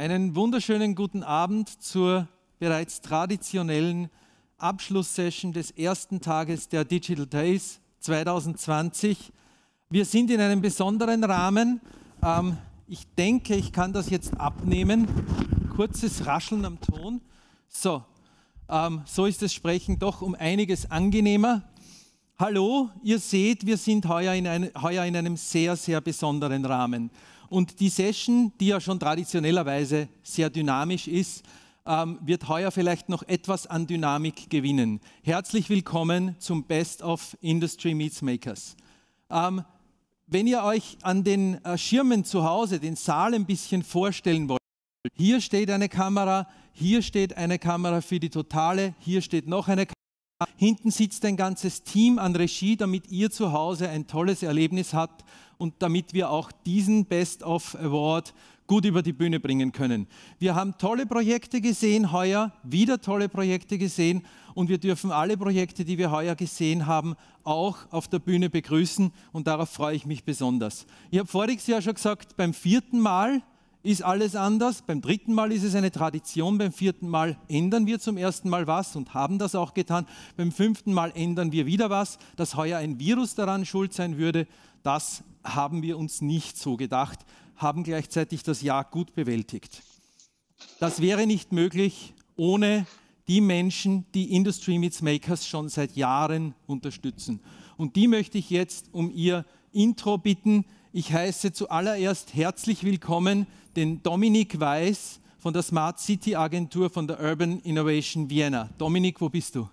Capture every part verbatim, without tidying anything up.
Einen wunderschönen guten Abend zur bereits traditionellen Abschlusssession des ersten Tages der Digital Days zwanzig zwanzig. Wir sind in einem besonderen Rahmen. Ähm, ich denke, ich kann das jetzt abnehmen. Kurzes Rascheln am Ton. So, ähm, so ist das Sprechen doch um einiges angenehmer. Hallo, ihr seht, wir sind heuer in, ein, heuer in einem sehr, sehr besonderen Rahmen. Und die Session, die ja schon traditionellerweise sehr dynamisch ist, ähm, wird heuer vielleicht noch etwas an Dynamik gewinnen. Herzlich willkommen zum Best of Industry Meets Makers. Ähm, wenn ihr euch an den äh, Schirmen zu Hause den Saal ein bisschen vorstellen wollt, hier steht eine Kamera, hier steht eine Kamera für die Totale, hier steht noch eine Kamera. Hinten sitzt ein ganzes Team an Regie, damit ihr zu Hause ein tolles Erlebnis habt und damit wir auch diesen Best of Award gut über die Bühne bringen können. Wir haben tolle Projekte gesehen heuer, wieder tolle Projekte gesehen und wir dürfen alle Projekte, die wir heuer gesehen haben, auch auf der Bühne begrüßen und darauf freue ich mich besonders. Ich habe voriges Jahr schon gesagt, beim vierten Mal ist alles anders, beim dritten Mal ist es eine Tradition, beim vierten Mal ändern wir zum ersten Mal was und haben das auch getan, beim fünften Mal ändern wir wieder was, dass heuer ein Virus daran schuld sein würde, das haben wir uns nicht so gedacht, haben gleichzeitig das Jahr gut bewältigt. Das wäre nicht möglich ohne die Menschen, die Industry Meets Makers schon seit Jahren unterstützen. Und die möchte ich jetzt um ihr Intro bitten. Ich heiße zuallererst herzlich willkommen den Dominik Weiß von der Smart City Agentur von der Urban Innovation Vienna. Dominik, wo bist du?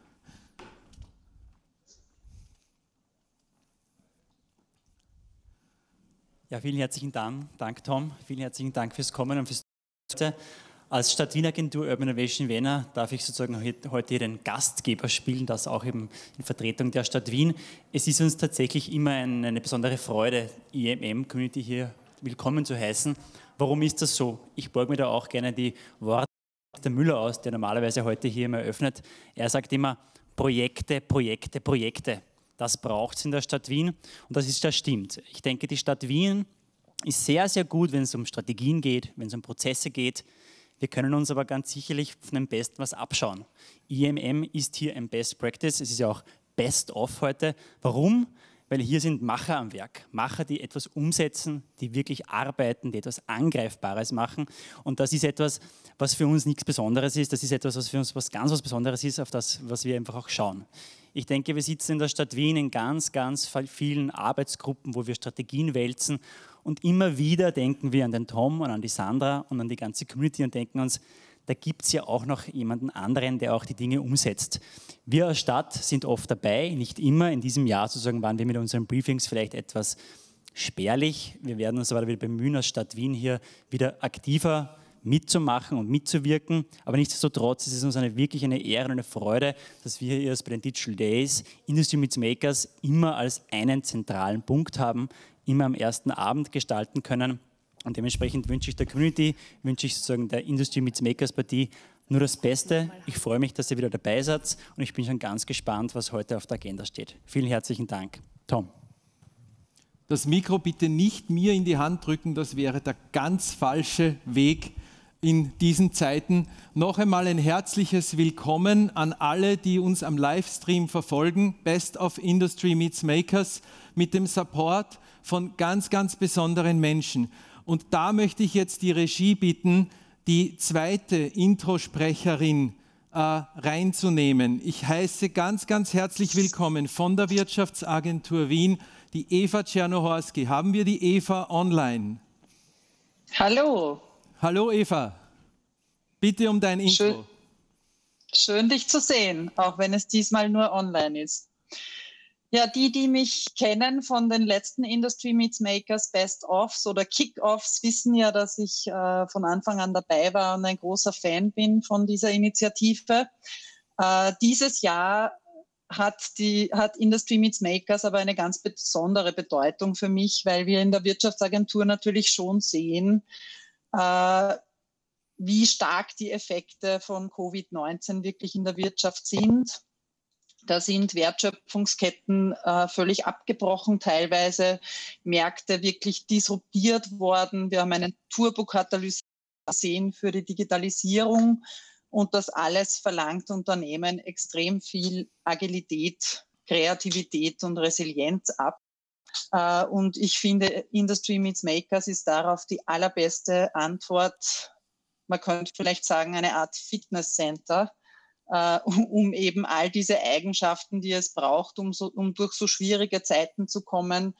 Ja, vielen herzlichen Dank, Dank Tom. Vielen herzlichen Dank fürs Kommen und fürs Zuhören. Als Stadt Wien Agentur Urban Innovation Vienna darf ich sozusagen heute hier den Gastgeber spielen, das auch eben in Vertretung der Stadt Wien. Es ist uns tatsächlich immer eine besondere Freude, I M M-Community hier willkommen zu heißen. Warum ist das so? Ich borge mir da auch gerne die Worte der Müller aus, der normalerweise heute hier immer eröffnet. Er sagt immer Projekte, Projekte, Projekte. Das braucht es in der Stadt Wien und das ist, das stimmt. Ich denke, die Stadt Wien ist sehr, sehr gut, wenn es um Strategien geht, wenn es um Prozesse geht. Wir können uns aber ganz sicherlich von dem Besten was abschauen. I M M ist hier ein Best Practice, es ist ja auch Best of heute. Warum? Weil hier sind Macher am Werk. Macher, die etwas umsetzen, die wirklich arbeiten, die etwas Angreifbares machen. Und das ist etwas, was für uns nichts Besonderes ist. Das ist etwas, was für uns was ganz was Besonderes ist, auf das, was wir einfach auch schauen. Ich denke, wir sitzen in der Stadt Wien in ganz, ganz vielen Arbeitsgruppen, wo wir Strategien wälzen. Und immer wieder denken wir an den Tom und an die Sandra und an die ganze Community und denken uns, da gibt es ja auch noch jemanden anderen, der auch die Dinge umsetzt. Wir als Stadt sind oft dabei, nicht immer. In diesem Jahr sozusagen waren wir mit unseren Briefings vielleicht etwas spärlich. Wir werden uns aber wieder bemühen, als Stadt Wien hier wieder aktiver mitzumachen und mitzuwirken. Aber nichtsdestotrotz ist es uns eine, wirklich eine Ehre und eine Freude, dass wir hier bei den Digital Days Industry Meets Makers immer als einen zentralen Punkt haben, immer am ersten Abend gestalten können. Und dementsprechend wünsche ich der Community, wünsche ich sozusagen der Industry Meets Makers Partie nur das Beste. Ich freue mich, dass ihr wieder dabei seid und ich bin schon ganz gespannt, was heute auf der Agenda steht. Vielen herzlichen Dank. Tom. Das Mikro bitte nicht mir in die Hand drücken, das wäre der ganz falsche Weg in diesen Zeiten. Noch einmal ein herzliches Willkommen an alle, die uns am Livestream verfolgen. Best of Industry Meets Makers mit dem Support von ganz, ganz besonderen Menschen. Und da möchte ich jetzt die Regie bitten, die zweite Introsprecherin äh, reinzunehmen. Ich heiße ganz, ganz herzlich willkommen von der Wirtschaftsagentur Wien, die Eva Czernohorszky. Haben wir die Eva online? Hallo. Hallo Eva, bitte um dein Intro. Schön, schön, dich zu sehen, auch wenn es diesmal nur online ist. Ja, die, die mich kennen von den letzten Industry Meets Makers Best-Offs oder Kick-Offs, wissen ja, dass ich äh, von Anfang an dabei war und ein großer Fan bin von dieser Initiative. Äh, dieses Jahr hat, die, hat Industry Meets Makers aber eine ganz besondere Bedeutung für mich, weil wir in der Wirtschaftsagentur natürlich schon sehen, wie stark die Effekte von Covid neunzehn wirklich in der Wirtschaft sind. Da sind Wertschöpfungsketten äh, völlig abgebrochen, teilweise Märkte wirklich disruptiert worden. Wir haben einen Turbokatalysator sehen für die Digitalisierung. Und das alles verlangt Unternehmen extrem viel Agilität, Kreativität und Resilienz ab. Und ich finde, Industry Meets Makers ist darauf die allerbeste Antwort. Man könnte vielleicht sagen, eine Art Fitnesscenter, um eben all diese Eigenschaften, die es braucht, um, so, um durch so schwierige Zeiten zu kommen,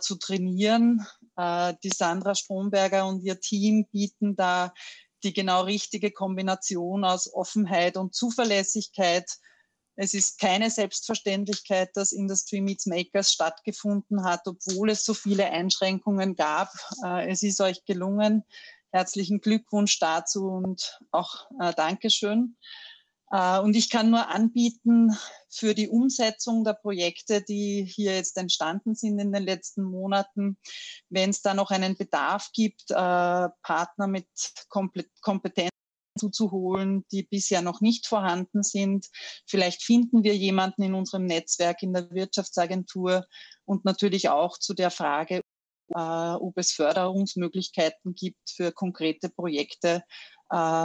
zu trainieren. Die Sandra Stromberger und ihr Team bieten da die genau richtige Kombination aus Offenheit und Zuverlässigkeit. Es ist keine Selbstverständlichkeit, dass Industry Meets Makers stattgefunden hat, obwohl es so viele Einschränkungen gab. Es ist euch gelungen. Herzlichen Glückwunsch dazu und auch Dankeschön. Und ich kann nur anbieten, für die Umsetzung der Projekte, die hier jetzt entstanden sind in den letzten Monaten, wenn es da noch einen Bedarf gibt, Partner mit Kompetenz zuzuholen, die bisher noch nicht vorhanden sind. Vielleicht finden wir jemanden in unserem Netzwerk, in der Wirtschaftsagentur, und natürlich auch zu der Frage, ob es Förderungsmöglichkeiten gibt für konkrete Projekte,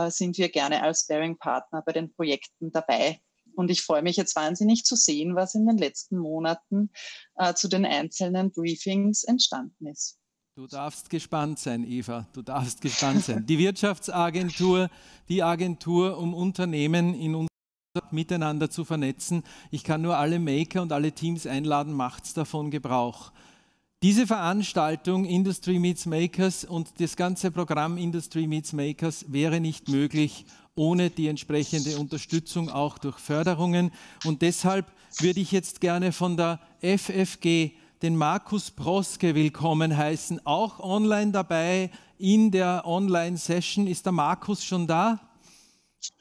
sind wir gerne als Sparing-Partner bei den Projekten dabei. Und ich freue mich jetzt wahnsinnig zu sehen, was in den letzten Monaten äh, zu den einzelnen Briefings entstanden ist. Du darfst gespannt sein, Eva, du darfst gespannt sein. Die Wirtschaftsagentur, die Agentur, um Unternehmen in unserem Land miteinander zu vernetzen. Ich kann nur alle Maker und alle Teams einladen, macht's davon Gebrauch. Diese Veranstaltung Industry Meets Makers und das ganze Programm Industry Meets Makers wäre nicht möglich ohne die entsprechende Unterstützung, auch durch Förderungen. Und deshalb würde ich jetzt gerne von der F F G den Markus Proske willkommen heißen. Auch online dabei in der Online-Session. Ist der Markus schon da?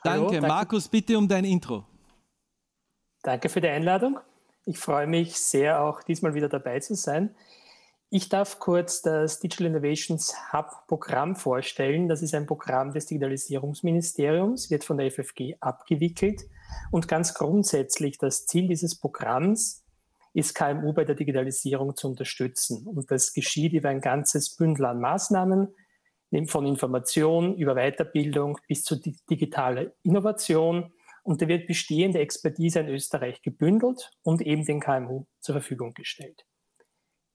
Hallo, danke. Danke. Markus, bitte um dein Intro. Danke für die Einladung. Ich freue mich sehr, auch diesmal wieder dabei zu sein. Ich darf kurz das Digital Innovations Hub Programm vorstellen. Das ist ein Programm des Digitalisierungsministeriums, wird von der F F G abgewickelt. Und ganz grundsätzlich, das Ziel dieses Programms ist, K M U bei der Digitalisierung zu unterstützen. Und das geschieht über ein ganzes Bündel an Maßnahmen, von Information über Weiterbildung bis zu digitaler Innovation. Und da wird bestehende Expertise in Österreich gebündelt und eben den K M U zur Verfügung gestellt.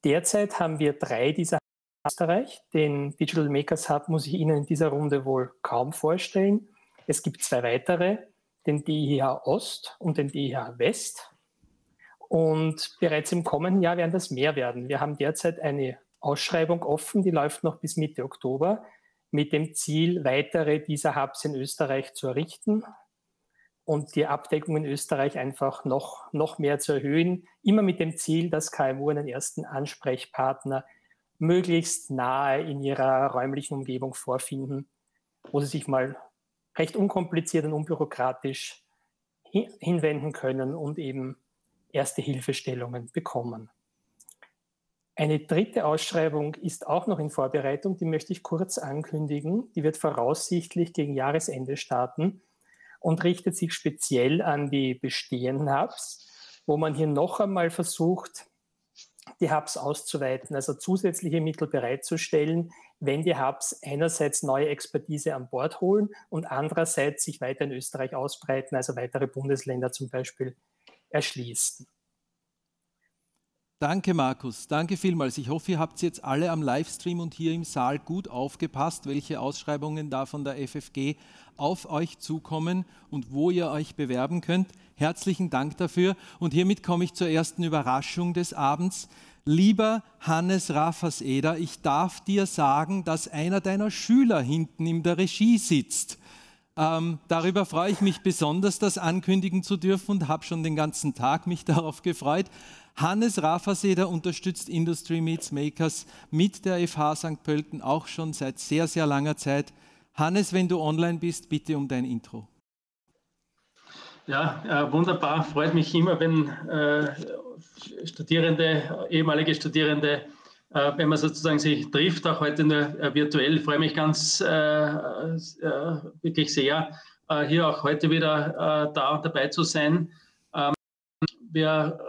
Derzeit haben wir drei dieser in Österreich. Den Digital Makers Hub muss ich Ihnen in dieser Runde wohl kaum vorstellen. Es gibt zwei weitere, den D I H Ost und den D I H West. Und bereits im kommenden Jahr werden das mehr werden. Wir haben derzeit eine Ausschreibung offen, die läuft noch bis Mitte Oktober, mit dem Ziel, weitere dieser Hubs in Österreich zu errichten und die Abdeckung in Österreich einfach noch, noch mehr zu erhöhen, immer mit dem Ziel, dass K M U einen ersten Ansprechpartner möglichst nahe in ihrer räumlichen Umgebung vorfinden, wo sie sich mal recht unkompliziert und unbürokratisch hinwenden können und eben erste Hilfestellungen bekommen. Eine dritte Ausschreibung ist auch noch in Vorbereitung, die möchte ich kurz ankündigen. Die wird voraussichtlich gegen Jahresende starten und richtet sich speziell an die bestehenden Hubs, wo man hier noch einmal versucht, die Hubs auszuweiten, also zusätzliche Mittel bereitzustellen, wenn die Hubs einerseits neue Expertise an Bord holen und andererseits sich weiter in Österreich ausbreiten, also weitere Bundesländer zum Beispiel erschließen. Danke, Markus. Danke vielmals. Ich hoffe, ihr habt jetzt alle am Livestream und hier im Saal gut aufgepasst, welche Ausschreibungen da von der F F G auf euch zukommen und wo ihr euch bewerben könnt. Herzlichen Dank dafür. Und hiermit komme ich zur ersten Überraschung des Abends. Lieber Hannes Raffaseder, ich darf dir sagen, dass einer deiner Schüler hinten in der Regie sitzt. Ähm, darüber freue ich mich besonders, das ankündigen zu dürfen, und habe schon den ganzen Tag mich darauf gefreut. Hannes Raffaseder unterstützt Industry Meets Makers mit der F H Sankt Pölten auch schon seit sehr, sehr langer Zeit. Hannes, wenn du online bist, bitte um dein Intro. Ja, äh, wunderbar. Freut mich immer, wenn äh, Studierende, ehemalige Studierende, äh, wenn man sozusagen sich trifft, auch heute nur äh, virtuell. Freue mich ganz äh, äh, wirklich sehr, äh, hier auch heute wieder äh, da und dabei zu sein. Ähm, wir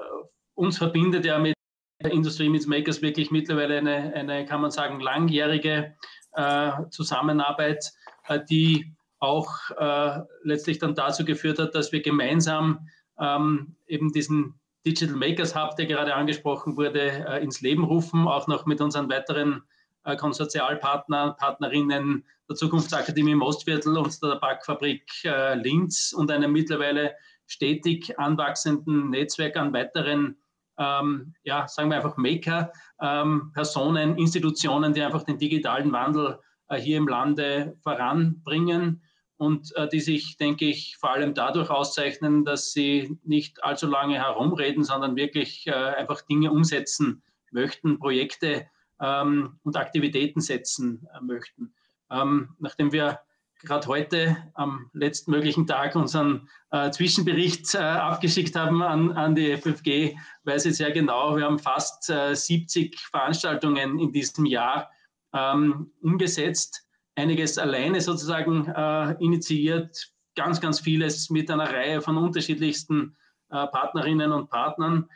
Uns verbindet ja mit Industry Meets Makers wirklich mittlerweile eine, eine, kann man sagen, langjährige äh, Zusammenarbeit, äh, die auch äh, letztlich dann dazu geführt hat, dass wir gemeinsam ähm, eben diesen Digital Makers Hub, der gerade angesprochen wurde, äh, ins Leben rufen, auch noch mit unseren weiteren äh, Konsortialpartnern, Partnerinnen der Zukunftsakademie Mostviertel und der Backfabrik äh, Linz und einem mittlerweile stetig anwachsenden Netzwerk an weiteren, ähm, ja, sagen wir einfach Maker, ähm, Personen, Institutionen, die einfach den digitalen Wandel äh, hier im Lande voranbringen und äh, die sich, denke ich, vor allem dadurch auszeichnen, dass sie nicht allzu lange herumreden, sondern wirklich äh, einfach Dinge umsetzen möchten, Projekte ähm, und Aktivitäten setzen äh, möchten. Ähm, nachdem wir gerade heute am letzten möglichen Tag unseren äh, Zwischenbericht äh, abgeschickt haben an, an die F F G, weiß ich sehr genau, wir haben fast äh, siebzig Veranstaltungen in diesem Jahr ähm, umgesetzt, einiges alleine sozusagen äh, initiiert, ganz, ganz vieles mit einer Reihe von unterschiedlichsten äh, Partnerinnen und Partnern.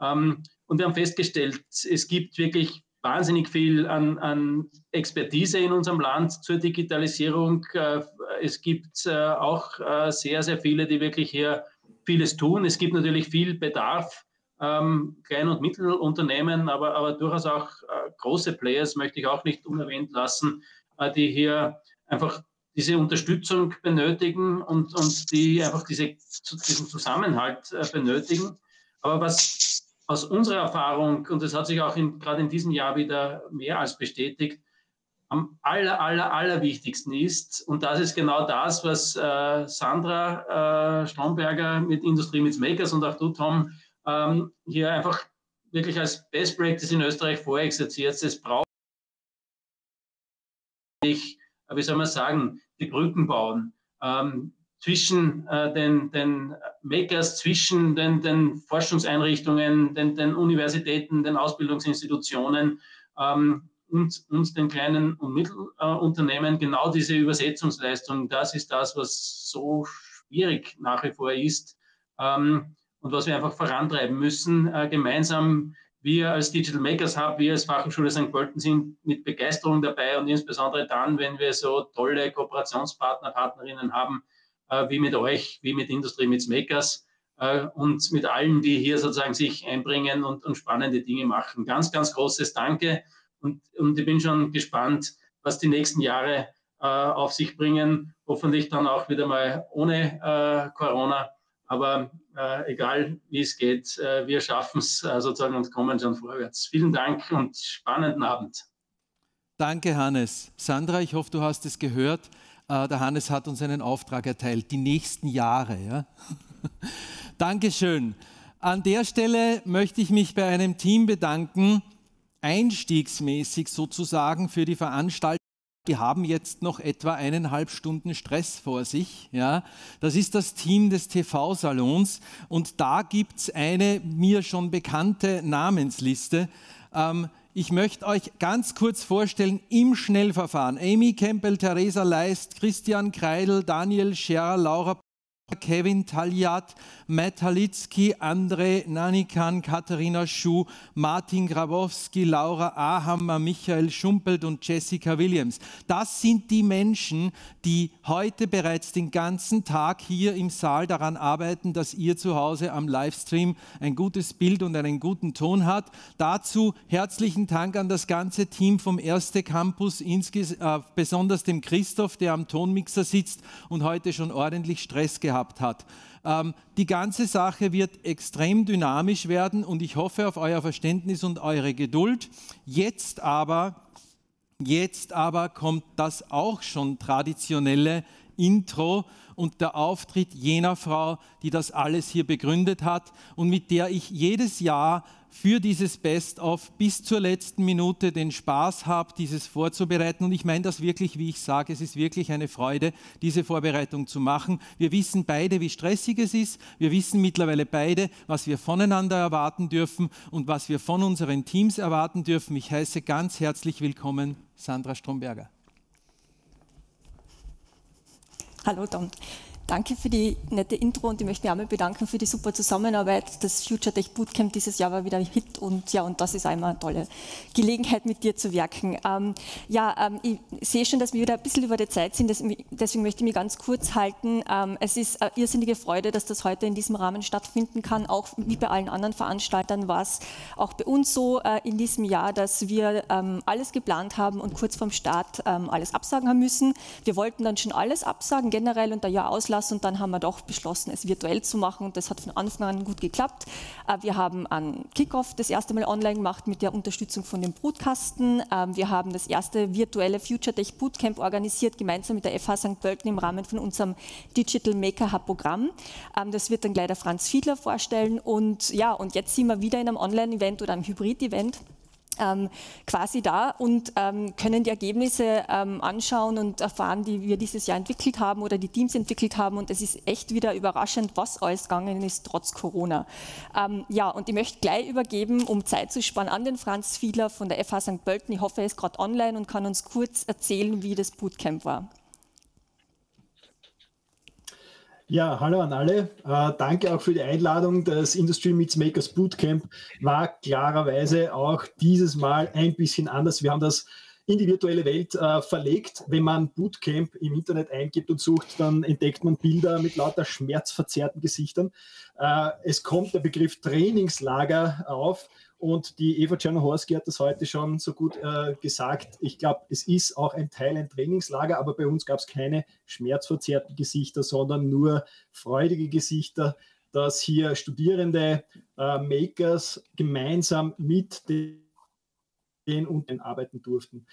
Ähm, und wir haben festgestellt, es gibt wirklich wahnsinnig viel an, an Expertise in unserem Land zur Digitalisierung. Es gibt auch sehr, sehr viele, die wirklich hier vieles tun. Es gibt natürlich viel Bedarf, Klein- und Mittelunternehmen, aber, aber durchaus auch große Players, möchte ich auch nicht unerwähnt lassen, die hier einfach diese Unterstützung benötigen und, und die einfach diese, diesen Zusammenhalt benötigen. Aber was aus unserer Erfahrung, und das hat sich auch in, gerade in diesem Jahr wieder mehr als bestätigt, am aller, aller, aller wichtigsten ist, und das ist genau das, was äh, Sandra äh, Stromberger mit Industry Meets Makers und auch du, Tom, ähm, hier einfach wirklich als Best Practice in Österreich vorexerziert. Es braucht nicht, wie soll man sagen, die Brücken bauen. Ähm, zwischen äh, den, den Makers, zwischen den, den Forschungseinrichtungen, den, den Universitäten, den Ausbildungsinstitutionen ähm, und, und den kleinen und Mittelunternehmen. Äh, genau diese Übersetzungsleistung, das ist das, was so schwierig nach wie vor ist ähm, und was wir einfach vorantreiben müssen. Äh, gemeinsam, wir als Digital Makers Hub, wir als Fachhochschule Sankt Pölten sind mit Begeisterung dabei und insbesondere dann, wenn wir so tolle Kooperationspartner, Partnerinnen haben, wie mit euch, wie mit Industry Meets Makers äh, und mit allen, die hier sozusagen sich einbringen und, und spannende Dinge machen. Ganz, ganz großes Danke und, und ich bin schon gespannt, was die nächsten Jahre äh, auf sich bringen. Hoffentlich dann auch wieder mal ohne äh, Corona, aber äh, egal wie es geht, äh, wir schaffen es äh, sozusagen und kommen schon vorwärts. Vielen Dank und spannenden Abend. Danke, Hannes. Sandra, ich hoffe, du hast es gehört. Der Hannes hat uns einen Auftrag erteilt, die nächsten Jahre. Ja? Dankeschön. An der Stelle möchte ich mich bei einem Team bedanken, einstiegsmäßig sozusagen für die Veranstaltung. Die haben jetzt noch etwa eineinhalb Stunden Stress vor sich. Ja? Das ist das Team des T V-Salons und da gibt es eine mir schon bekannte Namensliste. Ähm, Ich möchte euch ganz kurz vorstellen im Schnellverfahren. Amy Campbell, Theresa Leist, Christian Kreidel, Daniel Scherer, Laura Kevin Taliat, Matt Halitzki, André Nanikan, Katharina Schuh, Martin Grabowski, Laura Ahammer, Michael Schumpelt und Jessica Williams. Das sind die Menschen, die heute bereits den ganzen Tag hier im Saal daran arbeiten, dass ihr zu Hause am Livestream ein gutes Bild und einen guten Ton habt. Dazu herzlichen Dank an das ganze Team vom Erste Campus, äh, besonders dem Christoph, der am Tonmixer sitzt und heute schon ordentlich Stress gehabt hat. hat. Ähm, die ganze Sache wird extrem dynamisch werden und ich hoffe auf euer Verständnis und eure Geduld. Jetzt aber, jetzt aber kommt das auch schon traditionelle Intro und der Auftritt jener Frau, die das alles hier begründet hat und mit der ich jedes Jahr für dieses Best-of bis zur letzten Minute den Spaß habe, dieses vorzubereiten. Und ich meine das wirklich, wie ich sage, es ist wirklich eine Freude, diese Vorbereitung zu machen. Wir wissen beide, wie stressig es ist. Wir wissen mittlerweile beide, was wir voneinander erwarten dürfen und was wir von unseren Teams erwarten dürfen. Ich heiße ganz herzlich willkommen Sandra Stromberger. Hallo Tom. Danke für die nette Intro und ich möchte mich einmal bedanken für die super Zusammenarbeit. Das Future Tech Bootcamp dieses Jahr war wieder ein Hit und ja, und das ist einmal eine tolle Gelegenheit, mit dir zu werken. Ähm, ja, ähm, ich sehe schon, dass wir wieder ein bisschen über die Zeit sind, deswegen möchte ich mich ganz kurz halten. Ähm, es ist eine irrsinnige Freude, dass das heute in diesem Rahmen stattfinden kann, auch wie bei allen anderen Veranstaltern war es auch bei uns so äh, in diesem Jahr, dass wir ähm, alles geplant haben und kurz vorm Start ähm, alles absagen haben müssen. Wir wollten dann schon alles absagen generell und ein Jahr auslassen. Und dann haben wir doch beschlossen, es virtuell zu machen und das hat von Anfang an gut geklappt. Wir haben einen Kickoff das erste Mal online gemacht mit der Unterstützung von dem Brutkasten. Wir haben das erste virtuelle Future Tech Bootcamp organisiert, gemeinsam mit der F H Sankt Pölten im Rahmen von unserem Digital Maker Hub Programm. Das wird dann gleich der Franz Fiedler vorstellen und ja, und jetzt sind wir wieder in einem Online-Event oder einem Hybrid-Event quasi da und ähm, können die Ergebnisse ähm, anschauen und erfahren, die wir dieses Jahr entwickelt haben oder die Teams entwickelt haben und es ist echt wieder überraschend, was alles gegangen ist, trotz Corona. Ähm, ja, und ich möchte gleich übergeben, um Zeit zu sparen, an den Franz Fiedler von der F H Sankt Pölten. Ich hoffe, er ist gerade online und kann uns kurz erzählen, wie das Bootcamp war. Ja, hallo an alle. Äh, danke auch für die Einladung. Das Industry Meets Makers Bootcamp war klarerweise auch dieses Mal ein bisschen anders. Wir haben das in die virtuelle Welt äh, verlegt. Wenn man Bootcamp im Internet eingibt und sucht, dann entdeckt man Bilder mit lauter schmerzverzerrten Gesichtern. Äh, es kommt der Begriff Trainingslager auf. Und die Eva Czernohorszky hat das heute schon so gut äh, gesagt. Ich glaube, es ist auch ein Teil ein Trainingslager, aber bei uns gab es keine schmerzverzerrten Gesichter, sondern nur freudige Gesichter, dass hier Studierende, äh, Makers gemeinsam mit den und den arbeiten durften.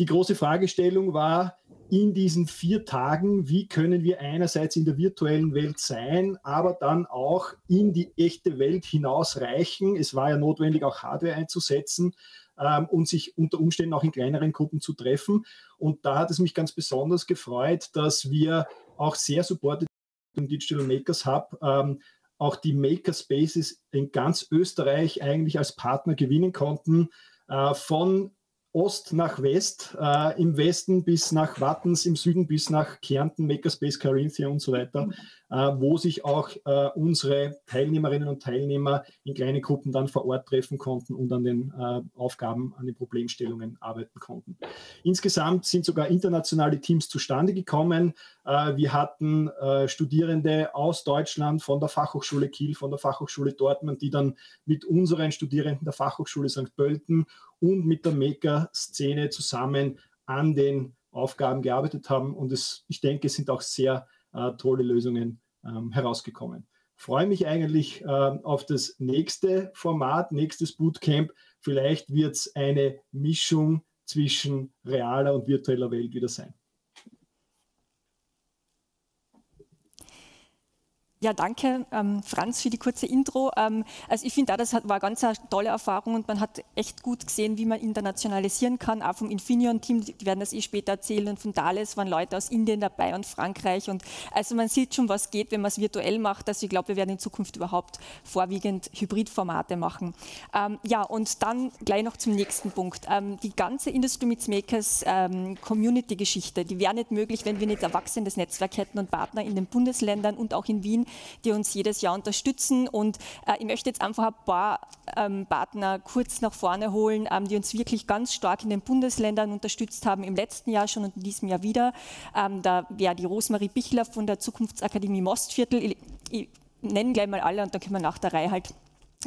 Die große Fragestellung war in diesen vier Tagen, wie können wir einerseits in der virtuellen Welt sein, aber dann auch in die echte Welt hinausreichen. Es war ja notwendig, auch Hardware einzusetzen ähm, und sich unter Umständen auch in kleineren Gruppen zu treffen. Und da hat es mich ganz besonders gefreut, dass wir auch sehr supported im Digital Makers Hub ähm, auch die Makerspaces in ganz Österreich eigentlich als Partner gewinnen konnten, von Ost nach West, äh, im Westen bis nach Wattens, im Süden bis nach Kärnten, Makerspace Carinthia und so weiter, äh, wo sich auch äh, unsere Teilnehmerinnen und Teilnehmer in kleinen Gruppen dann vor Ort treffen konnten und an den äh, Aufgaben, an den Problemstellungen arbeiten konnten. Insgesamt sind sogar internationale Teams zustande gekommen. Äh, wir hatten äh, Studierende aus Deutschland von der Fachhochschule Kiel, von der Fachhochschule Dortmund, die dann mit unseren Studierenden der Fachhochschule Sankt Pölten und mit der Maker-Szene zusammen an den Aufgaben gearbeitet haben. Und es, ich denke, es sind auch sehr äh, tolle Lösungen ähm, herausgekommen. Ich freue mich eigentlich äh, auf das nächste Format, nächstes Bootcamp. Vielleicht wird es eine Mischung zwischen realer und virtueller Welt wieder sein. Ja, danke, ähm, Franz, für die kurze Intro. Ähm, also ich finde, das hat, war ganz eine tolle Erfahrung und man hat echt gut gesehen, wie man internationalisieren kann. Auch vom Infineon-Team, die werden das eh später erzählen, und von Thales waren Leute aus Indien dabei und Frankreich. Und also man sieht schon, was geht, wenn man es virtuell macht. Also ich glaube, wir werden in Zukunft überhaupt vorwiegend Hybridformate machen. Ähm, ja, und dann gleich noch zum nächsten Punkt. Ähm, die ganze Industry Meets Makers ähm, Community-Geschichte, die wäre nicht möglich, wenn wir nicht ein wachsendes Netzwerk hätten und Partner in den Bundesländern und auch in Wien, die uns jedes Jahr unterstützen. Und äh, ich möchte jetzt einfach ein paar ähm, Partner kurz nach vorne holen, ähm, die uns wirklich ganz stark in den Bundesländern unterstützt haben, im letzten Jahr schon und in diesem Jahr wieder. Ähm, da wäre die Rosemarie Pichler von der Zukunftsakademie Mostviertel. Ich, ich nenne gleich mal alle und dann können wir nach der Reihe halt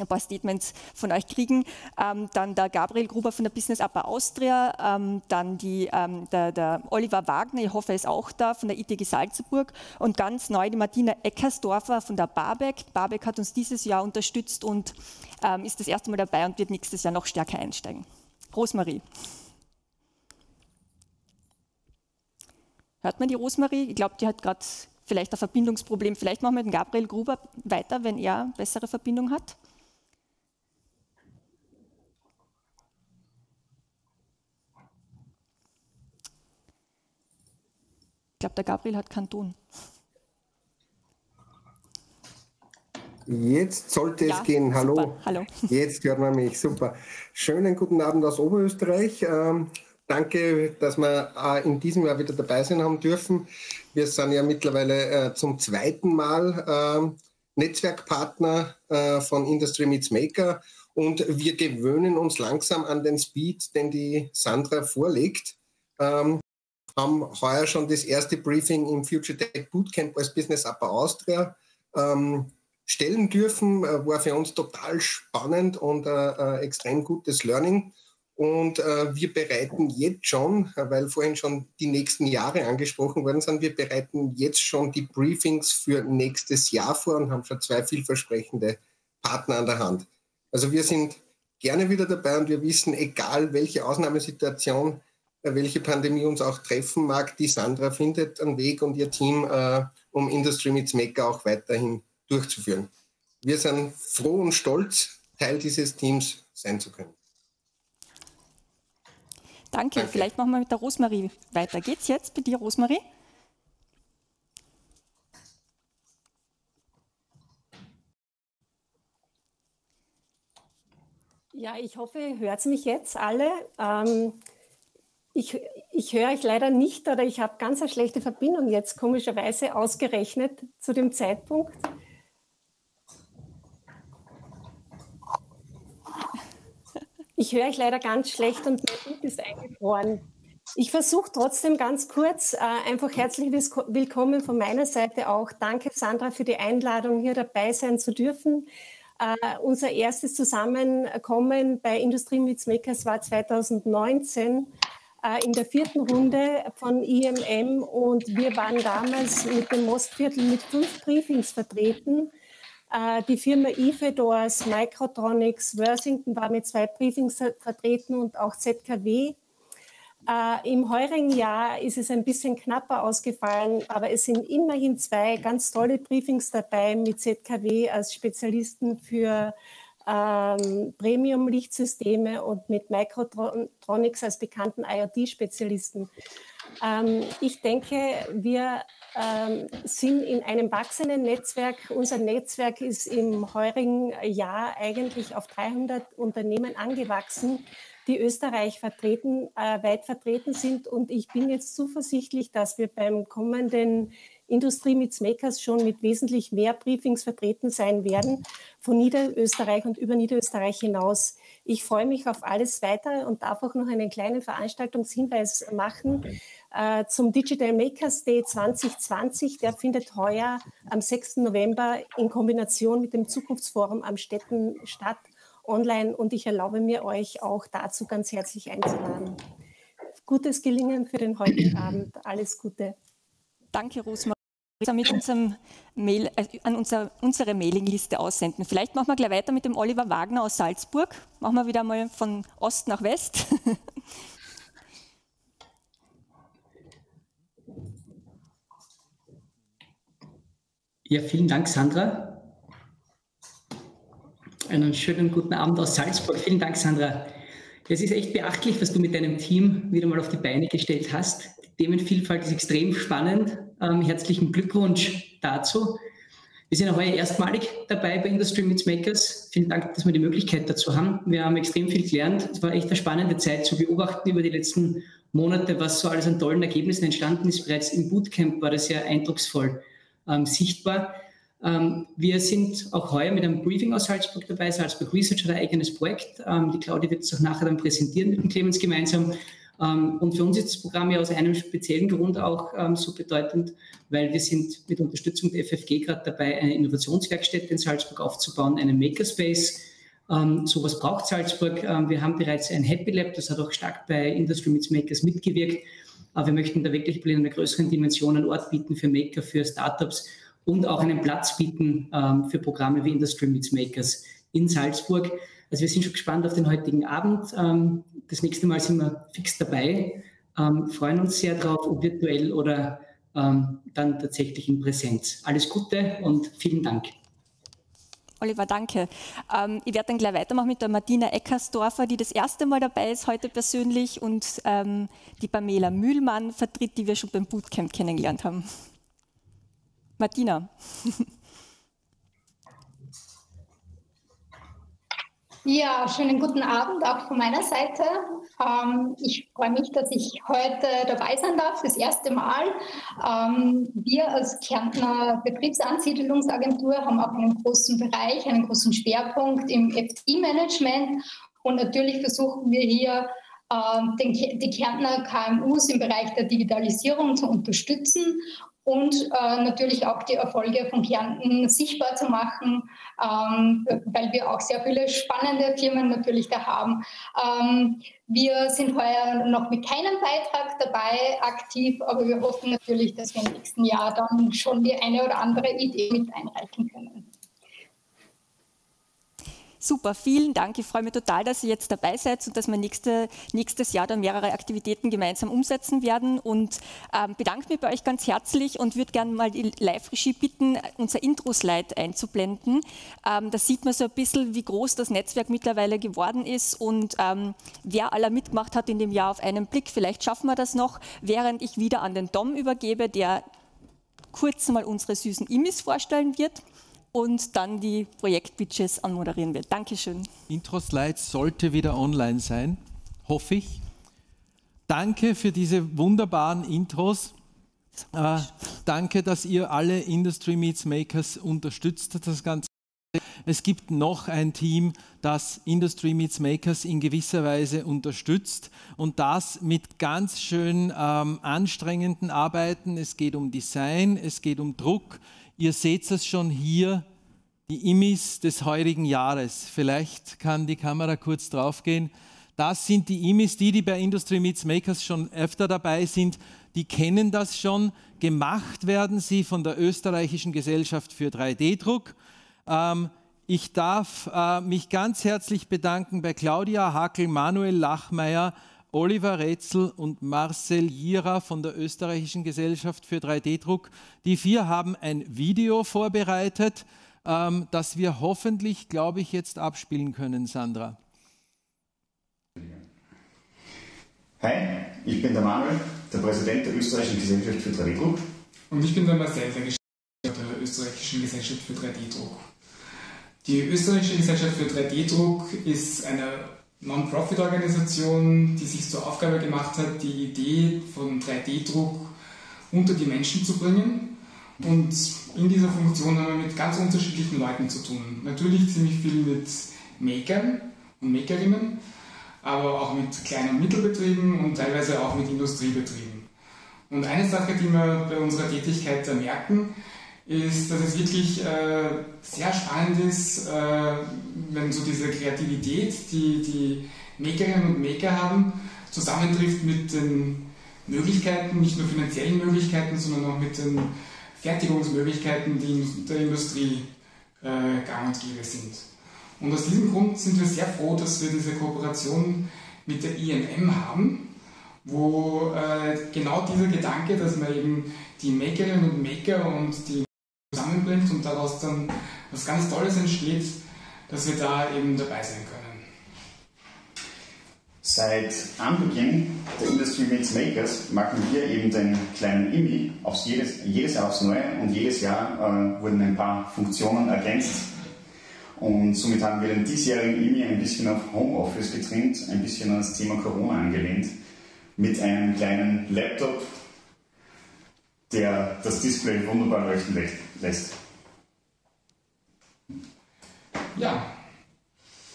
ein paar Statements von euch kriegen. Ähm, dann der Gabriel Gruber von der Business Upper Austria, ähm, dann die, ähm, der, der Oliver Wagner, ich hoffe, er ist auch da, von der I T G Salzburg und ganz neu die Martina Eckersdorfer von der BABEG. BABEG hat uns dieses Jahr unterstützt und ähm, ist das erste Mal dabei und wird nächstes Jahr noch stärker einsteigen. Rosemarie. Hört man die Rosemarie? Ich glaube, die hat gerade vielleicht ein Verbindungsproblem. Vielleicht machen wir den Gabriel Gruber weiter, wenn er bessere Verbindung hat. Ich glaube, der Gabriel hat keinen Ton. Jetzt sollte ja, es gehen. Hallo. Hallo. Jetzt hört man mich. Super. Schönen guten Abend aus Oberösterreich. Danke, dass wir in diesem Jahr wieder dabei sein haben dürfen. Wir sind ja mittlerweile äh, zum zweiten Mal äh, Netzwerkpartner äh, von Industry Meets Maker und wir gewöhnen uns langsam an den Speed, den die Sandra vorlegt. Ähm, haben heuer schon das erste Briefing im Future Tech Bootcamp als Business Upper Austria ähm, stellen dürfen. Äh, war für uns total spannend und äh, äh, extrem gutes Learning. Und äh, wir bereiten jetzt schon, weil vorhin schon die nächsten Jahre angesprochen worden sind, wir bereiten jetzt schon die Briefings für nächstes Jahr vor und haben schon zwei vielversprechende Partner an der Hand. Also wir sind gerne wieder dabei und wir wissen, egal welche Ausnahmesituation, welche Pandemie uns auch treffen mag, die Sandra findet einen Weg und ihr Team, äh, um Industry Meets Maker auch weiterhin durchzuführen. Wir sind froh und stolz, Teil dieses Teams sein zu können. Danke. Danke. Vielleicht machen wir mit der Rosemarie weiter. Geht's jetzt bei dir, Rosemarie? Ja, ich hoffe, ihr hört mich jetzt alle. Ähm, ich ich höre euch leider nicht oder ich habe ganz eine schlechte Verbindung jetzt, komischerweise ausgerechnet zu dem Zeitpunkt. Ich höre euch leider ganz schlecht und mein Bild ist eingefroren. Ich versuche trotzdem ganz kurz, äh, einfach herzlich willkommen von meiner Seite auch. Danke, Sandra, für die Einladung, hier dabei sein zu dürfen. Äh, unser erstes Zusammenkommen bei Industry Meets Makers war zweitausendneunzehn äh, in der vierten Runde von I M M und wir waren damals mit dem Mostviertel mit fünf Briefings vertreten. Die Firma iFedors, Microtronics, Worthington war mit zwei Briefings vertreten und auch Z K W. Äh, Im heurigen Jahr ist es ein bisschen knapper ausgefallen, aber es sind immerhin zwei ganz tolle Briefings dabei mit Z K W als Spezialisten für ähm, Premium-Lichtsysteme und mit Microtronics als bekannten I O T-Spezialisten. Ähm, ich denke, wir ähm, sind in einem wachsenden Netzwerk. Unser Netzwerk ist im heurigen Jahr eigentlich auf dreihundert Unternehmen angewachsen, die Österreich vertreten, äh, weit vertreten sind. Und ich bin jetzt zuversichtlich, dass wir beim kommenden Industry Meets Makers schon mit wesentlich mehr Briefings vertreten sein werden, von Niederösterreich und über Niederösterreich hinaus. Ich freue mich auf alles weiter und darf auch noch einen kleinen Veranstaltungshinweis machen äh, zum Digital Makers Day zwanzig zwanzig. Der findet heuer am sechsten November in Kombination mit dem Zukunftsforum am Städten statt, online. Und ich erlaube mir, euch auch dazu ganz herzlich einzuladen. Gutes Gelingen für den heutigen Abend. Alles Gute. Danke, Rosemarie. Mit unserem Mail, äh, an unser, unsere Mailingliste aussenden. Vielleicht machen wir gleich weiter mit dem Oliver Wagner aus Salzburg. Machen wir wieder mal von Ost nach West. Ja, vielen Dank, Sandra. Einen schönen guten Abend aus Salzburg. Vielen Dank, Sandra. Es ist echt beachtlich, was du mit deinem Team wieder mal auf die Beine gestellt hast. Die Themenvielfalt ist extrem spannend. Ähm, herzlichen Glückwunsch dazu. Wir sind auch heuer erstmalig dabei bei Industry Meets Makers. Vielen Dank, dass wir die Möglichkeit dazu haben. Wir haben extrem viel gelernt. Es war echt eine spannende Zeit zu beobachten über die letzten Monate, was so alles an tollen Ergebnissen entstanden ist. Bereits im Bootcamp war das sehr eindrucksvoll ähm, sichtbar. Ähm, wir sind auch heuer mit einem Briefing aus Salzburg dabei. Salzburg Research hat ein eigenes Projekt. Ähm, die Claudia wird es auch nachher dann präsentieren mit dem Clemens gemeinsam. Und für uns ist das Programm ja aus einem speziellen Grund auch so bedeutend, weil wir sind mit Unterstützung der F F G gerade dabei, eine Innovationswerkstätte in Salzburg aufzubauen, einen Makerspace. Sowas braucht Salzburg. Wir haben bereits ein Happy Lab, das hat auch stark bei Industry Meets Makers mitgewirkt. Aber wir möchten da wirklich in einer größeren Dimension einen Ort bieten für Maker, für Startups und auch einen Platz bieten für Programme wie Industry Meets Makers in Salzburg. Also wir sind schon gespannt auf den heutigen Abend. Das nächste Mal sind wir fix dabei, freuen uns sehr drauf, ob virtuell oder dann tatsächlich in Präsenz. Alles Gute und vielen Dank. Oliver, danke. Ähm, ich werde dann gleich weitermachen mit der Martina Eckersdorfer, die das erste Mal dabei ist heute persönlich und ähm, die Pamela Mühlmann vertritt, die wir schon beim Bootcamp kennengelernt haben. Martina. Ja, schönen guten Abend auch von meiner Seite. Ich freue mich, dass ich heute dabei sein darf, das erste Mal. Wir als Kärntner Betriebsansiedelungsagentur haben auch einen großen Bereich, einen großen Schwerpunkt im F D-Management und natürlich versuchen wir hier die Kärntner K M Us im Bereich der Digitalisierung zu unterstützen und äh, natürlich auch die Erfolge von Kärnten sichtbar zu machen, ähm, weil wir auch sehr viele spannende Firmen natürlich da haben. Ähm, wir sind heuer noch mit keinem Beitrag dabei aktiv, aber wir hoffen natürlich, dass wir im nächsten Jahr dann schon die eine oder andere Idee mit einreichen können. Super, vielen Dank. Ich freue mich total, dass ihr jetzt dabei seid und dass wir nächste, nächstes Jahr dann mehrere Aktivitäten gemeinsam umsetzen werden. Und ähm, bedanke mich bei euch ganz herzlich und würde gerne mal die Live-Regie bitten, unser Intro-Slide einzublenden. Ähm, da sieht man so ein bisschen, wie groß das Netzwerk mittlerweile geworden ist und ähm, wer aller mitgemacht hat in dem Jahr auf einen Blick. Vielleicht schaffen wir das noch, während ich wieder an den Dom übergebe, der kurz mal unsere süßen Immis vorstellen wird und dann die Projektbudgets anmoderieren wird. Dankeschön. Intro-Slide sollte wieder online sein, hoffe ich. Danke für diese wunderbaren Intros. Äh, danke, dass ihr alle Industry Meets Makers unterstützt, das Ganze. Es gibt noch ein Team, das Industry Meets Makers in gewisser Weise unterstützt und das mit ganz schön ähm, anstrengenden Arbeiten. Es geht um Design, es geht um Druck. Ihr seht es schon hier, die Immis des heurigen Jahres. Vielleicht kann die Kamera kurz draufgehen. Das sind die Immis, die, die bei Industry Meets Makers schon öfter dabei sind. Die kennen das schon. Gemacht werden sie von der österreichischen Gesellschaft für drei D Druck. Ähm, ich darf äh, mich ganz herzlich bedanken bei Claudia Hackl, Manuel Lachmeier, Oliver Rätzel und Marcel Jira von der österreichischen Gesellschaft für drei D Druck. Die vier haben ein Video vorbereitet, ähm, das wir hoffentlich, glaube ich, jetzt abspielen können, Sandra. Hi, ich bin der Manuel, der Präsident der österreichischen Gesellschaft für drei D Druck. Und ich bin der Marcel, der Geschäftsführer der österreichischen Gesellschaft für drei D Druck. Die österreichische Gesellschaft für drei D Druck ist eine Non-Profit-Organisation, die sich zur Aufgabe gemacht hat, die Idee von drei D Druck unter die Menschen zu bringen. Und in dieser Funktion haben wir mit ganz unterschiedlichen Leuten zu tun. Natürlich ziemlich viel mit Makern und Makerinnen, aber auch mit kleinen Mittelbetrieben und teilweise auch mit Industriebetrieben. Und eine Sache, die wir bei unserer Tätigkeit merken, ist, dass es wirklich äh, sehr spannend ist, äh, wenn so diese Kreativität, die die Makerinnen und Maker haben, zusammentrifft mit den Möglichkeiten, nicht nur finanziellen Möglichkeiten, sondern auch mit den Fertigungsmöglichkeiten, die der Industrie äh, gang und gäbe sind. Und aus diesem Grund sind wir sehr froh, dass wir diese Kooperation mit der I M M haben, wo äh, genau dieser Gedanke, dass man eben die Makerinnen und Maker und die zusammenbringt und daraus dann was ganz Tolles entsteht, dass wir da eben dabei sein können. Seit Anbeginn der Industry Meets Makers machen wir eben den kleinen I M I aufs jedes, jedes Jahr aufs Neue und jedes Jahr äh, wurden ein paar Funktionen ergänzt. Und somit haben wir den diesjährigen I M I ein bisschen auf Homeoffice getrimmt, ein bisschen an das Thema Corona angelehnt, mit einem kleinen Laptop, der das Display wunderbar leuchten lässt. Ja,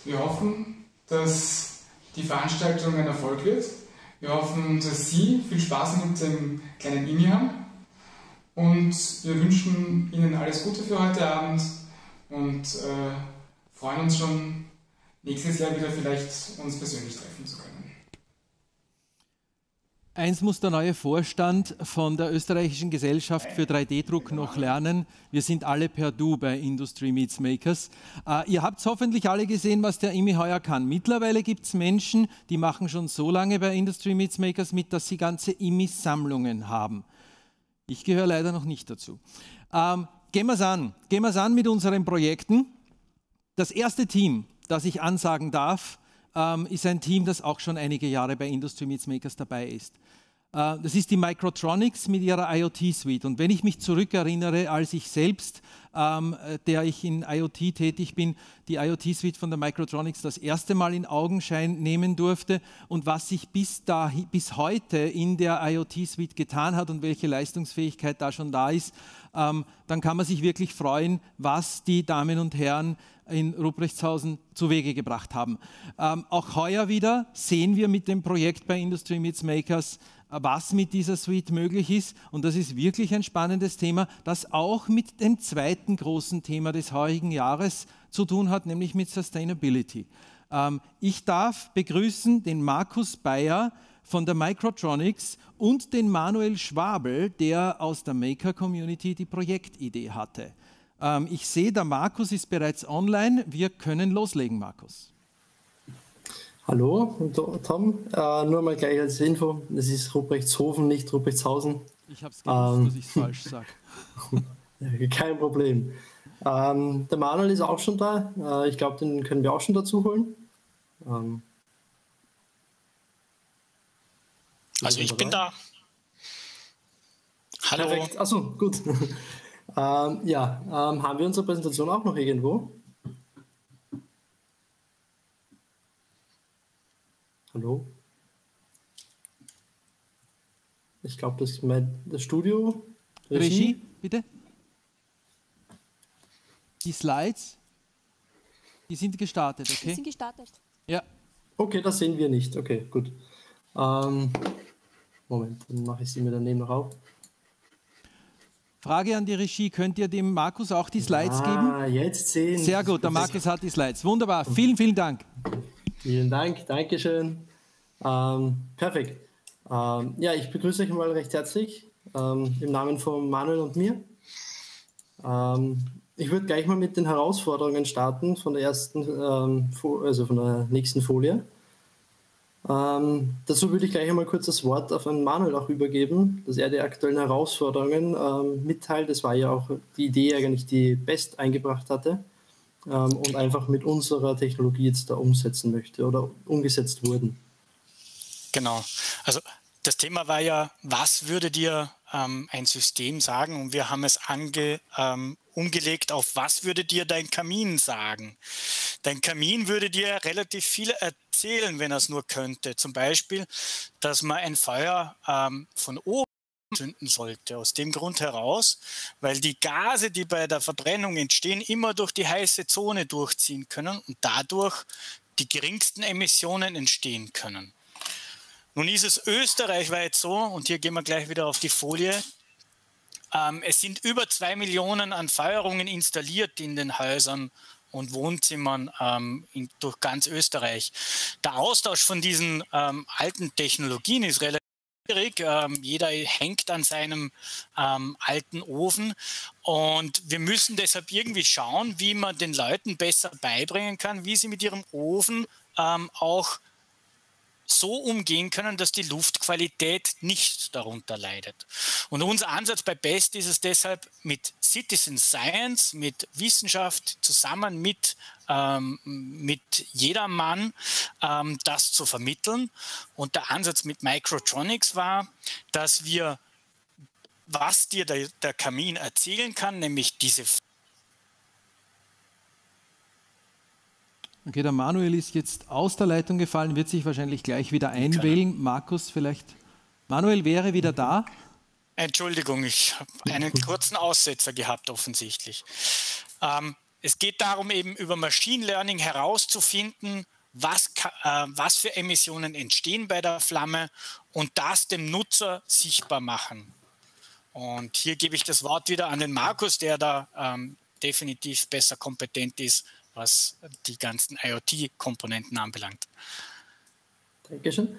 wir hoffen, dass die Veranstaltung ein Erfolg wird. Wir hoffen, dass Sie viel Spaß mit dem kleinen I M I haben. Und wir wünschen Ihnen alles Gute für heute Abend und äh, freuen uns schon, nächstes Jahr wieder vielleicht uns persönlich treffen zu können. Eins muss der neue Vorstand von der österreichischen Gesellschaft für drei D Druck noch lernen. Wir sind alle per Du bei Industry Meets Makers. Äh, ihr habt hoffentlich alle gesehen, was der I M I heuer kann. Mittlerweile gibt es Menschen, die machen schon so lange bei Industry Meets Makers mit, dass sie ganze I M I-Sammlungen haben. Ich gehöre leider noch nicht dazu. Ähm, gehen wir es an. Gehen wir es an mit unseren Projekten. Das erste Team, das ich ansagen darf, ähm, ist ein Team, das auch schon einige Jahre bei Industry Meets Makers dabei ist. Das ist die Microtronics mit ihrer I O T Suite. Und wenn ich mich zurückerinnere, als ich selbst ähm, der ich in IoT tätig bin, die IoT-Suite von der Microtronics das erste Mal in Augenschein nehmen durfte und was sich bis, da, bis heute in der IoT-Suite getan hat und welche Leistungsfähigkeit da schon da ist, ähm, dann kann man sich wirklich freuen, was die Damen und Herren in Ruprechtshausen zu Wege gebracht haben. Ähm, auch heuer wieder sehen wir mit dem Projekt bei Industry Meets Makers, was mit dieser Suite möglich ist. Und das ist wirklich ein spannendes Thema, das auch mit dem zweiten großen Thema des heurigen Jahres zu tun hat, nämlich mit Sustainability. Ähm, ich darf begrüßen den Markus Meyer von der Microtronics und den Manuel Schwabel, der aus der Maker-Community die Projektidee hatte. Ähm, ich sehe, der Markus ist bereits online. Wir können loslegen, Markus. Hallo, Tom. Äh, nur mal gleich als Info, das ist Ruprechtshofen, nicht Ruprechtshausen. Ich habe es gewusst, ähm, dass ich es falsch sage. Kein Problem. Ähm, der Manuel ist auch schon da. Äh, ich glaube, den können wir auch schon dazu holen. Ähm, also ich bin da. Hallo. Perfekt. Achso, gut. ähm, ja, ähm, haben wir unsere Präsentation auch noch irgendwo? Hallo? Ich glaube, das ist mein das Studio. Regie? Regie, bitte. Die Slides, die sind gestartet, okay? Die sind gestartet. Ja. Okay, das sehen wir nicht. Okay, gut. Ähm, Moment, dann mache ich sie mir daneben noch auf. Frage an die Regie, könnt ihr dem Markus auch die Slides ah, geben? Jetzt sehen. Sehr gut, der Markus hat die Slides. Wunderbar, vielen, vielen Dank. Vielen Dank, Dankeschön. Ähm, perfekt. Ähm, ja, ich begrüße euch mal recht herzlich ähm, im Namen von Manuel und mir. Ähm, ich würde gleich mal mit den Herausforderungen starten von der ersten, ähm, also von der nächsten Folie. Ähm, dazu würde ich gleich einmal kurz das Wort auf an Manuel auch übergeben, dass er die aktuellen Herausforderungen ähm, mitteilt. Das war ja auch die Idee, eigentlich die BEST eingebracht hatte. Und einfach mit unserer Technologie jetzt da umsetzen möchte oder umgesetzt wurden. Genau. Also das Thema war ja, was würde dir ähm, ein System sagen? Und wir haben es ange, ähm, umgelegt auf, was würde dir dein Kamin sagen? Dein Kamin würde dir relativ viel erzählen, wenn er es nur könnte. Zum Beispiel, dass man ein Feuer ähm, von oben zünden sollte. Aus dem Grund heraus, weil die Gase, die bei der Verbrennung entstehen, immer durch die heiße Zone durchziehen können und dadurch die geringsten Emissionen entstehen können. Nun ist es österreichweit so, und hier gehen wir gleich wieder auf die Folie, ähm, es sind über zwei Millionen an Feuerungen installiert in den Häusern und Wohnzimmern ähm, in, durch ganz Österreich. Der Austausch von diesen ähm, alten Technologien ist relativ Ähm, jeder hängt an seinem ähm, alten Ofen und wir müssen deshalb irgendwie schauen, wie man den Leuten besser beibringen kann, wie sie mit ihrem Ofen ähm, auch so umgehen können, dass die Luftqualität nicht darunter leidet. Und unser Ansatz bei BEST ist es deshalb, mit Citizen Science, mit Wissenschaft zusammen mit, ähm, mit jedermann ähm, das zu vermitteln. Und der Ansatz mit Microtronics war, dass wir, was dir der, der Kamin erzählen kann, nämlich diese... Okay, der Manuel ist jetzt aus der Leitung gefallen, wird sich wahrscheinlich gleich wieder einwählen. Markus vielleicht. Manuel wäre wieder da. Entschuldigung, ich habe einen kurzen Aussetzer gehabt offensichtlich. Ähm, es geht darum, eben über Machine Learning herauszufinden, was, äh, was für Emissionen entstehen bei der Flamme und das dem Nutzer sichtbar machen. Und hier gebe ich das Wort wieder an den Markus, der da ähm, definitiv besser kompetent ist, was die ganzen IoT-Komponenten anbelangt. Dankeschön.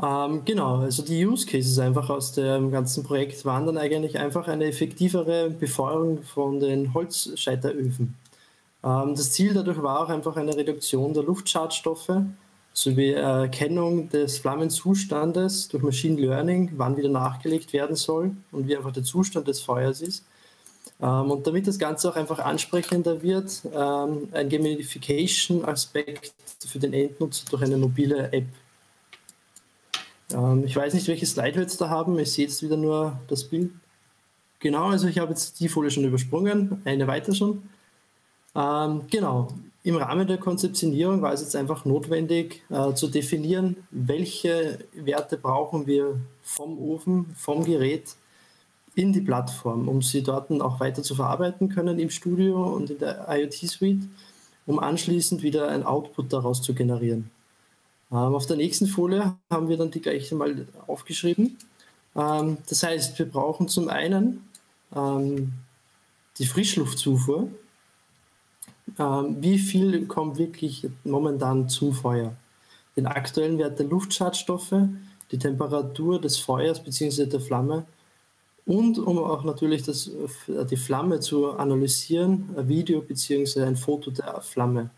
Ähm, genau, also die Use Cases einfach aus dem ganzen Projekt waren dann eigentlich einfach eine effektivere Befeuerung von den Holzscheiteröfen. Ähm, das Ziel dadurch war auch einfach eine Reduktion der Luftschadstoffe sowie Erkennung des Flammenzustandes durch Machine Learning, wann wieder nachgelegt werden soll und wie einfach der Zustand des Feuers ist. Und damit das Ganze auch einfach ansprechender wird, ein Gamification-Aspekt für den Endnutzer durch eine mobile App. Ich weiß nicht, welches Slide wir jetzt da haben. Ich sehe jetzt wieder nur das Bild. Genau, also ich habe jetzt die Folie schon übersprungen, eine weiter schon. Ähm, genau, im Rahmen der Konzeptionierung war es jetzt einfach notwendig äh, zu definieren, welche Werte brauchen wir vom Ofen, vom Gerät in die Plattform, um sie dort auch weiter zu verarbeiten können im Studio und in der IoT-Suite, um anschließend wieder ein Output daraus zu generieren. Ähm, auf der nächsten Folie haben wir dann die gleiche mal aufgeschrieben. Ähm, das heißt, wir brauchen zum einen ähm, die Frischluftzufuhr. Ähm, wie viel kommt wirklich momentan zum Feuer? Den aktuellen Wert der Luftschadstoffe, die Temperatur des Feuers bzw. der Flamme, und um auch natürlich das, die Flamme zu analysieren, ein Video bzw. ein Foto der Flamme.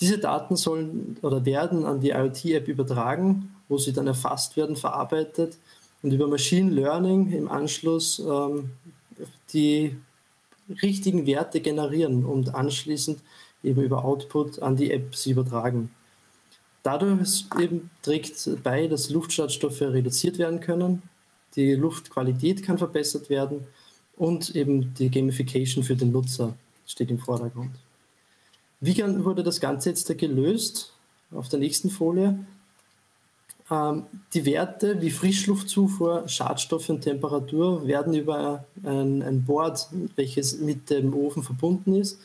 Diese Daten sollen oder werden an die IoT-App übertragen, wo sie dann erfasst werden, verarbeitet und über Machine Learning im Anschluss ähm, die richtigen Werte generieren und anschließend eben über Output an die App sie übertragen. Dadurch eben trägt bei, dass Luftschadstoffe reduziert werden können, die Luftqualität kann verbessert werden und eben die Gamification für den Nutzer steht im Vordergrund. Wie wurde das Ganze jetzt da gelöst? Auf der nächsten Folie. Ähm, die Werte wie Frischluftzufuhr, Schadstoffe und Temperatur werden über ein, ein Board, welches mit dem Ofen verbunden ist,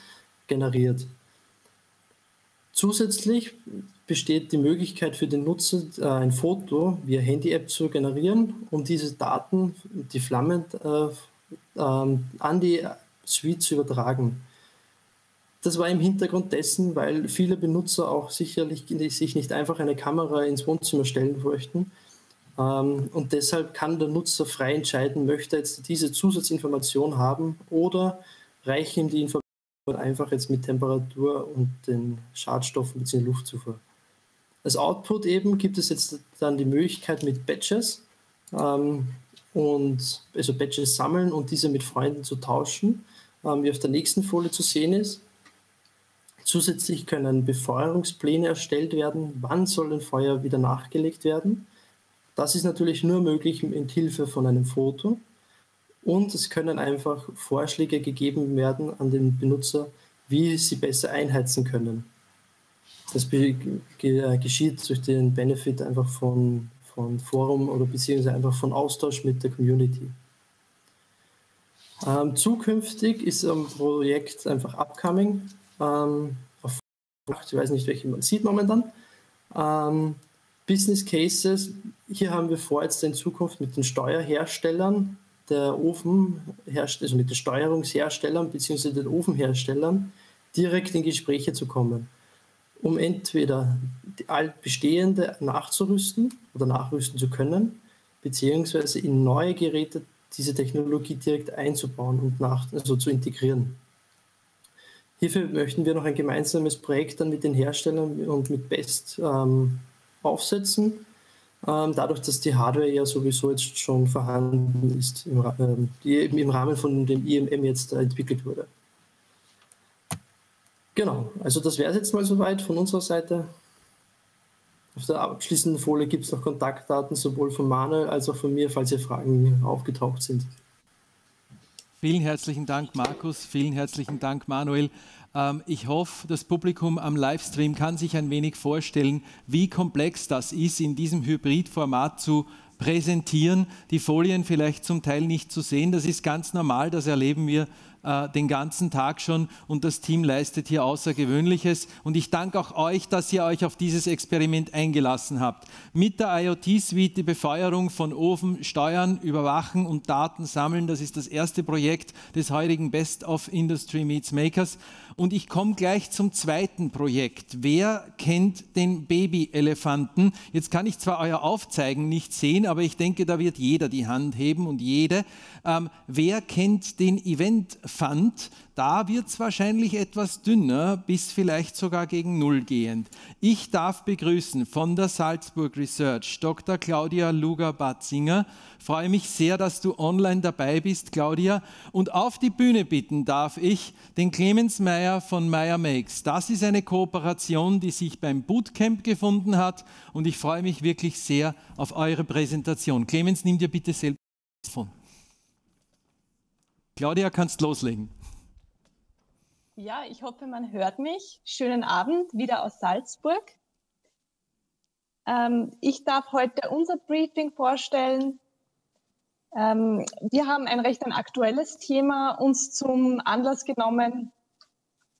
generiert. Zusätzlich besteht die Möglichkeit für den Nutzer, ein Foto via Handy-App zu generieren, um diese Daten, die Flammen, an die Suite zu übertragen. Das war im Hintergrund dessen, weil viele Benutzer auch sicherlich sich nicht einfach eine Kamera ins Wohnzimmer stellen möchten. Und deshalb kann der Nutzer frei entscheiden, möchte er jetzt diese Zusatzinformation haben oder reicht ihm die Information einfach jetzt mit Temperatur und den Schadstoffen bzw. Luftzufuhr. Als Output eben gibt es jetzt dann die Möglichkeit mit Badges, ähm, und, also Badges sammeln und diese mit Freunden zu tauschen, ähm, wie auf der nächsten Folie zu sehen ist. Zusätzlich können Befeuerungspläne erstellt werden, wann soll ein Feuer wieder nachgelegt werden. Das ist natürlich nur möglich mit Hilfe von einem Foto. Und es können einfach Vorschläge gegeben werden an den Benutzer, wie sie besser einheizen können. Das geschieht durch den Benefit einfach von, von Forum oder beziehungsweise einfach von Austausch mit der Community. Ähm, zukünftig ist am Projekt einfach upcoming. Ähm, auf, ich weiß nicht, welche man sieht momentan. Ähm, Business Cases, hier haben wir vor, jetzt in Zukunft mit den Steuerherstellern, der Ofen, also mit den Steuerungsherstellern bzw. den Ofenherstellern direkt in Gespräche zu kommen, um entweder die altbestehende nachzurüsten oder nachrüsten zu können, beziehungsweise in neue Geräte diese Technologie direkt einzubauen und nach, also zu integrieren. Hierfür möchten wir noch ein gemeinsames Projekt dann mit den Herstellern und mit BEST ähm, aufsetzen. Dadurch, dass die Hardware ja sowieso jetzt schon vorhanden ist, die eben im Rahmen von dem I M M jetzt entwickelt wurde. Genau, also das wäre es jetzt mal soweit von unserer Seite. Auf der abschließenden Folie gibt es noch Kontaktdaten, sowohl von Manuel als auch von mir, falls hier Fragen aufgetaucht sind. Vielen herzlichen Dank, Markus. Vielen herzlichen Dank, Manuel. Ähm, ich hoffe, das Publikum am Livestream kann sich ein wenig vorstellen, wie komplex das ist, in diesem Hybridformat zu präsentieren. Die Folien vielleicht zum Teil nicht zu sehen, das ist ganz normal, das erleben wir äh, den ganzen Tag schon und das Team leistet hier Außergewöhnliches. Und ich danke auch euch, dass ihr euch auf dieses Experiment eingelassen habt. Mit der IoT-Suite die Befeuerung von Ofen steuern, überwachen und Daten sammeln. Das ist das erste Projekt des heutigen Best of Industry Meets Makers. Und ich komme gleich zum zweiten Projekt. Wer kennt den Babyelefanten? Jetzt kann ich zwar euer Aufzeigen nicht sehen, aber ich denke, da wird jeder die Hand heben und jede. Ähm, wer kennt den Event-Fund? Da wird es wahrscheinlich etwas dünner, bis vielleicht sogar gegen Null gehend. Ich darf begrüßen von der Salzburg Research Doktor Claudia Luger-Bazinger. Freue mich sehr, dass du online dabei bist, Claudia. Und auf die Bühne bitten darf ich den Clemens Meyer von Meyer Makes. Das ist eine Kooperation, die sich beim Bootcamp gefunden hat. Und ich freue mich wirklich sehr auf eure Präsentation. Clemens, nimm dir bitte selbst das Mikrofon. Claudia, kannst loslegen. Ja, ich hoffe, man hört mich. Schönen Abend, wieder aus Salzburg. Ähm, ich darf heute unser Briefing vorstellen. Ähm, wir haben ein recht ein aktuelles Thema uns zum Anlass genommen.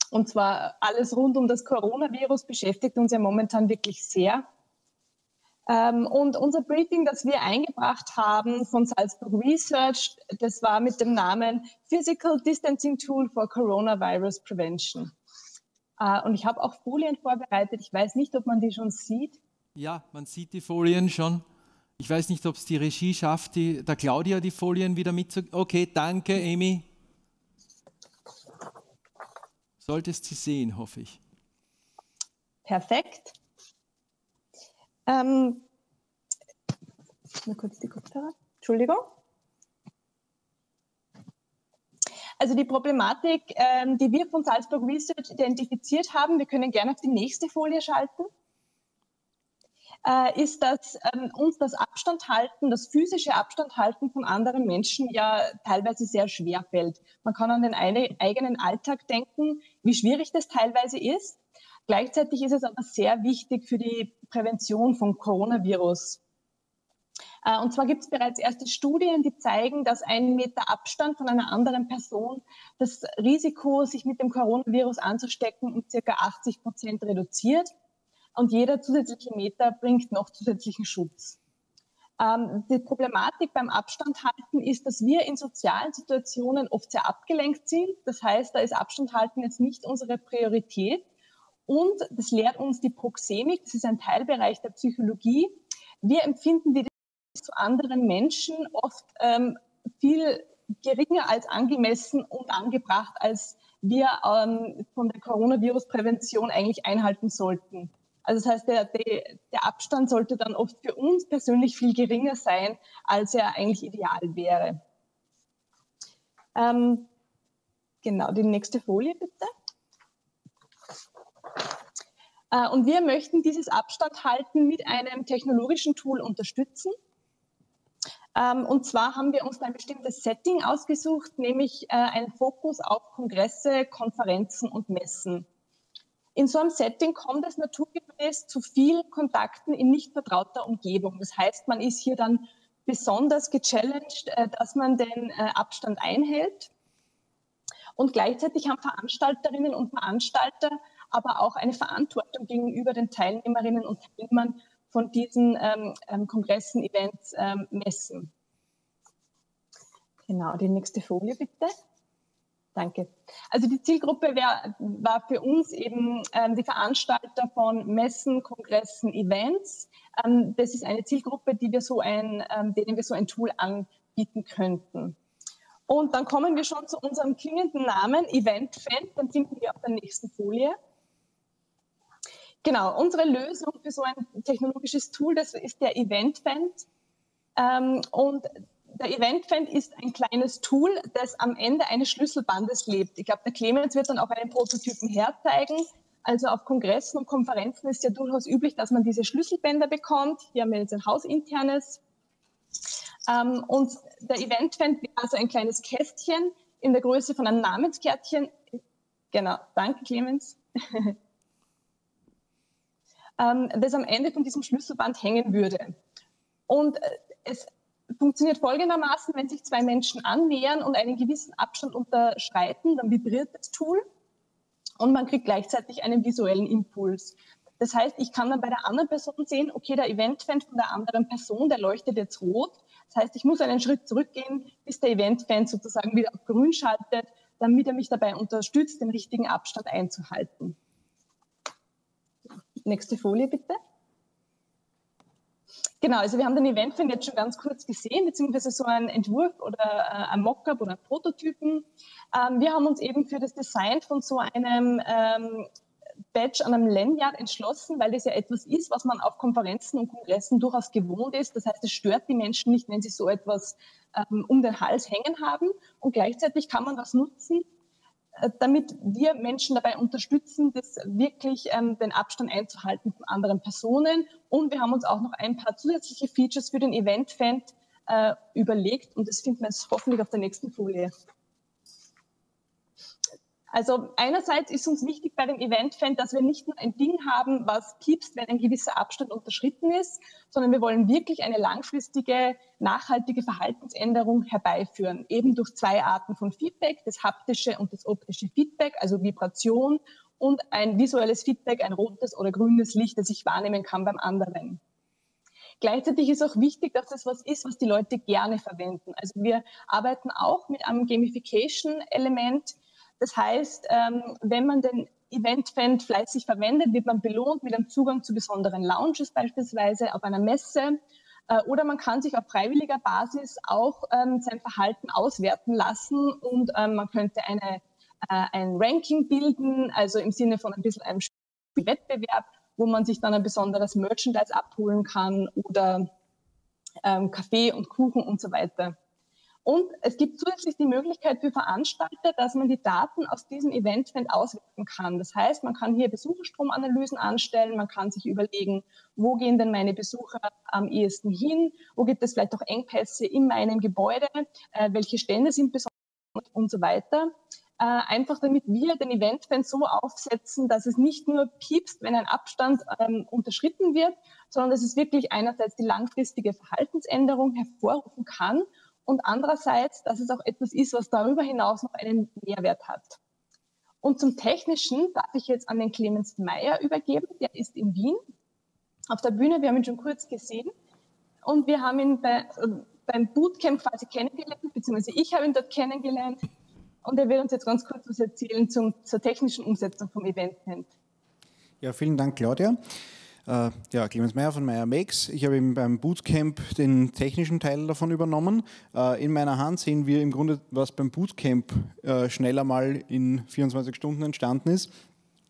Und zwar alles rund um das Coronavirus beschäftigt uns ja momentan wirklich sehr. Ähm, und unser Briefing, das wir eingebracht haben von Salzburg Research, das war mit dem Namen Physical Distancing Tool for Coronavirus Prevention. Äh, und ich habe auch Folien vorbereitet. Ich weiß nicht, ob man die schon sieht. Ja, man sieht die Folien schon. Ich weiß nicht, ob es die Regie schafft, die, der Claudia die Folien wieder mitzugeben. Okay, danke, Emi. Solltest sie sehen, hoffe ich. Perfekt. Ähm, mal kurz die Kopfhörer. Entschuldigung. Also die Problematik, ähm, die wir von Salzburg Research identifiziert haben, wir können gerne auf die nächste Folie schalten, äh, ist, dass ähm, uns das Abstand halten, das physische Abstand halten von anderen Menschen ja teilweise sehr schwer fällt. Man kann an den eine, eigenen Alltag denken, wie schwierig das teilweise ist. Gleichzeitig ist es aber sehr wichtig für die Prävention von Coronavirus. Und zwar gibt es bereits erste Studien, die zeigen, dass ein Meter Abstand von einer anderen Person das Risiko, sich mit dem Coronavirus anzustecken, um circa achtzig Prozent reduziert. Und jeder zusätzliche Meter bringt noch zusätzlichen Schutz. Die Problematik beim Abstand halten ist, dass wir in sozialen Situationen oft sehr abgelenkt sind. Das heißt, da ist Abstand halten jetzt nicht unsere Priorität. Und das lehrt uns die Proxemik, das ist ein Teilbereich der Psychologie. Wir empfinden die Distanz zu anderen Menschen oft ähm, viel geringer als angemessen und angebracht, als wir ähm, von der Coronavirus-Prävention eigentlich einhalten sollten. Also das heißt, der, der Abstand sollte dann oft für uns persönlich viel geringer sein, als er eigentlich ideal wäre. Ähm, genau, die nächste Folie bitte. Und wir möchten dieses Abstandhalten mit einem technologischen Tool unterstützen. Und zwar haben wir uns ein bestimmtes Setting ausgesucht, nämlich einen Fokus auf Kongresse, Konferenzen und Messen. In so einem Setting kommt es naturgemäß zu vielen Kontakten in nicht vertrauter Umgebung. Das heißt, man ist hier dann besonders gechallenged, dass man den Abstand einhält. Und gleichzeitig haben Veranstalterinnen und Veranstalter aber auch eine Verantwortung gegenüber den Teilnehmerinnen und Teilnehmern von diesen ähm, Kongressen, Events, ähm, Messen. Genau, die nächste Folie bitte. Danke. Also die Zielgruppe wär, war für uns eben ähm, die Veranstalter von Messen, Kongressen, Events. Ähm, das ist eine Zielgruppe, die wir so ein, ähm, denen wir so ein Tool anbieten könnten. Und dann kommen wir schon zu unserem klingenden Namen, Event-Fan. Dann sind wir auf der nächsten Folie. Genau, unsere Lösung für so ein technologisches Tool, das ist der Event-Fan. Ähm, und der Event-Fan ist ein kleines Tool, das am Ende eines Schlüsselbandes lebt. Ich glaube, der Clemens wird dann auch einen Prototypen herzeigen. Also auf Kongressen und Konferenzen ist ja durchaus üblich, dass man diese Schlüsselbänder bekommt. Hier haben wir jetzt ein hausinternes. Ähm, und der Event-Fan wäre also ein kleines Kästchen in der Größe von einem Namenskärtchen. Genau, danke Clemens. ähm, das am Ende von diesem Schlüsselband hängen würde. Und es funktioniert folgendermaßen, wenn sich zwei Menschen annähern und einen gewissen Abstand unterschreiten, dann vibriert das Tool und man kriegt gleichzeitig einen visuellen Impuls. Das heißt, ich kann dann bei der anderen Person sehen, okay, der Event-Fan von der anderen Person, der leuchtet jetzt rot. Das heißt, ich muss einen Schritt zurückgehen, bis der Event-Fan sozusagen wieder auf grün schaltet, damit er mich dabei unterstützt, den richtigen Abstand einzuhalten. Nächste Folie bitte. Genau, also wir haben den Event-Fan jetzt schon ganz kurz gesehen, beziehungsweise so einen Entwurf oder ein Mockup oder einen Prototypen. Wir haben uns eben für das Design von so einem Badge an einem Lanyard entschlossen, weil das ja etwas ist, was man auf Konferenzen und Kongressen durchaus gewohnt ist. Das heißt, es stört die Menschen nicht, wenn sie so etwas ähm, um den Hals hängen haben. Und gleichzeitig kann man das nutzen, äh, damit wir Menschen dabei unterstützen, das wirklich ähm, den Abstand einzuhalten von anderen Personen. Und wir haben uns auch noch ein paar zusätzliche Features für den Event-Fan äh, überlegt. Und das finden wir jetzt hoffentlich auf der nächsten Folie. Also einerseits ist uns wichtig bei dem Event-Fan, dass wir nicht nur ein Ding haben, was piepst, wenn ein gewisser Abstand unterschritten ist, sondern wir wollen wirklich eine langfristige, nachhaltige Verhaltensänderung herbeiführen, eben durch zwei Arten von Feedback, das haptische und das optische Feedback, also Vibration und ein visuelles Feedback, ein rotes oder grünes Licht, das ich wahrnehmen kann beim anderen. Gleichzeitig ist auch wichtig, dass das was ist, was die Leute gerne verwenden. Also wir arbeiten auch mit einem Gamification-Element. Das heißt, wenn man den Event-Fan fleißig verwendet, wird man belohnt mit einem Zugang zu besonderen Lounges beispielsweise auf einer Messe. Oder man kann sich auf freiwilliger Basis auch sein Verhalten auswerten lassen und man könnte eine, ein Ranking bilden, also im Sinne von ein bisschen einem Wettbewerb, wo man sich dann ein besonderes Merchandise abholen kann oder ähm, Kaffee und Kuchen und so weiter. Und es gibt zusätzlich die Möglichkeit für Veranstalter, dass man die Daten aus diesem Event-Fan auswerten kann. Das heißt, man kann hier Besucherstromanalysen anstellen, man kann sich überlegen, wo gehen denn meine Besucher am ehesten hin, wo gibt es vielleicht auch Engpässe in meinem Gebäude, äh, welche Stände sind besonders und so weiter. Äh, einfach damit wir den Event-Fan so aufsetzen, dass es nicht nur piepst, wenn ein Abstand ähm, unterschritten wird, sondern dass es wirklich einerseits die langfristige Verhaltensänderung hervorrufen kann und andererseits, dass es auch etwas ist, was darüber hinaus noch einen Mehrwert hat. Und zum Technischen darf ich jetzt an den Clemens Meyer übergeben, der ist in Wien auf der Bühne, wir haben ihn schon kurz gesehen und wir haben ihn bei, äh, beim Bootcamp quasi kennengelernt, beziehungsweise ich habe ihn dort kennengelernt. Und er wird uns jetzt ganz kurz was erzählen zum, zur technischen Umsetzung vom Event-Hand. Ja, vielen Dank, Claudia. Äh, ja, Clemens Meyer von Meyer Makes. Ich habe eben beim Bootcamp den technischen Teil davon übernommen. Äh, in meiner Hand sehen wir im Grunde, was beim Bootcamp äh, schneller mal in vierundzwanzig Stunden entstanden ist.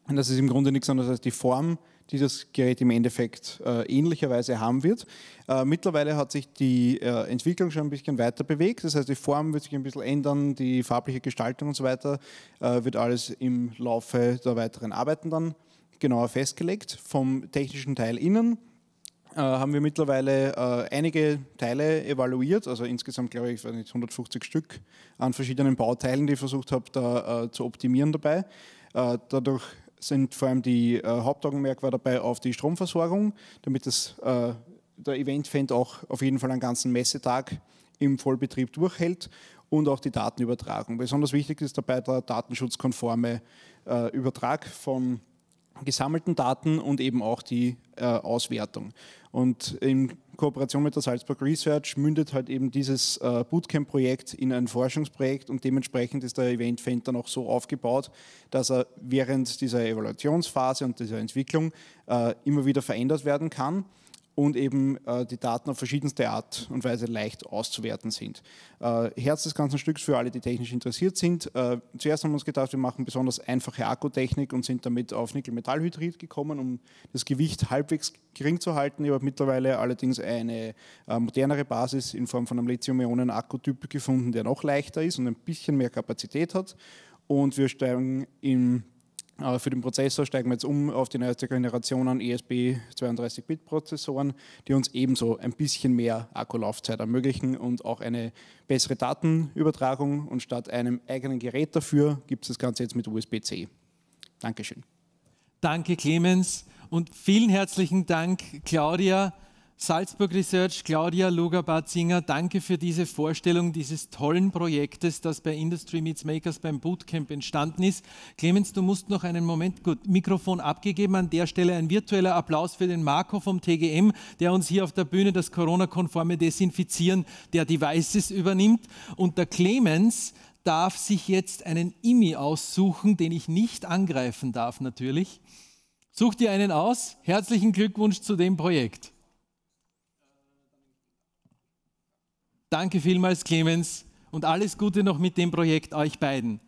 Und das ist im Grunde nichts anderes als die Form, die das Gerät im Endeffekt äh, ähnlicherweise haben wird. Äh, mittlerweile hat sich die äh, Entwicklung schon ein bisschen weiter bewegt. Das heißt, die Form wird sich ein bisschen ändern, die farbliche Gestaltung und so weiter äh, wird alles im Laufe der weiteren Arbeiten dann genauer festgelegt. Vom technischen Teil innen äh, haben wir mittlerweile äh, einige Teile evaluiert, also insgesamt glaube ich, ich weiß nicht, hundertfünfzig Stück an verschiedenen Bauteilen, die ich versucht habe, da äh, zu optimieren dabei. Äh, dadurch sind vor allem die äh, Hauptaugenmerk war dabei auf die Stromversorgung, damit das, äh, der Event-Fan auch auf jeden Fall einen ganzen Messetag im Vollbetrieb durchhält und auch die Datenübertragung. Besonders wichtig ist dabei der datenschutzkonforme äh, Übertrag von gesammelten Daten und eben auch die äh, Auswertung. Und in Kooperation mit der Salzburg Research mündet halt eben dieses äh, Bootcamp-Projekt in ein Forschungsprojekt und dementsprechend ist der Event-Fan dann auch so aufgebaut, dass er während dieser Evaluationsphase und dieser Entwicklung äh, immer wieder verändert werden kann und eben äh, die Daten auf verschiedenste Art und Weise leicht auszuwerten sind. Äh, Herz des ganzen Stücks für alle, die technisch interessiert sind. Äh, zuerst haben wir uns gedacht, wir machen besonders einfache Akkutechnik und sind damit auf Nickel-Metallhydrid gekommen, um das Gewicht halbwegs gering zu halten. Ich habe mittlerweile allerdings eine äh, modernere Basis in Form von einem Lithium-Ionen-Akkutyp gefunden, der noch leichter ist und ein bisschen mehr Kapazität hat. Und wir steigen im Für den Prozessor steigen wir jetzt um auf die neueste Generation an E S P zweiunddreißig Bit Prozessoren, die uns ebenso ein bisschen mehr Akkulaufzeit ermöglichen und auch eine bessere Datenübertragung. Und statt einem eigenen Gerät dafür gibt es das Ganze jetzt mit U S B C. Dankeschön. Danke, Clemens. Und vielen herzlichen Dank, Claudia, Salzburg Research, Claudia Luger-Bazinger. Danke für diese Vorstellung dieses tollen Projektes, das bei Industry Meets Makers beim Bootcamp entstanden ist. Clemens, du musst noch einen Moment, gut, Mikrofon abgegeben. An der Stelle ein virtueller Applaus für den Marco vom T G M, der uns hier auf der Bühne das Corona-konforme Desinfizieren der Devices übernimmt. Und der Clemens darf sich jetzt einen I M I aussuchen, den ich nicht angreifen darf natürlich. Such dir einen aus. Herzlichen Glückwunsch zu dem Projekt. Danke vielmals, Clemens, und alles Gute noch mit dem Projekt euch beiden.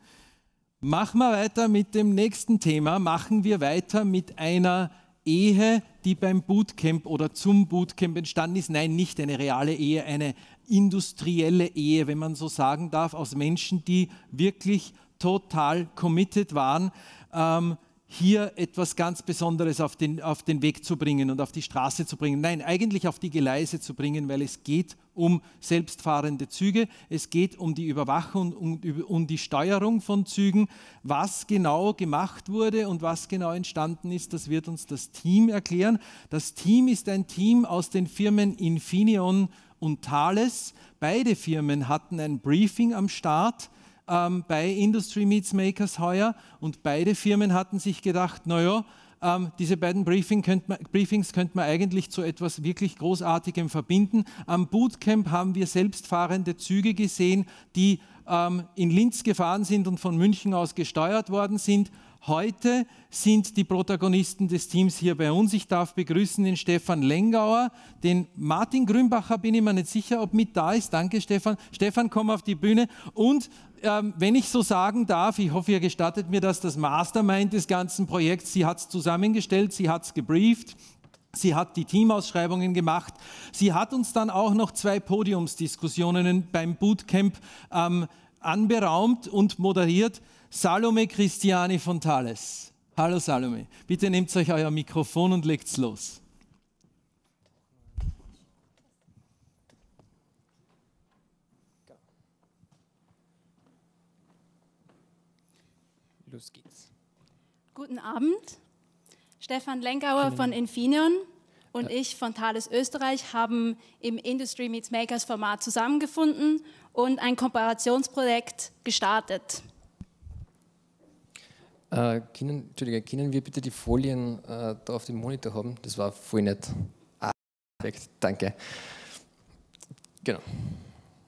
Machen wir weiter mit dem nächsten Thema. Machen wir weiter mit einer Ehe, die beim Bootcamp oder zum Bootcamp entstanden ist. Nein, nicht eine reale Ehe, eine industrielle Ehe, wenn man so sagen darf, aus Menschen, die wirklich total committed waren. Ähm, hier etwas ganz Besonderes auf den, auf den Weg zu bringen und auf die Straße zu bringen. Nein, eigentlich auf die Gleise zu bringen, weil es geht um selbstfahrende Züge, es geht um die Überwachung und um, um die Steuerung von Zügen. Was genau gemacht wurde und was genau entstanden ist, das wird uns das Team erklären. Das Team ist ein Team aus den Firmen Infineon und Thales. Beide Firmen hatten ein Briefing am Start Ähm, bei Industry Meets Makers heuer, und beide Firmen hatten sich gedacht, naja, ähm, diese beiden Briefing könnt man, Briefings könnte man eigentlich zu etwas wirklich Großartigem verbinden. Am Bootcamp haben wir selbstfahrende Züge gesehen, die ähm, in Linz gefahren sind und von München aus gesteuert worden sind. Heute sind die Protagonisten des Teams hier bei uns. Ich darf begrüßen den Stefan Lengauer, den Martin Grünbacher, bin ich mir nicht sicher, ob mit da ist. Danke, Stefan. Stefan, komm auf die Bühne. Und ähm, wenn ich so sagen darf, ich hoffe, ihr gestattet mir das, das Mastermind des ganzen Projekts. Sie hat es zusammengestellt, sie hat es gebrieft. Sie hat die Teamausschreibungen gemacht. Sie hat uns dann auch noch zwei Podiumsdiskussionen beim Bootcamp ähm, anberaumt und moderiert. Salome Christiani von Thales. Hallo Salome, bitte nehmt euch euer Mikrofon und legt's los. Los geht's. Guten Abend. Stefan Lengauer von Infineon und ich von Thales Österreich haben im Industry Meets Makers Format zusammengefunden und ein Kooperationsprojekt gestartet. Äh, können, Entschuldige, können wir bitte die Folien äh, da auf dem Monitor haben? Das war voll nett. Ah, perfekt, danke. Genau.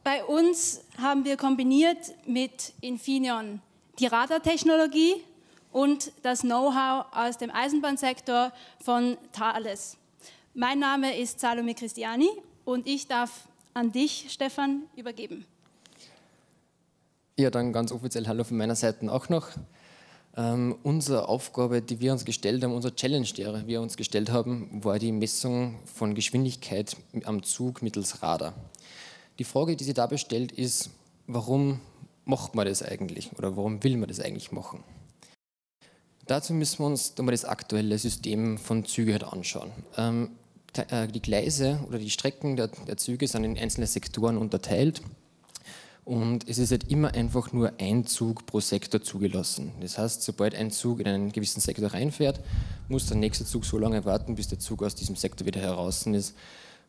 Bei uns haben wir kombiniert mit Infineon die Radartechnologie und das Know-how aus dem Eisenbahnsektor von Thales. Mein Name ist Salome Christiani und ich darf an dich, Stefan, übergeben. Ja, dann ganz offiziell hallo von meiner Seite auch noch. Ähm, unsere Aufgabe, die wir uns gestellt haben, unsere Challenge, die wir uns gestellt haben, war die Messung von Geschwindigkeit am Zug mittels Radar. Die Frage, die sich dabei stellt, ist, warum macht man das eigentlich oder warum will man das eigentlich machen? Dazu müssen wir uns da mal das aktuelle System von Zügen halt anschauen. Ähm, die Gleise oder die Strecken der, der Züge sind in einzelne Sektoren unterteilt. Und es ist halt immer einfach nur ein Zug pro Sektor zugelassen. Das heißt, sobald ein Zug in einen gewissen Sektor reinfährt, muss der nächste Zug so lange warten, bis der Zug aus diesem Sektor wieder heraus ist,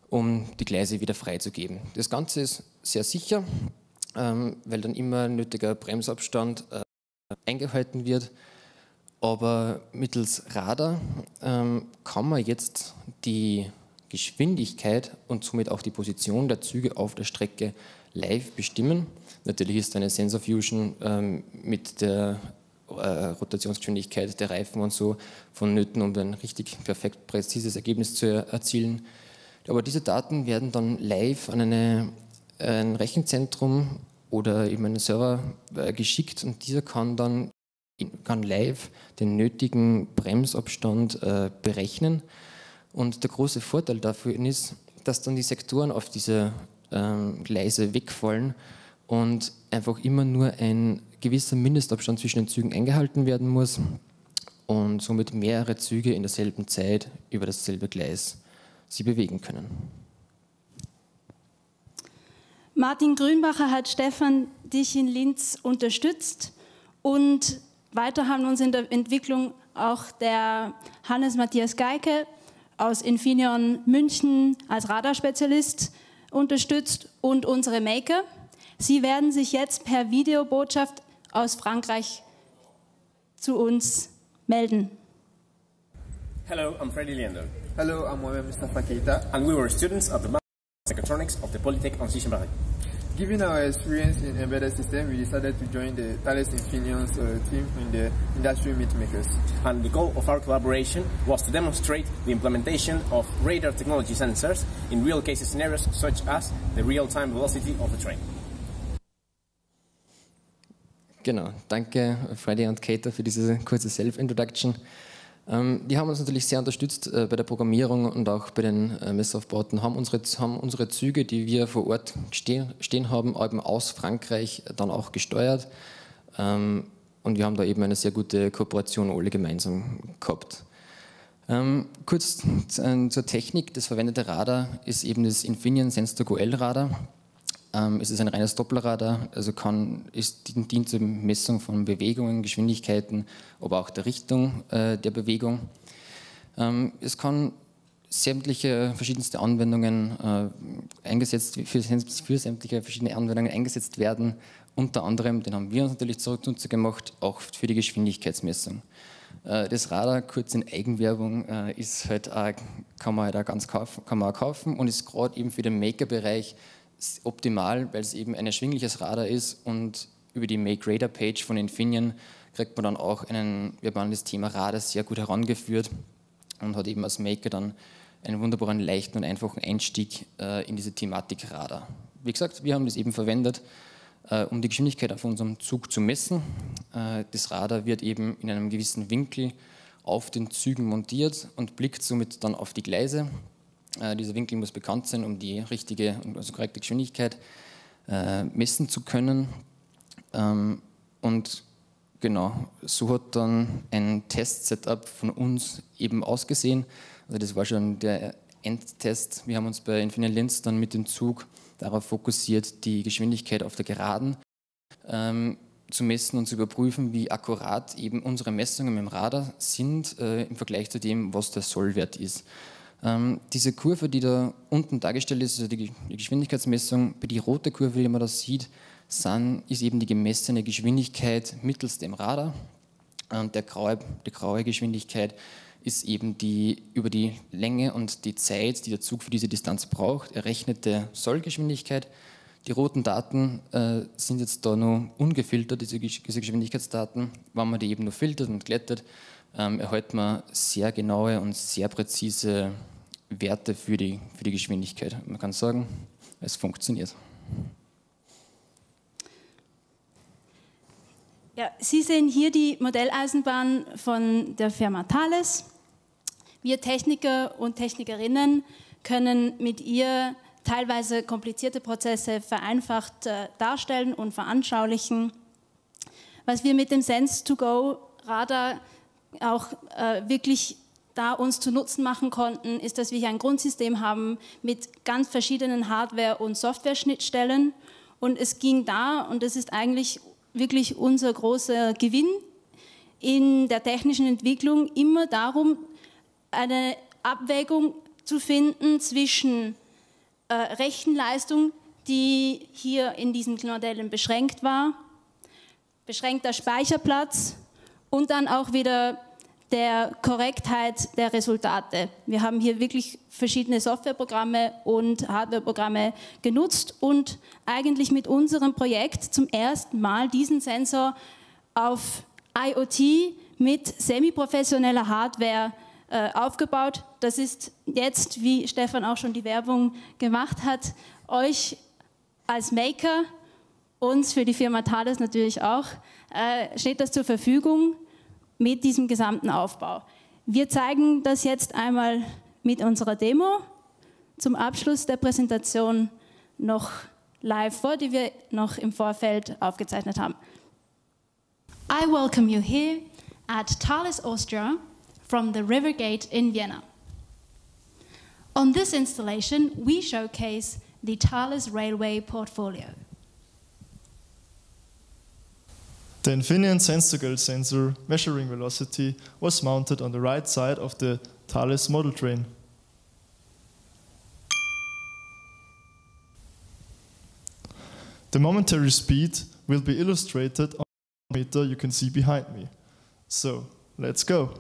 um die Gleise wieder freizugeben. Das Ganze ist sehr sicher, weil dann immer nötiger Bremsabstand eingehalten wird. Aber mittels Radar kann man jetzt die Geschwindigkeit und somit auch die Position der Züge auf der Strecke live bestimmen. Natürlich ist eine Sensor Fusion ähm, mit der äh, Rotationsgeschwindigkeit der Reifen und so vonnöten, um ein richtig perfekt präzises Ergebnis zu er erzielen. Aber diese Daten werden dann live an eine, ein Rechenzentrum oder eben einen Server äh, geschickt, und dieser kann dann kann live den nötigen Bremsabstand äh, berechnen. Und der große Vorteil dafür ist, dass dann die Sektoren auf diese Gleise wegfallen und einfach immer nur ein gewisser Mindestabstand zwischen den Zügen eingehalten werden muss und somit mehrere Züge in derselben Zeit über dasselbe Gleis sie bewegen können. Martin Grünbacher hat, Stefan, dich in Linz unterstützt, und weiter haben uns in der Entwicklung auch der Hannes Matthias Geike aus Infineon München als Radarspezialist unterstützt und unsere Maker. Sie werden sich jetzt per Videobotschaft aus Frankreich zu uns melden. Hello, I'm Freddy Liendo. Hello, I'm Mustafa Keita. And we were students of the Microtronics of the Polytech of Sichemari. Given our experience in embedded systems, we decided to join the Thales Infineon's uh, team in the Industry Meet Makers. And the goal of our collaboration was to demonstrate the implementation of radar technology sensors in real case scenarios, such as the real-time velocity of a train. Genau, danke Freddy und Kater für diese kurze Self-Introduction. Ähm, die haben uns natürlich sehr unterstützt äh, bei der Programmierung und auch bei den äh, Messaufbauten. Haben unsere, haben unsere Züge, die wir vor Ort stehen, stehen haben, eben aus Frankreich dann auch gesteuert. Ähm, Und wir haben da eben eine sehr gute Kooperation alle gemeinsam gehabt. Ähm, kurz äh, zur Technik. Das verwendete Radar ist eben das Infineon Sensor-Q L-Radar. Ähm, es ist ein reines Dopplerradar, also kann, ist, dient zur Messung von Bewegungen, Geschwindigkeiten, aber auch der Richtung äh, der Bewegung. Ähm, es kann sämtliche verschiedenste Anwendungen äh, eingesetzt, für, für sämtliche verschiedene Anwendungen eingesetzt werden. Unter anderem, den haben wir uns natürlich zurücknutze gemacht, auch für die Geschwindigkeitsmessung. Äh, das Radar, kurz in Eigenwerbung, äh, ist halt auch, kann man halt auch ganz kaufen, kann man auch kaufen und ist gerade eben für den Maker-Bereich optimal, weil es eben ein erschwingliches Radar ist, und über die Make-Radar-Page von Infineon kriegt man dann auch einen, wir haben das Thema Radar sehr gut herangeführt und hat eben als Maker dann einen wunderbaren, leichten und einfachen Einstieg äh, in diese Thematik Radar. Wie gesagt, wir haben das eben verwendet, äh, um die Geschwindigkeit auf unserem Zug zu messen. Äh, das Radar wird eben in einem gewissen Winkel auf den Zügen montiert und blickt somit dann auf die Gleise. Äh, dieser Winkel muss bekannt sein, um die richtige und also korrekte Geschwindigkeit äh, messen zu können. Ähm, und genau, so hat dann ein Test-Setup von uns eben ausgesehen. Also das war schon der Endtest. Wir haben uns bei Infineon Linz dann mit dem Zug darauf fokussiert, die Geschwindigkeit auf der Geraden ähm, zu messen und zu überprüfen, wie akkurat eben unsere Messungen mit dem Radar sind äh, im Vergleich zu dem, was der Sollwert ist. Ähm, diese Kurve, die da unten dargestellt ist, also die, die Geschwindigkeitsmessung, die rote Kurve, die man da sieht, sind, ist eben die gemessene Geschwindigkeit mittels dem Radar. Und der graue, die graue Geschwindigkeit ist eben die über die Länge und die Zeit, die der Zug für diese Distanz braucht, errechnete Sollgeschwindigkeit. Die roten Daten äh, sind jetzt da nur ungefiltert, diese, diese Geschwindigkeitsdaten. Wenn man die eben nur filtert und glättet, ähm, erhält man sehr genaue und sehr präzise Werte für die, für die Geschwindigkeit. Man kann sagen, es funktioniert. Ja, Sie sehen hier die Modelleisenbahn von der Firma Thales. Wir Techniker und Technikerinnen können mit ihr teilweise komplizierte Prozesse vereinfacht äh, darstellen und veranschaulichen. Was wir mit dem Sense to Go Radar auch äh, wirklich da uns zu Nutzen machen konnten, ist, dass wir hier ein Grundsystem haben mit ganz verschiedenen Hardware- und Software-Schnittstellen. Und es ging da, und das ist eigentlich wirklich unser großer Gewinn in der technischen Entwicklung, immer darum, eine Abwägung zu finden zwischen äh, Rechenleistung, die hier in diesen Modellen beschränkt war, beschränkter Speicherplatz und dann auch wieder der Korrektheit der Resultate. Wir haben hier wirklich verschiedene Softwareprogramme und Hardwareprogramme genutzt und eigentlich mit unserem Projekt zum ersten Mal diesen Sensor auf IoT mit semi-professioneller Hardware äh, aufgebaut. Das ist jetzt, wie Stefan auch schon die Werbung gemacht hat, euch als Maker, uns für die Firma Thales natürlich auch, äh, steht das zur Verfügung. Mit diesem gesamten Aufbau. Wir zeigen das jetzt einmal mit unserer Demo zum Abschluss der Präsentation noch live vor, die wir noch im Vorfeld aufgezeichnet haben. I welcome you here at Thales Austria from the River Gate in Vienna. On this installation we showcase the Thales Railway portfolio. The Infineon Sense to Go sensor measuring velocity was mounted on the right side of the Thales model train. The momentary speed will be illustrated on the meter you can see behind me. So, let's go!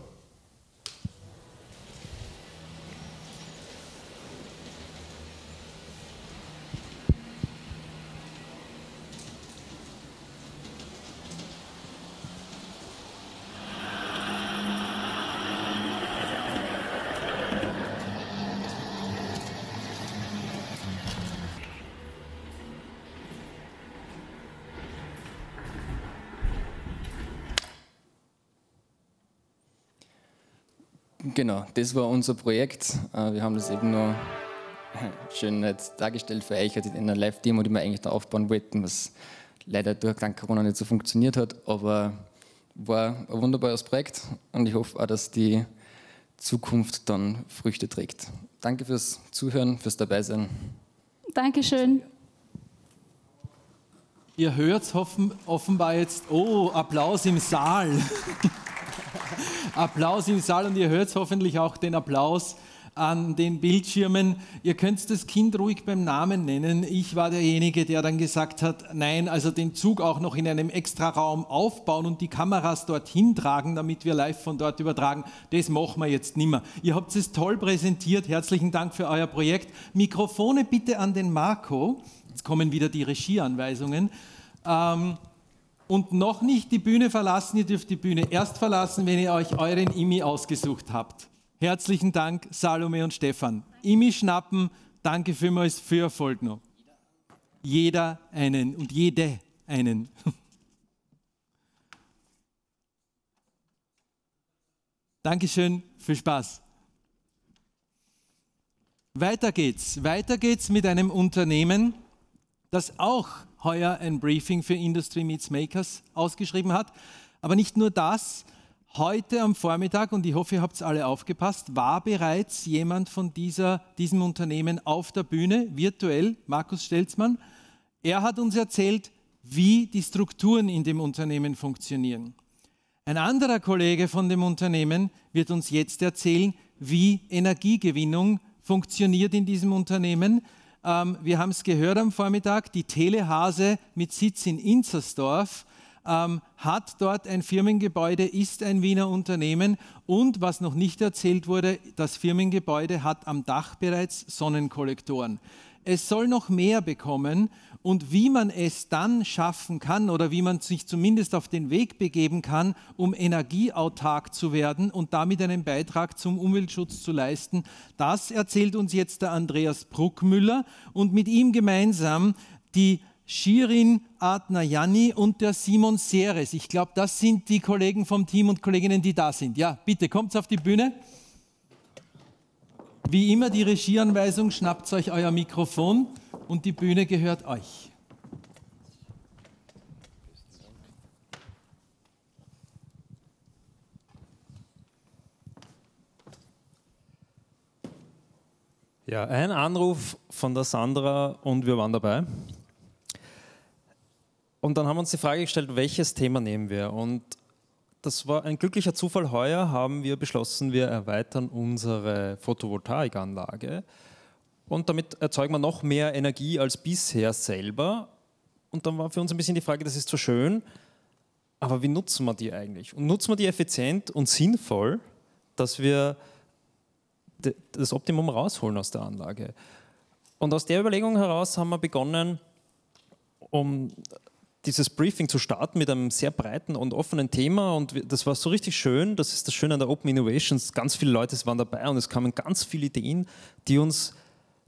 Genau, das war unser Projekt. Wir haben das eben nur schön jetzt dargestellt für euch in einer Live-Demo, die wir eigentlich da aufbauen wollten, was leider durch Corona nicht so funktioniert hat. Aber war ein wunderbares Projekt und ich hoffe auch, dass die Zukunft dann Früchte trägt. Danke fürs Zuhören, fürs Dabeisein. Dankeschön. Ihr hört es hoffen, offenbar jetzt, oh, Applaus im Saal. Applaus im Saal und ihr hört hoffentlich auch den Applaus an den Bildschirmen. Ihr könnt das Kind ruhig beim Namen nennen. Ich war derjenige, der dann gesagt hat, nein, also den Zug auch noch in einem Extraraum aufbauen und die Kameras dorthin tragen, damit wir live von dort übertragen. Das machen wir jetzt nimmer. Ihr habt es toll präsentiert. Herzlichen Dank für euer Projekt. Mikrofone bitte an den Marco. Jetzt kommen wieder die Regieanweisungen. Ähm, und noch nicht die Bühne verlassen. Ihr dürft die Bühne erst verlassen, wenn ihr euch euren I M I ausgesucht habt. Herzlichen Dank, Salome und Stefan. Imi schnappen, danke vielmals für Erfolg noch. Jeder einen und jede einen. Dankeschön, viel Spaß. Weiter geht's. Weiter geht's mit einem Unternehmen, das auch heuer ein Briefing für Industry Meets Makers ausgeschrieben hat. Aber nicht nur das. Heute am Vormittag, und ich hoffe, ihr habt alle aufgepasst, war bereits jemand von dieser, diesem Unternehmen auf der Bühne, virtuell, Markus Stelzmann. Er hat uns erzählt, wie die Strukturen in dem Unternehmen funktionieren. Ein anderer Kollege von dem Unternehmen wird uns jetzt erzählen, wie Energiegewinnung funktioniert in diesem Unternehmen. Ähm, wir haben es gehört am Vormittag, die Tele Haase mit Sitz in Inzersdorf Ähm, hat dort ein Firmengebäude, ist ein Wiener Unternehmen und, was noch nicht erzählt wurde, das Firmengebäude hat am Dach bereits Sonnenkollektoren. Es soll noch mehr bekommen und wie man es dann schaffen kann oder wie man sich zumindest auf den Weg begeben kann, um energieautark zu werden und damit einen Beitrag zum Umweltschutz zu leisten, das erzählt uns jetzt der Andreas Bruckmüller und mit ihm gemeinsam die Shirin Adnayani und der Simon Seres. Ich glaube, das sind die Kollegen vom Team und Kolleginnen, die da sind. Ja, bitte, kommt auf die Bühne. Wie immer die Regieanweisung, schnappt euch euer Mikrofon und die Bühne gehört euch. Ja, ein Anruf von der Sandra und wir waren dabei. Und dann haben wir uns die Frage gestellt, welches Thema nehmen wir? Und das war ein glücklicher Zufall. Heuer haben wir beschlossen, wir erweitern unsere Photovoltaikanlage. Und damit erzeugen wir noch mehr Energie als bisher selber. Und dann war für uns ein bisschen die Frage, das ist so schön, aber wie nutzen wir die eigentlich? Und nutzen wir die effizient und sinnvoll, dass wir das Optimum rausholen aus der Anlage? Und aus der Überlegung heraus haben wir begonnen, um dieses Briefing zu starten mit einem sehr breiten und offenen Thema und das war so richtig schön, das ist das Schöne an der Open Innovations, ganz viele Leute waren dabei und es kamen ganz viele Ideen, die uns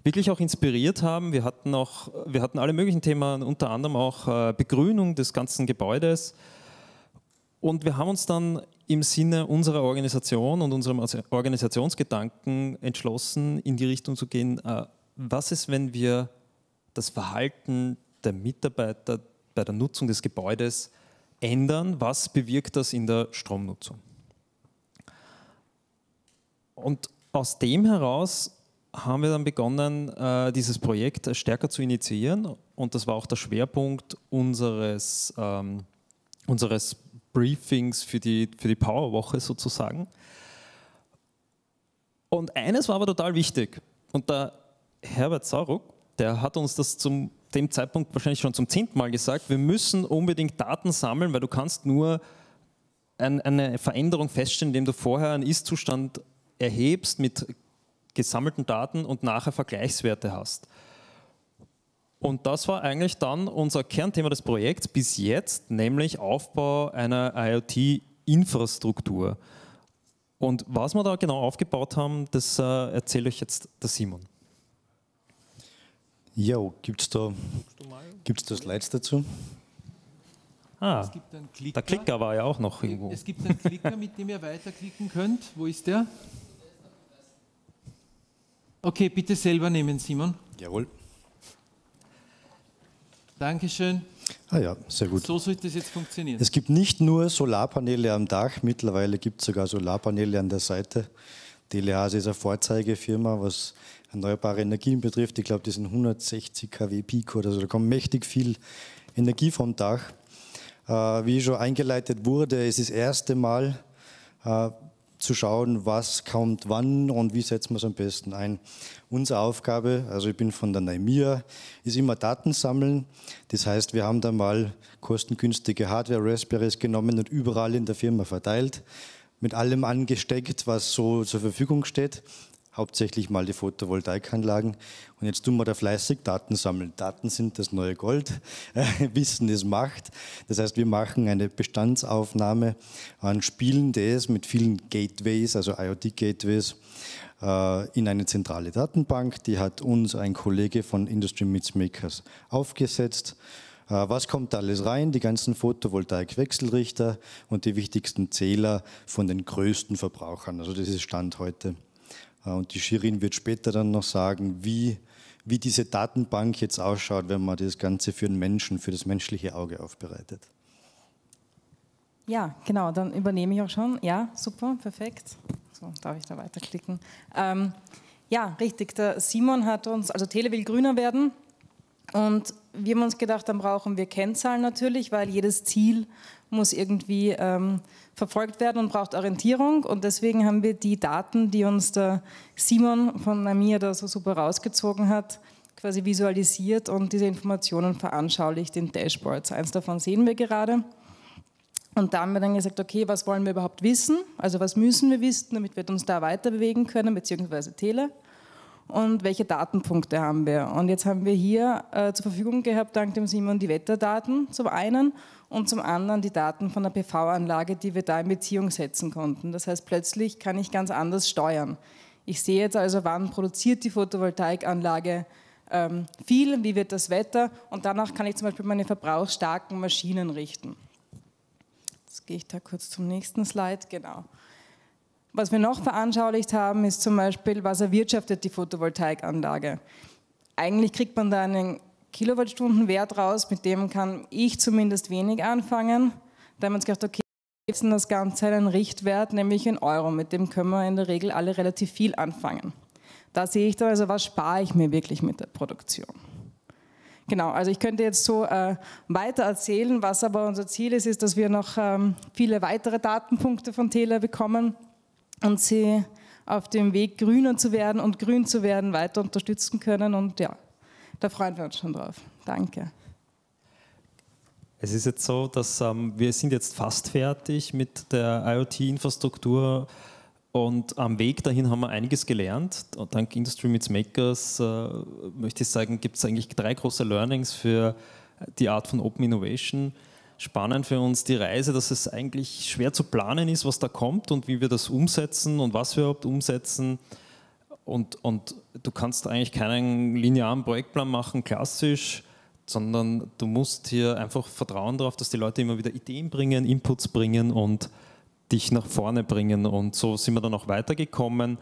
wirklich auch inspiriert haben. Wir hatten auch, wir hatten alle möglichen Themen, unter anderem auch Begrünung des ganzen Gebäudes und wir haben uns dann im Sinne unserer Organisation und unserem Organisationsgedanken entschlossen, in die Richtung zu gehen, was ist, wenn wir das Verhalten der Mitarbeiter bei der Nutzung des Gebäudes ändern, was bewirkt das in der Stromnutzung. Und aus dem heraus haben wir dann begonnen, dieses Projekt stärker zu initiieren und das war auch der Schwerpunkt unseres, ähm, unseres Briefings für die, für die Powerwoche sozusagen. Und eines war aber total wichtig und der Herbert Saurugg, der hat uns das zum dem Zeitpunkt wahrscheinlich schon zum zehnten Mal gesagt, wir müssen unbedingt Daten sammeln, weil du kannst nur ein, eine Veränderung feststellen, indem du vorher einen Ist-Zustand erhebst mit gesammelten Daten und nachher Vergleichswerte hast. Und das war eigentlich dann unser Kernthema des Projekts bis jetzt, nämlich Aufbau einer IoT-Infrastruktur. Und was wir da genau aufgebaut haben, das äh, erzähle euch jetzt der Simon. Jo, gibt es da, gibt's da Slides dazu? Ah, es gibt einen Klicker. Der Klicker war ja auch noch irgendwo. Es gibt einen Klicker, mit dem ihr weiterklicken könnt. Wo ist der? Okay, bitte selber nehmen, Simon. Jawohl. Dankeschön. Ah ja, sehr gut. So sollte das jetzt funktionieren. Es gibt nicht nur Solarpaneele am Dach, mittlerweile gibt es sogar Solarpaneele an der Seite. Tele Haase ist eine Vorzeigefirma, was erneuerbare Energien betrifft. Ich glaube, die sind hundertsechzig Kilowatt Peak oder so. Da kommt mächtig viel Energie vom Dach. Äh, wie schon eingeleitet wurde, es ist das erste Mal äh, zu schauen, was kommt wann und wie setzt man es am besten ein. Unsere Aufgabe, also ich bin von der N E M I A, ist immer Daten sammeln. Das heißt, wir haben da mal kostengünstige Hardware, Raspberries genommen und überall in der Firma verteilt, mit allem angesteckt, was so zur Verfügung steht, hauptsächlich mal die Photovoltaikanlagen. Und jetzt tun wir da fleißig Daten sammeln. Daten sind das neue Gold, Wissen ist Macht. Das heißt, wir machen eine Bestandsaufnahme an Spielen, das mit vielen Gateways, also IoT-Gateways, in eine zentrale Datenbank. Die hat uns ein Kollege von Industry Meets Makers aufgesetzt. Was kommt alles rein? Die ganzen Photovoltaik-Wechselrichter und die wichtigsten Zähler von den größten Verbrauchern. Also das ist Stand heute. Und die Shirin wird später dann noch sagen, wie, wie diese Datenbank jetzt ausschaut, wenn man das Ganze für den Menschen, für das menschliche Auge aufbereitet. Ja, genau, dann übernehme ich auch schon. Ja, super, perfekt. So, darf ich da weiterklicken? Ähm, ja, richtig, der Simon hat uns, also Tele will grüner werden. Und wir haben uns gedacht, dann brauchen wir Kennzahlen natürlich, weil jedes Ziel muss irgendwie ähm, verfolgt werden und braucht Orientierung. Und deswegen haben wir die Daten, die uns der Simon von N A M I A da so super rausgezogen hat, quasi visualisiert und diese Informationen veranschaulicht in Dashboards. Eins davon sehen wir gerade. Und da haben wir dann gesagt, okay, was wollen wir überhaupt wissen? Also was müssen wir wissen, damit wir uns da weiter bewegen können, beziehungsweise Tele? Und welche Datenpunkte haben wir? Und jetzt haben wir hier äh, zur Verfügung gehabt, dank dem Simon, die Wetterdaten zum einen und zum anderen die Daten von der P V-Anlage, die wir da in Beziehung setzen konnten. Das heißt, plötzlich kann ich ganz anders steuern. Ich sehe jetzt also, wann produziert die Photovoltaikanlage ähm, viel, wie wird das Wetter, und danach kann ich zum Beispiel meine verbrauchsstarken Maschinen richten. Jetzt gehe ich da kurz zum nächsten Slide, genau. Was wir noch veranschaulicht haben, ist zum Beispiel, was erwirtschaftet die Photovoltaikanlage. Eigentlich kriegt man da einen Kilowattstunden-Wert raus, mit dem kann ich zumindest wenig anfangen. Da haben wir uns gedacht, okay, wir setzen das Ganze einen Richtwert, nämlich in Euro. Mit dem können wir in der Regel alle relativ viel anfangen. Da sehe ich dann also, was spare ich mir wirklich mit der Produktion. Genau, also ich könnte jetzt so äh, weiter erzählen, was aber unser Ziel ist, ist, dass wir noch ähm, viele weitere Datenpunkte von Tele bekommen und sie auf dem Weg, grüner zu werden und grün zu werden, weiter unterstützen können. Und ja, da freuen wir uns schon drauf. Danke. Es ist jetzt so, dass ähm, wir sind jetzt fast fertig mit der IoT-Infrastruktur, und am Weg dahin haben wir einiges gelernt. Und dank Industry Meets Makers, äh, möchte ich sagen, gibt es eigentlich drei große Learnings für die Art von Open Innovation. Spannend für uns die Reise, dass es eigentlich schwer zu planen ist, was da kommt und wie wir das umsetzen und was wir überhaupt umsetzen. Und, und du kannst eigentlich keinen linearen Projektplan machen, klassisch, sondern du musst hier einfach vertrauen darauf, dass die Leute immer wieder Ideen bringen, Inputs bringen und dich nach vorne bringen. Und so sind wir dann auch weitergekommen.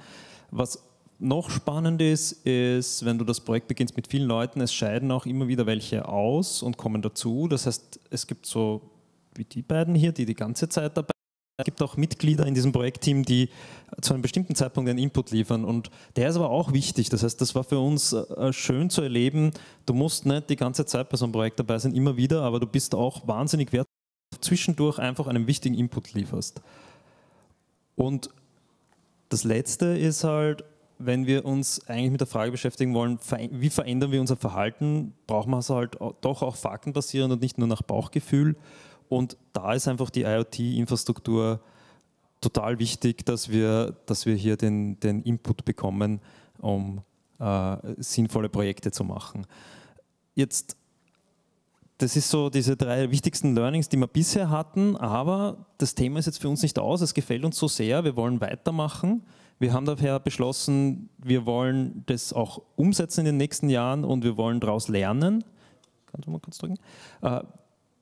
Was noch spannend ist, ist, wenn du das Projekt beginnst mit vielen Leuten, es scheiden auch immer wieder welche aus und kommen dazu. Das heißt, es gibt so wie die beiden hier, die die ganze Zeit dabei sind. Es gibt auch Mitglieder in diesem Projektteam, die zu einem bestimmten Zeitpunkt einen Input liefern, und der ist aber auch wichtig. Das heißt, das war für uns schön zu erleben. Du musst nicht die ganze Zeit bei so einem Projekt dabei sein, immer wieder, aber du bist auch wahnsinnig wertvoll, wenn du zwischendurch einfach einen wichtigen Input lieferst. Und das Letzte ist halt, wenn wir uns eigentlich mit der Frage beschäftigen wollen, wie verändern wir unser Verhalten, brauchen wir es halt doch auch faktenbasierend und nicht nur nach Bauchgefühl. Und da ist einfach die IoT-Infrastruktur total wichtig, dass wir, dass wir hier den, den Input bekommen, um äh, sinnvolle Projekte zu machen. Jetzt, das ist so diese drei wichtigsten Learnings, die wir bisher hatten, aber das Thema ist jetzt für uns nicht aus, es gefällt uns so sehr, wir wollen weitermachen. Wir haben daher beschlossen, wir wollen das auch umsetzen in den nächsten Jahren und wir wollen daraus lernen. Kannst du mal kurz drücken?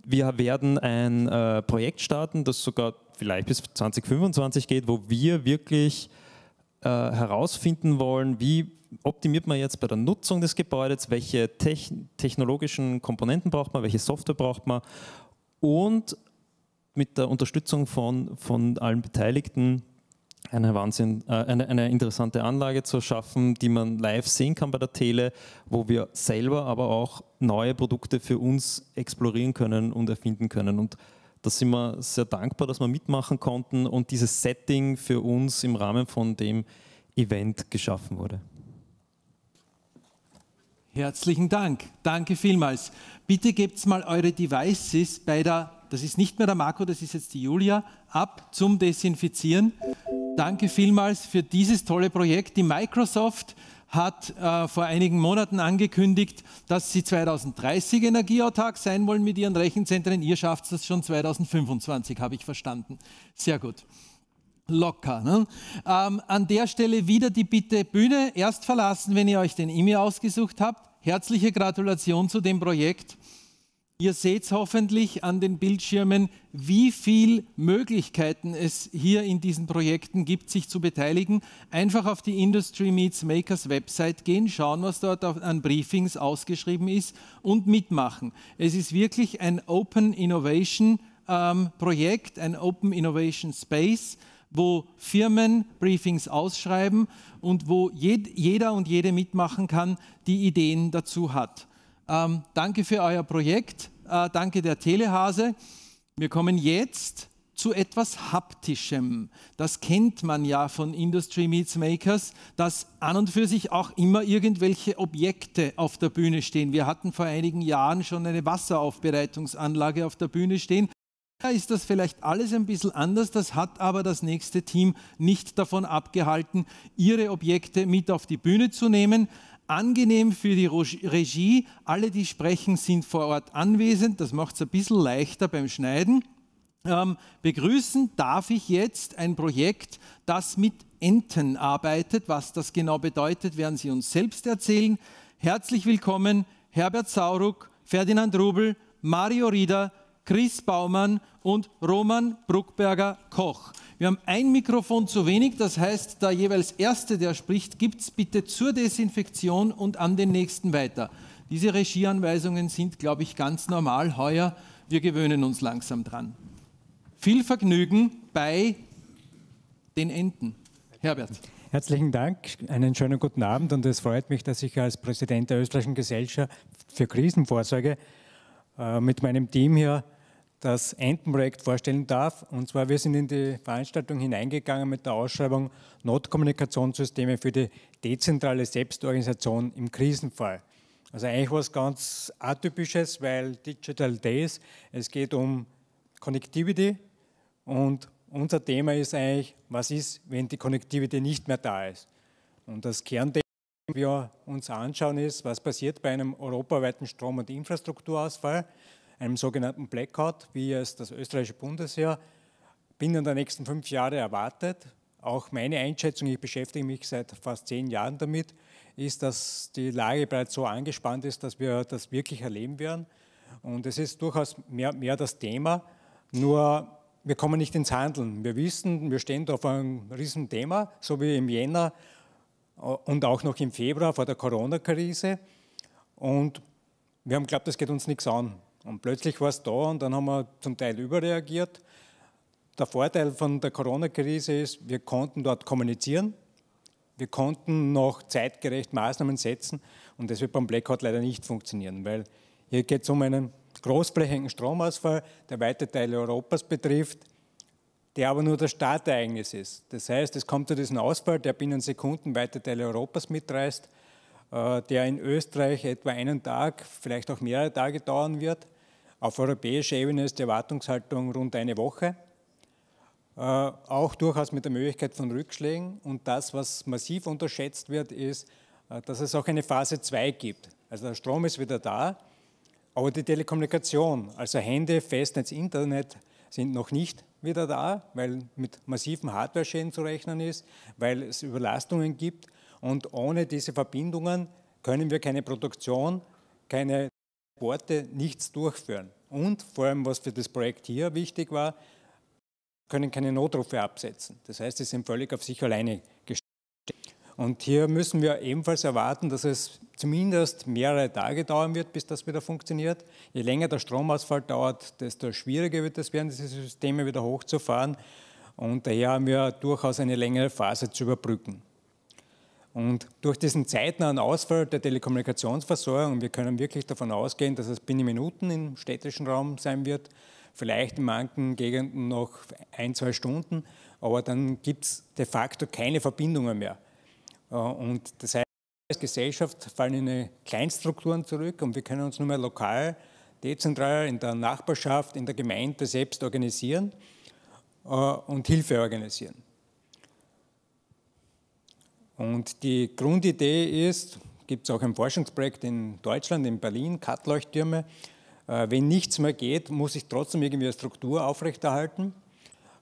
Wir werden ein Projekt starten, das sogar vielleicht bis zwanzig fünfundzwanzig geht, wo wir wirklich herausfinden wollen, wie optimiert man jetzt bei der Nutzung des Gebäudes? Welche techn- technologischen Komponenten braucht man? Welche Software braucht man? Und mit der Unterstützung von, von allen Beteiligten eine, Wahnsinn, äh, eine, eine interessante Anlage zu schaffen, die man live sehen kann bei der Tele, wo wir selber aber auch neue Produkte für uns explorieren können und erfinden können. Und da sind wir sehr dankbar, dass wir mitmachen konnten und dieses Setting für uns im Rahmen von dem Event geschaffen wurde. Herzlichen Dank. Danke vielmals. Bitte gebt mal eure Devices bei der, das ist nicht mehr der Marco, das ist jetzt die Julia, ab zum Desinfizieren. Danke vielmals für dieses tolle Projekt. Die Microsoft hat äh, vor einigen Monaten angekündigt, dass sie zweitausenddreißig energieautark sein wollen mit ihren Rechenzentren. Ihr schafft das schon zweitausendfünfundzwanzig, habe ich verstanden. Sehr gut. Locker. Ne? Ähm, an der Stelle wieder die Bitte, Bühne erst verlassen, wenn ihr euch den E-Mail ausgesucht habt. Herzliche Gratulation zu dem Projekt. Ihr seht hoffentlich an den Bildschirmen, wie viele Möglichkeiten es hier in diesen Projekten gibt, sich zu beteiligen. Einfach auf die Industry Meets Makers Website gehen, schauen, was dort an Briefings ausgeschrieben ist und mitmachen. Es ist wirklich ein Open Innovation ähm, Projekt, ein Open Innovation Space, wo Firmen Briefings ausschreiben und wo jed- jeder und jede mitmachen kann, die Ideen dazu hat. Ähm, danke für euer Projekt, äh, danke der Tele Haase. Wir kommen jetzt zu etwas Haptischem. Das kennt man ja von Industry Meets Makers, dass an und für sich auch immer irgendwelche Objekte auf der Bühne stehen. Wir hatten vor einigen Jahren schon eine Wasseraufbereitungsanlage auf der Bühne stehen. Da ist das vielleicht alles ein bisschen anders, das hat aber das nächste Team nicht davon abgehalten, ihre Objekte mit auf die Bühne zu nehmen. Angenehm für die Regie, alle die sprechen sind vor Ort anwesend, das macht es ein bisschen leichter beim Schneiden. Ähm, begrüßen darf ich jetzt ein Projekt, das mit Enten arbeitet, was das genau bedeutet, werden Sie uns selbst erzählen. Herzlich willkommen Herbert Saurugg, Ferdinand Rubel, Mario Rieder, Chris Baumann und Roman Bruckberger-Koch. Wir haben ein Mikrofon zu wenig, das heißt, der jeweils Erste, der spricht, gibt es bitte zur Desinfektion und an den Nächsten weiter. Diese Regieanweisungen sind, glaube ich, ganz normal heuer. Wir gewöhnen uns langsam dran. Viel Vergnügen bei den Enten. Herbert. Herzlichen Dank, einen schönen guten Abend und es freut mich, dass ich als Präsident der österreichischen Gesellschaft für Krisenvorsorge äh, mit meinem Team hier das Entenprojekt vorstellen darf. Und zwar, wir sind in die Veranstaltung hineingegangen mit der Ausschreibung Notkommunikationssysteme für die dezentrale Selbstorganisation im Krisenfall. Also eigentlich was ganz Atypisches, weil Digital Days, es geht um Connectivity und unser Thema ist eigentlich, was ist, wenn die Connectivity nicht mehr da ist. Und das Kernthema, das wir uns anschauen, ist, was passiert bei einem europaweiten Strom- und Infrastrukturausfall, einem sogenannten Blackout, wie es das österreichische Bundesheer binnen der nächsten fünf Jahre erwartet. Auch meine Einschätzung, ich beschäftige mich seit fast zehn Jahren damit, ist, dass die Lage bereits so angespannt ist, dass wir das wirklich erleben werden. Und es ist durchaus mehr, mehr das Thema, nur wir kommen nicht ins Handeln. Wir wissen, wir stehen da vor einem riesen Thema, so wie im Jänner und auch noch im Februar vor der Corona-Krise. Und wir haben geglaubt, das geht uns nichts an. Und plötzlich war es da und dann haben wir zum Teil überreagiert. Der Vorteil von der Corona-Krise ist, wir konnten dort kommunizieren, wir konnten noch zeitgerecht Maßnahmen setzen und das wird beim Blackout leider nicht funktionieren, weil hier geht es um einen großflächigen Stromausfall, der weite Teile Europas betrifft, der aber nur das Startereignis ist. Das heißt, es kommt zu diesem Ausfall, der binnen Sekunden weite Teile Europas mitreißt, der in Österreich etwa einen Tag, vielleicht auch mehrere Tage dauern wird. Auf europäischer Ebene ist die Erwartungshaltung rund eine Woche. Äh, auch durchaus mit der Möglichkeit von Rückschlägen. Und das, was massiv unterschätzt wird, ist, dass es auch eine Phase zwei gibt. Also der Strom ist wieder da, aber die Telekommunikation, also Handy, Festnetz, Internet, sind noch nicht wieder da, weil mit massiven Hardware-Schäden zu rechnen ist, weil es Überlastungen gibt. Und ohne diese Verbindungen können wir keine Produktion, keine Transporte, nichts durchführen. Und vor allem, was für das Projekt hier wichtig war, können keine Notrufe absetzen. Das heißt, sie sind völlig auf sich alleine gestellt. Und hier müssen wir ebenfalls erwarten, dass es zumindest mehrere Tage dauern wird, bis das wieder funktioniert. Je länger der Stromausfall dauert, desto schwieriger wird es werden, diese Systeme wieder hochzufahren. Und daher haben wir durchaus eine längere Phase zu überbrücken. Und durch diesen zeitnahen Ausfall der Telekommunikationsversorgung, wir können wirklich davon ausgehen, dass es binnen Minuten im städtischen Raum sein wird, vielleicht in manchen Gegenden noch ein, zwei Stunden, aber dann gibt es de facto keine Verbindungen mehr. Und das heißt, als Gesellschaft fallen in eine Kleinstrukturen zurück und wir können uns nur mehr lokal, dezentral, in der Nachbarschaft, in der Gemeinde selbst organisieren und Hilfe organisieren. Und die Grundidee ist, gibt es auch ein Forschungsprojekt in Deutschland, in Berlin, Cut-Leuchttürme. Wenn nichts mehr geht, muss ich trotzdem irgendwie eine Struktur aufrechterhalten.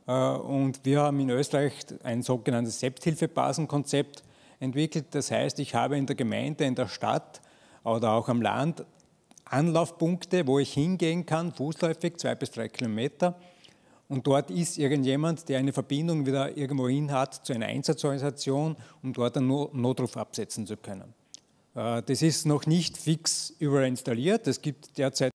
Und wir haben in Österreich ein sogenanntes Selbsthilfebasenkonzept entwickelt. Das heißt, ich habe in der Gemeinde, in der Stadt oder auch am Land Anlaufpunkte, wo ich hingehen kann, fußläufig, zwei bis drei Kilometer. Und dort ist irgendjemand, der eine Verbindung wieder irgendwo hin hat zu einer Einsatzorganisation, um dort einen Notruf absetzen zu können. Das ist noch nicht fix überall installiert. Es gibt derzeit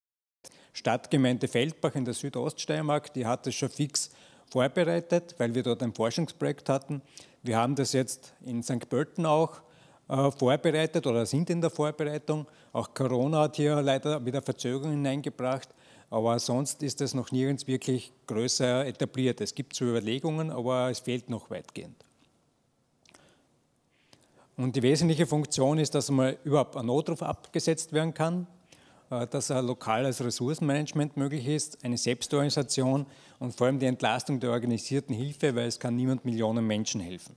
Stadtgemeinde Feldbach in der Südoststeiermark, die hat das schon fix vorbereitet, weil wir dort ein Forschungsprojekt hatten. Wir haben das jetzt in Sankt Pölten auch vorbereitet oder sind in der Vorbereitung. Auch Corona hat hier leider wieder Verzögerungen hineingebracht. Aber sonst ist das noch nirgends wirklich größer etabliert. Es gibt so Überlegungen, aber es fehlt noch weitgehend. Und die wesentliche Funktion ist, dass man überhaupt ein Notruf abgesetzt werden kann, dass ein lokales Ressourcenmanagement möglich ist, eine Selbstorganisation und vor allem die Entlastung der organisierten Hilfe, weil es kann niemand Millionen Menschen helfen.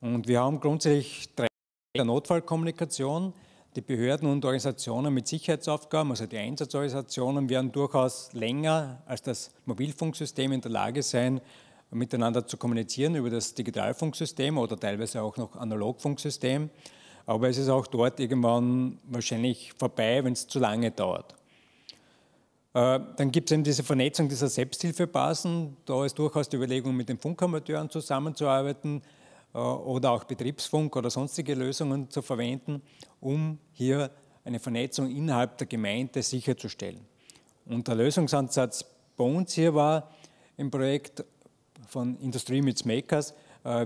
Und wir haben grundsätzlich drei der Notfallkommunikation. Die Behörden und Organisationen mit Sicherheitsaufgaben, also die Einsatzorganisationen, werden durchaus länger als das Mobilfunksystem in der Lage sein, miteinander zu kommunizieren über das Digitalfunksystem oder teilweise auch noch Analogfunksystem. Aber es ist auch dort irgendwann wahrscheinlich vorbei, wenn es zu lange dauert. Dann gibt es eben diese Vernetzung dieser Selbsthilfebasen. Da ist durchaus die Überlegung, mit den Funkamateuren zusammenzuarbeiten, oder auch Betriebsfunk oder sonstige Lösungen zu verwenden, um hier eine Vernetzung innerhalb der Gemeinde sicherzustellen. Und der Lösungsansatz bei uns hier war im Projekt von Industry Meets Makers,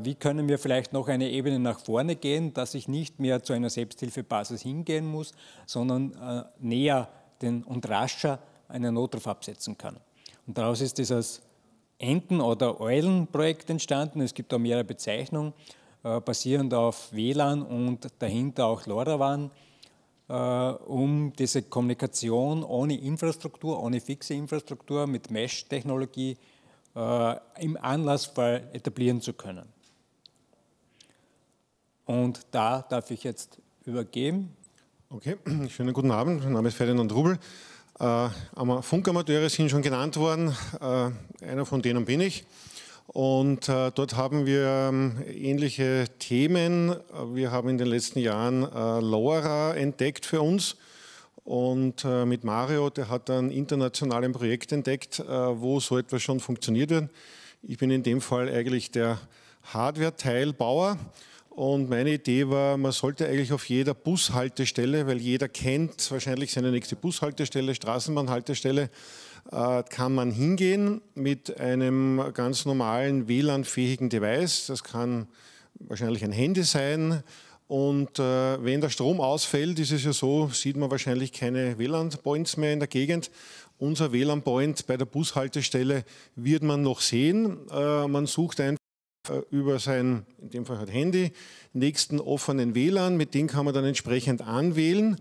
wie können wir vielleicht noch eine Ebene nach vorne gehen, dass ich nicht mehr zu einer Selbsthilfebasis hingehen muss, sondern näher den, und rascher einen Notruf absetzen kann. Und daraus ist dieses Enten- oder Eulen-Projekt entstanden. Es gibt da mehrere Bezeichnungen, äh, basierend auf W LAN und dahinter auch LoRaWAN, äh, um diese Kommunikation ohne Infrastruktur, ohne fixe Infrastruktur mit Mesh-Technologie äh, im Anlassfall etablieren zu können. Und da darf ich jetzt übergeben. Okay, schönen guten Abend. Mein Name ist Ferdinand Rubel. Äh, Funkamateure sind schon genannt worden, äh, einer von denen bin ich. Und äh, dort haben wir äh, ähnliche Themen. Wir haben in den letzten Jahren äh, LoRa entdeckt für uns. Und äh, mit Mario, der hat dann international ein Projekt entdeckt, äh, wo so etwas schon funktioniert wird. Ich bin in dem Fall eigentlich der Hardware-Teilbauer. Und meine Idee war, man sollte eigentlich auf jeder Bushaltestelle, weil jeder kennt wahrscheinlich seine nächste Bushaltestelle, Straßenbahnhaltestelle, äh, kann man hingehen mit einem ganz normalen W LAN-fähigen Device. Das kann wahrscheinlich ein Handy sein. Und äh, wenn der Strom ausfällt, ist es ja so, sieht man wahrscheinlich keine W LAN-Points mehr in der Gegend. Unser W LAN-Point bei der Bushaltestelle wird man noch sehen. Äh, man sucht einfach über sein, in dem Fall halt Handy, nächsten offenen W LAN, mit dem kann man dann entsprechend anwählen.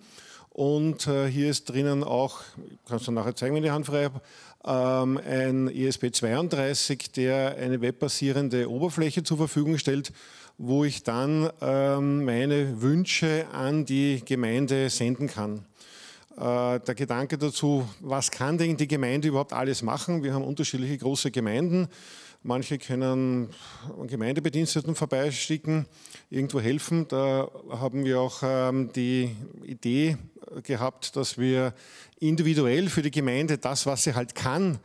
Und äh, hier ist drinnen auch, kannst du nachher zeigen, wenn ich die Hand frei habe, ähm, ein I S P zweiunddreißig, der eine webbasierende Oberfläche zur Verfügung stellt, wo ich dann ähm, meine Wünsche an die Gemeinde senden kann. Äh, der Gedanke dazu, was kann denn die Gemeinde überhaupt alles machen? Wir haben unterschiedliche große Gemeinden. Manche können Gemeindebediensteten vorbeischicken, irgendwo helfen. Da haben wir auch ähm, die Idee gehabt, dass wir individuell für die Gemeinde das, was sie halt kann,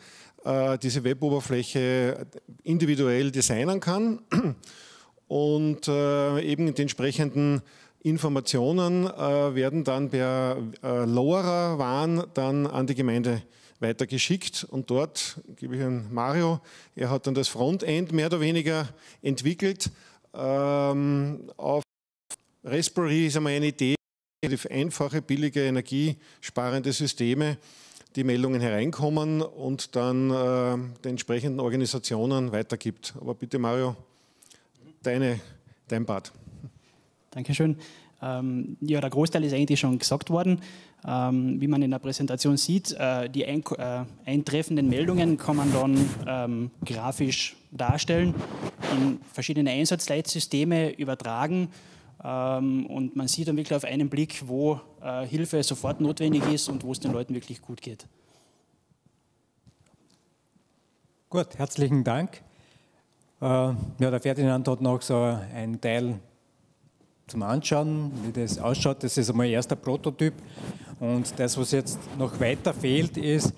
äh, diese Weboberfläche individuell designen kann. und äh, eben die entsprechenden Informationen äh, werden dann per äh, LoRa-WAN dann an die Gemeinde weitergeschickt und dort gebe ich an Mario, er hat dann das Frontend mehr oder weniger entwickelt ähm, auf Raspberry, ist einmal eine Idee, relativ einfache, billige, energiesparende Systeme, die Meldungen hereinkommen und dann äh, den entsprechenden Organisationen weitergibt. Aber bitte Mario, deine, dein Part. Dankeschön. Ähm, ja, der Großteil ist eigentlich schon gesagt worden. Ähm, wie man in der Präsentation sieht, äh, die ein, äh, eintreffenden Meldungen kann man dann ähm, grafisch darstellen, in verschiedene Einsatzleitsysteme übertragen ähm, und man sieht dann wirklich auf einen Blick, wo äh, Hilfe sofort notwendig ist und wo es den Leuten wirklich gut geht. Gut, herzlichen Dank. Äh, ja, der Ferdinand hat noch so einen Teil zum Anschauen, wie das ausschaut. Das ist einmal erster Prototyp und das, was jetzt noch weiter fehlt, ist,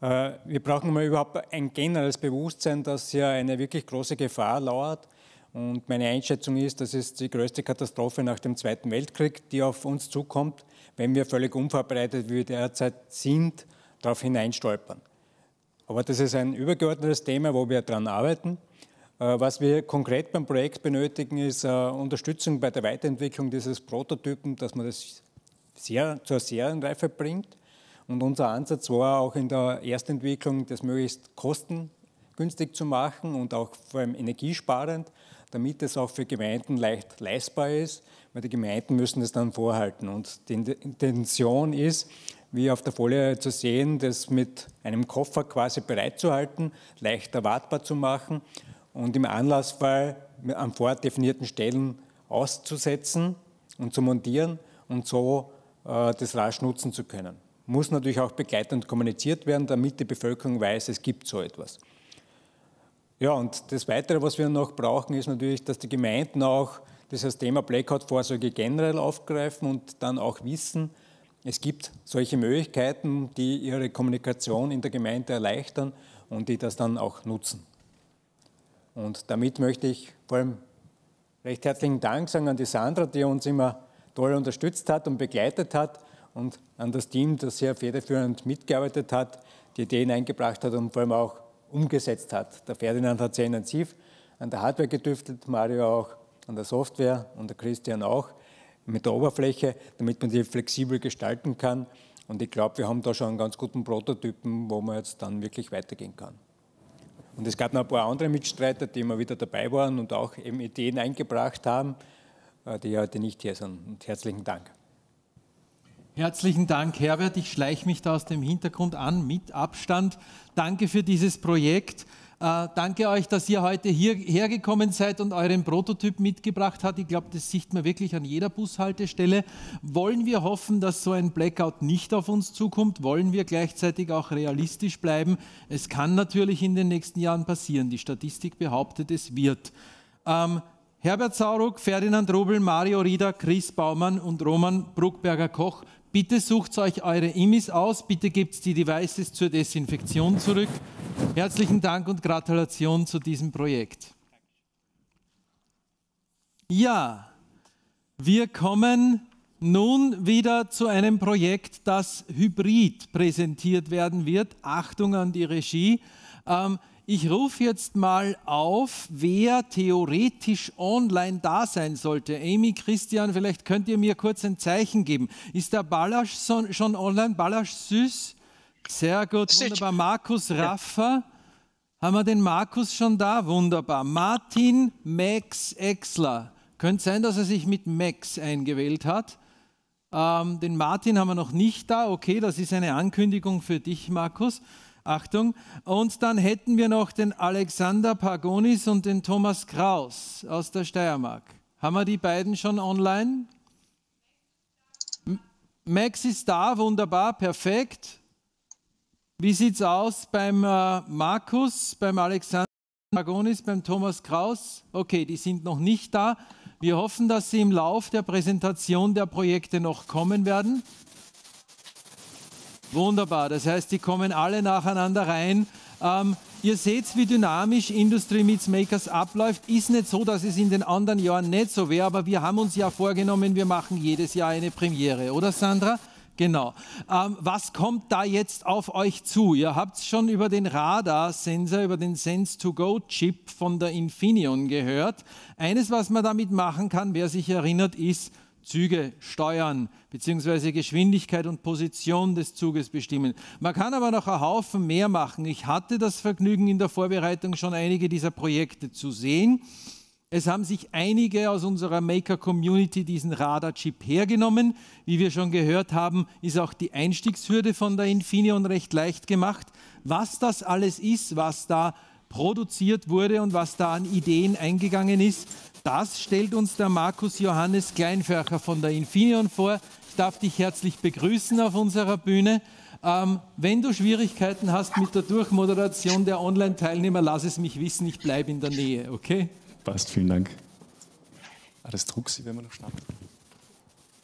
äh, wir brauchen mal überhaupt ein generelles Bewusstsein, dass hier eine wirklich große Gefahr lauert und meine Einschätzung ist, das ist die größte Katastrophe nach dem Zweiten Weltkrieg, die auf uns zukommt, wenn wir völlig unvorbereitet, wie wir derzeit sind, darauf hineinstolpern. Aber das ist ein übergeordnetes Thema, wo wir daran arbeiten. Was wir konkret beim Projekt benötigen, ist Unterstützung bei der Weiterentwicklung dieses Prototypen, dass man das sehr, zur Serienreife bringt. Und unser Ansatz war auch in der Erstentwicklung, das möglichst kostengünstig zu machen und auch vor allem energiesparend, damit es auch für Gemeinden leicht leistbar ist, weil die Gemeinden müssen das dann vorhalten. Und die Intention ist, wie auf der Folie zu sehen, das mit einem Koffer quasi bereitzuhalten, leicht erwartbar zu machen, und im Anlassfall an vordefinierten Stellen auszusetzen und zu montieren und so äh, das rasch nutzen zu können. Muss natürlich auch begleitend kommuniziert werden, damit die Bevölkerung weiß, es gibt so etwas. Ja, und das Weitere, was wir noch brauchen, ist natürlich, dass die Gemeinden auch dieses Thema Blackout-Vorsorge generell aufgreifen und dann auch wissen, es gibt solche Möglichkeiten, die ihre Kommunikation in der Gemeinde erleichtern und die das dann auch nutzen. Und damit möchte ich vor allem recht herzlichen Dank sagen an die Sandra, die uns immer toll unterstützt hat und begleitet hat und an das Team, das sehr federführend mitgearbeitet hat, die Ideen eingebracht hat und vor allem auch umgesetzt hat. Der Ferdinand hat sehr intensiv an der Hardware getüftelt, Mario auch an der Software und der Christian auch mit der Oberfläche, damit man die flexibel gestalten kann. Und ich glaube, wir haben da schon einen ganz guten Prototypen, wo man jetzt dann wirklich weitergehen kann. Und es gab noch ein paar andere Mitstreiter, die immer wieder dabei waren und auch eben Ideen eingebracht haben, die heute nicht hier sind. Und herzlichen Dank. Herzlichen Dank, Herbert. Ich schleiche mich da aus dem Hintergrund an, mit Abstand. Danke für dieses Projekt. Äh, danke euch, dass ihr heute hierher gekommen seid und euren Prototyp mitgebracht habt. Ich glaube, das sieht man wirklich an jeder Bushaltestelle. Wollen wir hoffen, dass so ein Blackout nicht auf uns zukommt? Wollen wir gleichzeitig auch realistisch bleiben? Es kann natürlich in den nächsten Jahren passieren. Die Statistik behauptet, es wird. Ähm, Herbert Saurugg, Ferdinand Rubel, Mario Rieder, Chris Baumann und Roman Bruckberger-Koch. Bitte sucht euch eure I M Is aus, bitte gebt die Devices zur Desinfektion zurück. Herzlichen Dank und Gratulation zu diesem Projekt. Ja, wir kommen nun wieder zu einem Projekt, das hybrid präsentiert werden wird. Achtung an die Regie. Ähm, Ich rufe jetzt mal auf, wer theoretisch online da sein sollte. Amy, Christian, vielleicht könnt ihr mir kurz ein Zeichen geben. Ist der Balasch schon online? Balasch Süß? Sehr gut, wunderbar. Markus Raffa, haben wir den Markus schon da? Wunderbar. Martin Max Exler. Könnte sein, dass er sich mit Max eingewählt hat. Ähm, den Martin haben wir noch nicht da. Okay, das ist eine Ankündigung für dich, Markus. Achtung. Und dann hätten wir noch den Alexander Pagonis und den Thomas Kraus aus der Steiermark. Haben wir die beiden schon online? Max ist da, wunderbar, perfekt. Wie sieht es aus beim äh, Markus, beim Alexander Pagonis, beim Thomas Kraus? Okay, die sind noch nicht da. Wir hoffen, dass sie im Lauf der Präsentation der Projekte noch kommen werden. Wunderbar, das heißt, die kommen alle nacheinander rein. Ähm, Ihr seht, wie dynamisch Industry Meets Makers abläuft. Ist nicht so, dass es in den anderen Jahren nicht so wäre, aber wir haben uns ja vorgenommen, wir machen jedes Jahr eine Premiere, oder Sandra? Genau. Ähm, was kommt da jetzt auf euch zu? Ihr habt schon über den Radarsensor, über den Sense to Go Chip von der Infineon gehört. Eines, was man damit machen kann, wer sich erinnert, ist Züge steuern, beziehungsweise Geschwindigkeit und Position des Zuges bestimmen. Man kann aber noch einen Haufen mehr machen. Ich hatte das Vergnügen, in der Vorbereitung schon einige dieser Projekte zu sehen. Es haben sich einige aus unserer Maker-Community diesen Radar-Chip hergenommen. Wie wir schon gehört haben, ist auch die Einstiegshürde von der Infineon recht leicht gemacht. Was das alles ist, was da produziert wurde und was da an Ideen eingegangen ist, das stellt uns der Markus Johannes Kleinförcher von der Infineon vor. Ich darf dich herzlich begrüßen auf unserer Bühne. Ähm, wenn du Schwierigkeiten hast mit der Durchmoderation der Online-Teilnehmer, lass es mich wissen, ich bleibe in der Nähe, okay? Passt, vielen Dank. Ah, das Drucksi, wenn man noch schnappt.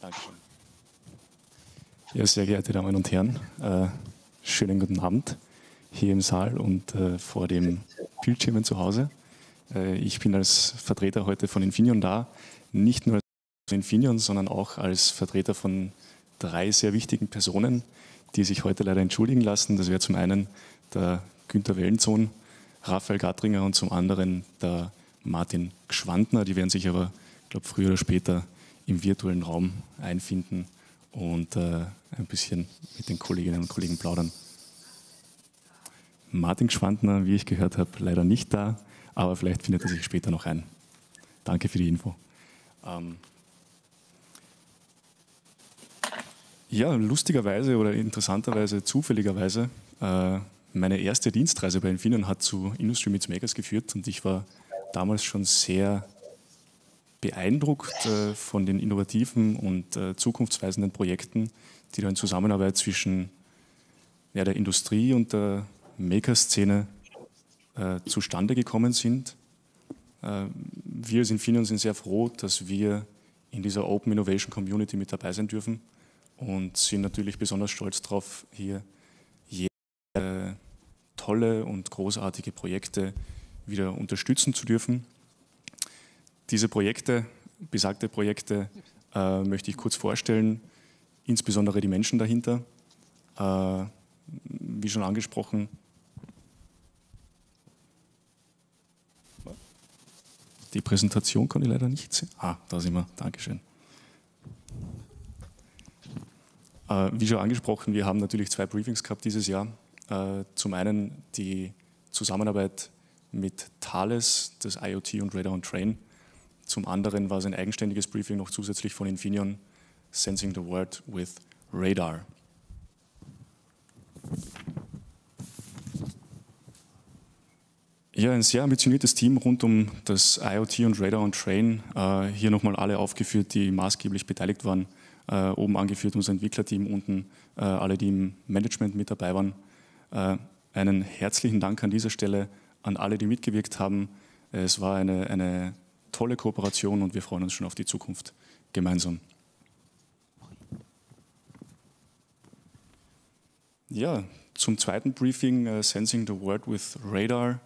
Dankeschön. Ja, sehr geehrte Damen und Herren, äh, schönen guten Abend hier im Saal und äh, vor den Bildschirmen zu Hause. Ich bin als Vertreter heute von Infineon da, nicht nur als Vertreter von Infineon, sondern auch als Vertreter von drei sehr wichtigen Personen, die sich heute leider entschuldigen lassen. Das wäre zum einen der Günther Wellensohn, Raphael Gattringer und zum anderen der Martin Gschwandner. Die werden sich aber, glaube ich, früher oder später im virtuellen Raum einfinden und äh, ein bisschen mit den Kolleginnen und Kollegen plaudern. Martin Gschwandner, wie ich gehört habe, leider nicht da. Aber vielleicht findet er sich später noch ein. Danke für die Info. Ähm ja, lustigerweise oder interessanterweise, zufälligerweise, äh, meine erste Dienstreise bei Infineon hat zu Industry Meets Makers geführt und ich war damals schon sehr beeindruckt äh, von den innovativen und äh, zukunftsweisenden Projekten, die da in Zusammenarbeit zwischen ja, der Industrie und der Maker-Szene Äh, zustande gekommen sind. Äh, wir als Infineon sind sehr froh, dass wir in dieser Open Innovation Community mit dabei sein dürfen und sind natürlich besonders stolz darauf, hier jede, äh, tolle und großartige Projekte wieder unterstützen zu dürfen. Diese Projekte, besagte Projekte, äh, möchte ich kurz vorstellen, insbesondere die Menschen dahinter. Äh, wie schon angesprochen, die Präsentation kann ich leider nicht sehen. Ah, da sind wir. Dankeschön. Äh, wie schon angesprochen, wir haben natürlich zwei Briefings gehabt dieses Jahr. Äh, zum einen die Zusammenarbeit mit Thales, das IoT und Radar on Train. Zum anderen war es ein eigenständiges Briefing noch zusätzlich von Infineon, Sensing the World with Radar. Ja, ein sehr ambitioniertes Team rund um das IoT und Radar on Train. Äh, hier nochmal alle aufgeführt, die maßgeblich beteiligt waren. Äh, oben angeführt unser Entwicklerteam, unten äh, alle, die im Management mit dabei waren. Äh, einen herzlichen Dank an dieser Stelle an alle, die mitgewirkt haben. Es war eine, eine tolle Kooperation und wir freuen uns schon auf die Zukunft gemeinsam. Ja, zum zweiten Briefing, uh, Sensing the World with Radar.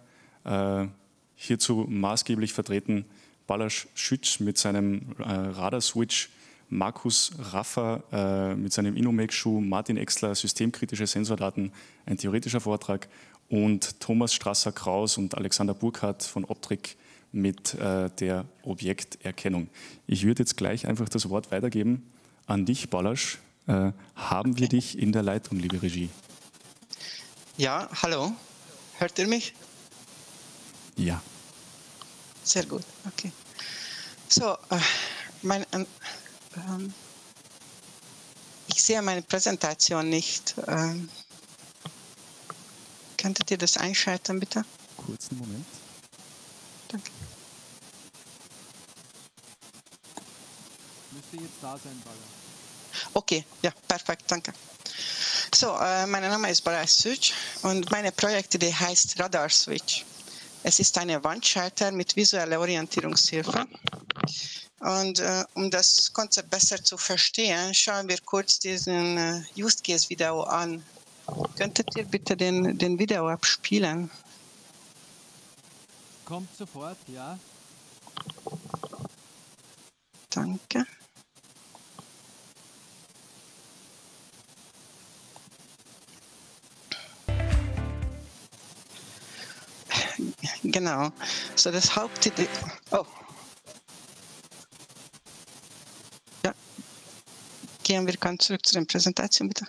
Hierzu maßgeblich vertreten Balázs Schütz mit seinem äh, Radar-Switch, Markus Raffa äh, mit seinem InnoMake-Schuh, Martin Exler, systemkritische Sensordaten, ein theoretischer Vortrag und Thomas Strasser-Kraus und Alexander Burkhardt von Optrik mit äh, der Objekterkennung. Ich würde jetzt gleich einfach das Wort weitergeben an dich, Balázs. Äh, haben wir dich in der Leitung, liebe Regie? Ja, hallo. Hört ihr mich? Ja. Sehr gut, okay. So, äh, mein, äh, äh, ich sehe meine Präsentation nicht. Äh, könntet ihr das einschalten, bitte? Kurzen Moment. Danke. Müsste jetzt da sein, Balázs. Okay, ja, perfekt, danke. So, äh, mein Name ist Balázs Schütz und meine Projektidee heißt Radar Switch. Es ist eine Wandschalter mit visueller Orientierungshilfe. Und äh, um das Konzept besser zu verstehen, schauen wir kurz diesen äh, Use Case Video an. Könntet ihr bitte den, den Video abspielen? kommt sofort, ja. Danke. Genau. So das Hauptidee. Oh. Ja. Gehen wir ganz zurück zu den Präsentationen, bitte.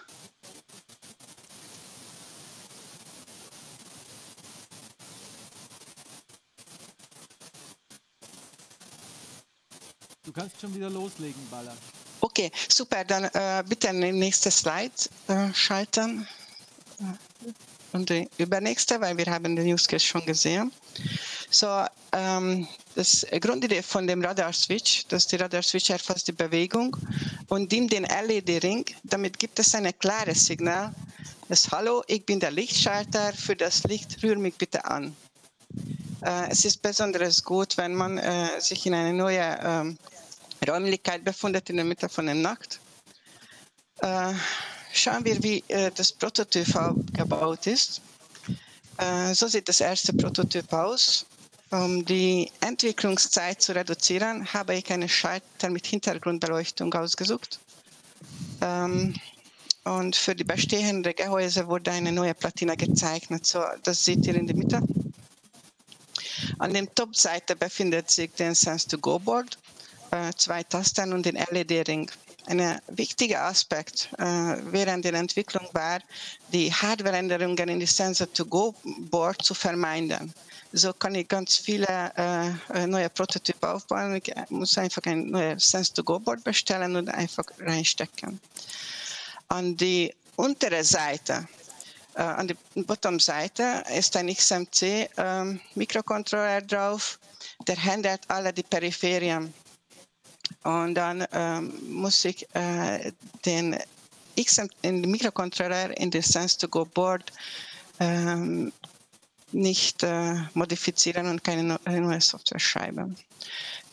Du kannst schon wieder loslegen, Baller. Okay, super. Dann äh, bitte an den nächsten Slide äh, schalten und die übernächste, weil wir haben den Use Case schon gesehen. So, ähm, das Grundidee von dem Radar-Switch, dass die Radar-Switch erfasst die Bewegung und dient den L E D-Ring. Damit gibt es ein klares Signal, das Hallo, ich bin der Lichtschalter, für das Licht rühr mich bitte an. Äh, es ist besonders gut, wenn man äh, sich in eine neue ähm, Räumlichkeit befindet in der Mitte von der Nacht. Äh, schauen wir, wie äh, das Prototyp aufgebaut ist. Äh, so sieht das erste Prototyp aus. Um die Entwicklungszeit zu reduzieren, habe ich einen Schalter mit Hintergrundbeleuchtung ausgesucht. Ähm, und für die bestehenden Gehäuse wurde eine neue Platine gezeichnet. So, das seht ihr in der Mitte. An der Top-Seite befindet sich den Sense-to-Go-Board. Zwei Tasten und den L E D-Ring. Ein wichtiger Aspekt äh, während der Entwicklung war, die Hardwareänderungen in die Sensor-to-Go-Board zu vermeiden. So kann ich ganz viele äh, neue Prototypen aufbauen. Ich muss einfach ein neues Sensor-to-Go-Board bestellen und einfach reinstecken. An die untere Seite, äh, an der Bottom-Seite, ist ein X M C-Mikrocontroller äh, drauf, der handelt alle die Peripherien. Und dann ähm, muss ich äh, den, den Mikrocontroller in den Sense-to-Go-Board ähm, nicht äh, modifizieren und keine neue Software schreiben.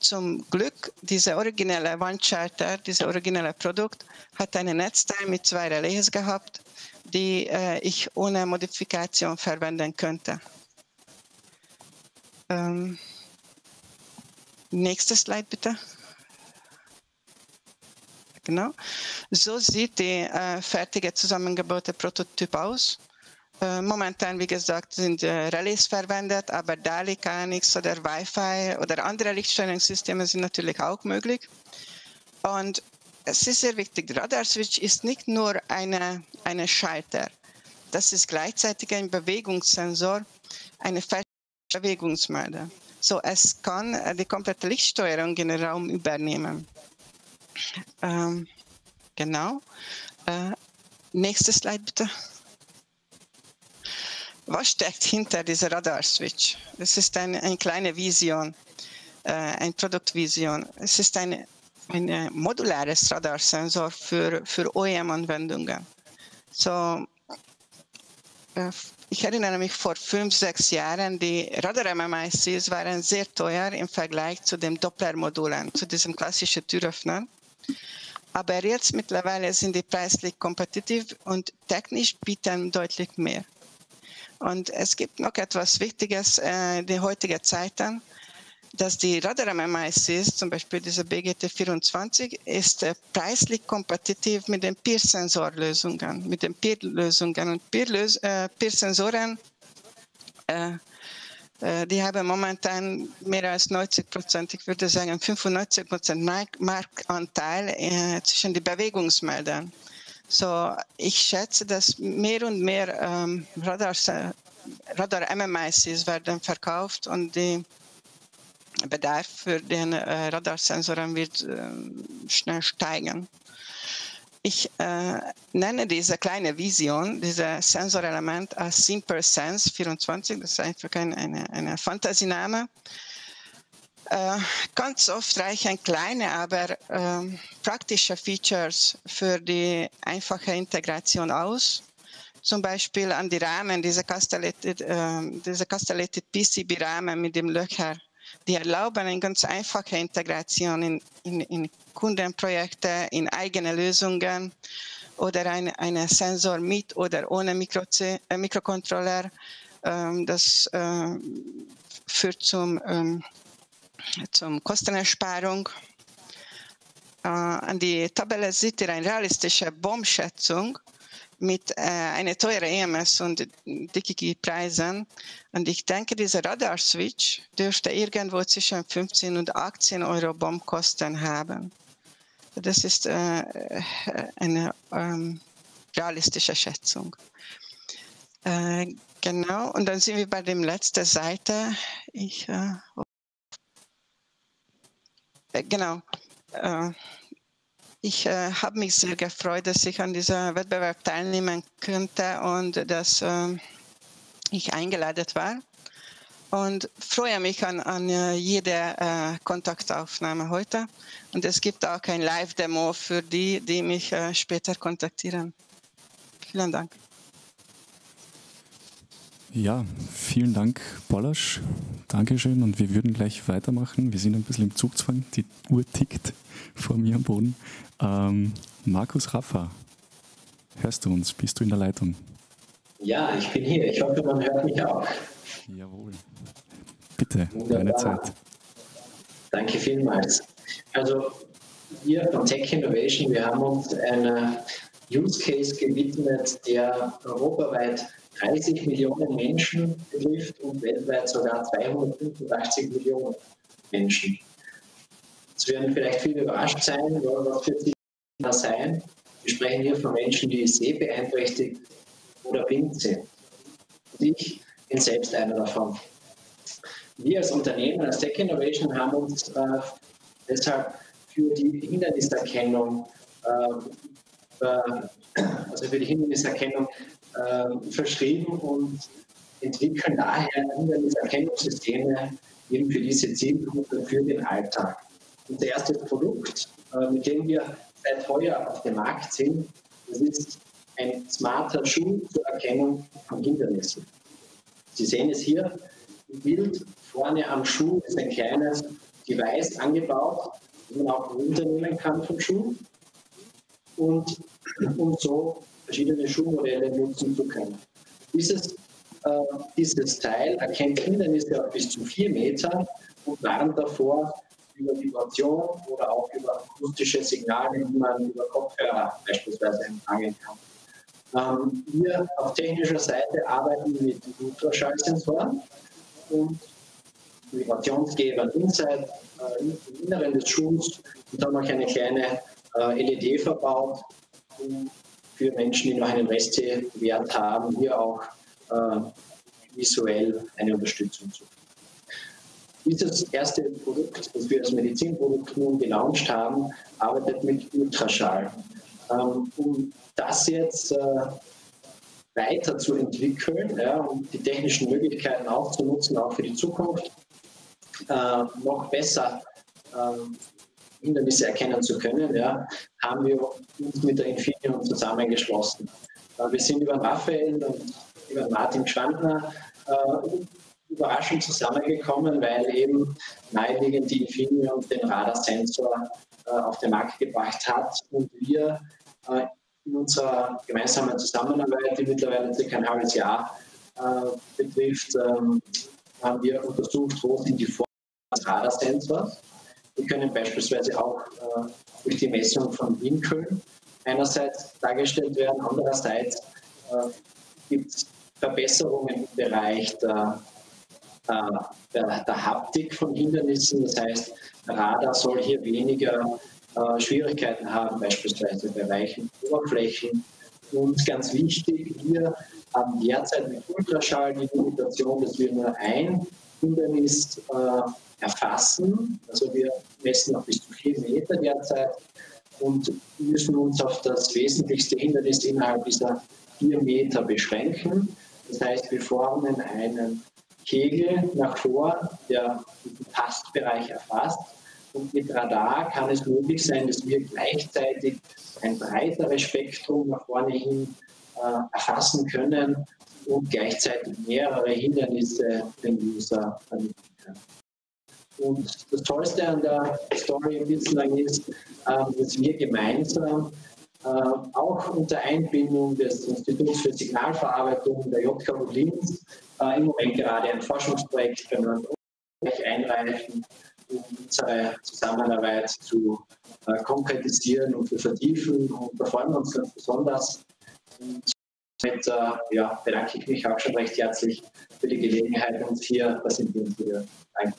Zum Glück, dieser originelle Wandschalter, dieses originelle Produkt, hat einen Netzteil mit zwei Relais gehabt, die äh, ich ohne Modifikation verwenden könnte. Ähm, nächstes Slide bitte. Genau. So sieht der äh, fertige zusammengebaute Prototyp aus. Äh, momentan, wie gesagt, sind äh, Relais verwendet, aber D A L I, K N X oder Wi-Fi oder andere Lichtsteuerungssysteme sind natürlich auch möglich. Und es ist sehr wichtig, der Radar-Switch ist nicht nur eine, eine Schalter. Das ist gleichzeitig ein Bewegungssensor, eine Bewegungsmelder. So, es kann äh, die komplette Lichtsteuerung in den Raum übernehmen. Ähm, genau. Äh, nächstes Slide bitte. Was steckt hinter dieser Radar-Switch? Das ist eine, eine kleine Vision, äh, eine Produktvision. Es ist ein eine modulares Radarsensor für, für O E M-Anwendungen. So, äh, ich erinnere mich, vor fünf, sechs Jahren, die Radar-M M I Cs waren sehr teuer im Vergleich zu den Doppler-Modulen, zu diesem klassischen Türöffner. Aber jetzt mittlerweile sind die preislich kompetitiv und technisch bieten deutlich mehr. Und es gibt noch etwas Wichtiges äh, in den heutigen Zeiten, dass die Radar-M M I Cs, zum Beispiel diese B G T vierundzwanzig, ist äh, preislich kompetitiv mit den Peer-Sensor-Lösungen, mit den Peer-Lösungen. Und Peer-Sensoren, äh, äh, die haben momentan mehr als neunzig Prozent, ich würde sagen fünfundneunzig Prozent Mark Marktanteil äh, zwischen den Bewegungsmeldern. So, ich schätze, dass mehr und mehr ähm, Radar-M M I Cs werden verkauft und die Bedarf für den äh, Radarsensoren wird äh, schnell steigen. Ich äh, nenne diese kleine Vision, dieses Sensorelement als Simple Sense vierundzwanzig, das ist einfach ein eine, eine Fantasiename. Äh, ganz oft reichen kleine, aber äh, praktische Features für die einfache Integration aus. Zum Beispiel an die Rahmen, diese castellated, äh, diese castellated P C B-Rahmen mit dem Löcher. Die erlauben eine ganz einfache Integration in, in, in Kundenprojekte, in eigene Lösungen oder ein, einen Sensor mit oder ohne Mikro äh, Mikrocontroller Ähm, das äh, führt zum, ähm, zum Kostenersparung. Äh, an die Tabelle seht ihr eine realistische Baumschätzung mit äh, einer teuren E M S und dickigen Preisen. Und ich denke, dieser Radar-Switch dürfte irgendwo zwischen fünfzehn und achtzehn Euro Baumkosten haben. Das ist äh, eine ähm, realistische Schätzung. Äh, genau, und dann sind wir bei der letzten Seite. Ich, äh, genau. Äh, Ich äh, habe mich sehr gefreut, dass ich an diesem Wettbewerb teilnehmen konnte und dass äh, ich eingeladen war. Und freue mich an, an jede äh, Kontaktaufnahme heute. Und es gibt auch ein Live-Demo für die, die mich äh, später kontaktieren. Vielen Dank. Ja, vielen Dank, Bollasch. Dankeschön. Und wir würden gleich weitermachen. Wir sind ein bisschen im Zugzwang. Die Uhr tickt vor mir am Boden. Ähm, Markus Raffa, hörst du uns? Bist du in der Leitung? Ja, ich bin hier. Ich hoffe, man hört mich auch. Jawohl. Bitte, deine Zeit. Danke vielmals. Also wir von Tec-Innovation, wir haben uns einem Use Case gewidmet, der europaweit dreißig Millionen Menschen betrifft und weltweit sogar zweihundertfünfundachtzig Millionen Menschen. Es werden vielleicht viele überrascht sein, was für sie das sein. Wir sprechen hier von Menschen, die sehbeeinträchtigt oder blind sind. Und ich bin selbst einer davon. Wir als Unternehmen, als Tec-Innovation, haben uns äh, deshalb für die Hinderniserkennung, äh, äh, also für die Hinderniserkennung äh, verschrieben und entwickeln daher Hinderniserkennungssysteme eben für diese Zielgruppe, für den Alltag. Unser erstes Produkt, mit dem wir seit heuer auf dem Markt sind, das ist ein smarter Schuh zur Erkennung von Hindernissen. Sie sehen es hier im Bild, vorne am Schuh ist ein kleines Device angebaut, das man auch runternehmen kann vom Schuh, und um so verschiedene Schuhmodelle nutzen zu können. Dieses, äh, dieses Teil erkennt Hindernisse auf bis zu vier Metern und warnt davor, über Vibration oder auch über akustische Signale, die man über Kopfhörer beispielsweise empfangen kann. Ähm, wir auf technischer Seite arbeiten mit Ultraschallsensoren und Vibrationsgebern inside, äh, im Inneren des Schuhs, und dann noch eine kleine äh, L E D verbaut, um für Menschen, die noch einen Restwert haben, hier auch äh, visuell eine Unterstützung zu bieten. Dieses erste Produkt, das wir als Medizinprodukt nun gelauncht haben, arbeitet mit Ultraschall. Ähm, um das jetzt äh, weiterzuentwickeln, ja, und die technischen Möglichkeiten auch zu nutzen, auch für die Zukunft, äh, noch besser äh, Hindernisse erkennen zu können, ja, haben wir uns mit der Infineon zusammengeschlossen. Äh, wir sind über Raphael und über Martin Schwandner äh, überraschend zusammengekommen, weil eben naheliegend die Infineon den Radarsensor äh, auf den Markt gebracht hat und wir äh, in unserer gemeinsamen Zusammenarbeit, die mittlerweile circa ein halbes Jahr äh, betrifft, ähm, haben wir untersucht, wo sind die Vorteile des Radarsensors. Wir können beispielsweise auch äh, durch die Messung von Winkeln einerseits dargestellt werden, andererseits äh, gibt es Verbesserungen im Bereich der Der, der Haptik von Hindernissen. Das heißt, Radar soll hier weniger äh, Schwierigkeiten haben, beispielsweise bei weichen Oberflächen. Und ganz wichtig, wir haben derzeit mit Ultraschall die Limitation, dass wir nur ein Hindernis äh, erfassen. Also wir messen auf bis zu vier Meter derzeit und müssen uns auf das wesentlichste Hindernis innerhalb dieser vier Meter beschränken. Das heißt, wir formen einen Kegel nach vor, der den Tastbereich erfasst. Und mit Radar kann es möglich sein, dass wir gleichzeitig ein breiteres Spektrum nach vorne hin äh, erfassen können und gleichzeitig mehrere Hindernisse dem User vermitteln können. Und das Tollste an der Story bislang ist, äh, dass wir gemeinsam äh, auch unter Einbindung des Instituts für Signalverarbeitung der J K U Linz äh, im Moment gerade ein Forschungsprojekt bei uns einreichen, um unsere Zusammenarbeit zu äh, konkretisieren und zu vertiefen, und da freuen wir uns ganz besonders. Und damit äh, ja, bedanke ich mich auch schon recht herzlich für die Gelegenheit, uns hier das Interview zu hören. Danke.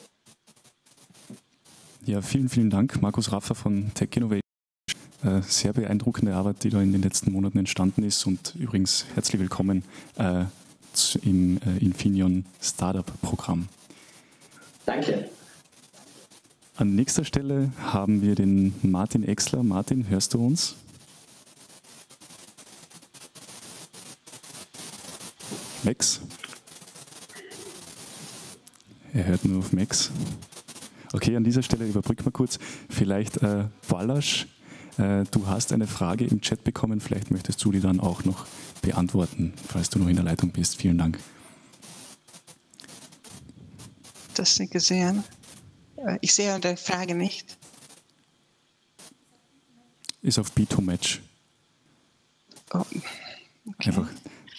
Ja, vielen, vielen Dank, Markus Raffer von Tec-Innovation. Äh, sehr beeindruckende Arbeit, die da in den letzten Monaten entstanden ist, und übrigens herzlich willkommen äh, im äh, Infineon Startup-Programm. Danke. An nächster Stelle haben wir den Martin Exler. Martin, hörst du uns? Max? Er hört nur auf Max. Okay, an dieser Stelle überbrücken wir kurz. Vielleicht äh, Ballasch, äh, du hast eine Frage im Chat bekommen, vielleicht möchtest du die dann auch noch beantworten, falls du noch in der Leitung bist. Vielen Dank. Das nicht gesehen. Ich sehe die Frage nicht. Ist auf B zwei Match. Oh, okay. Einfach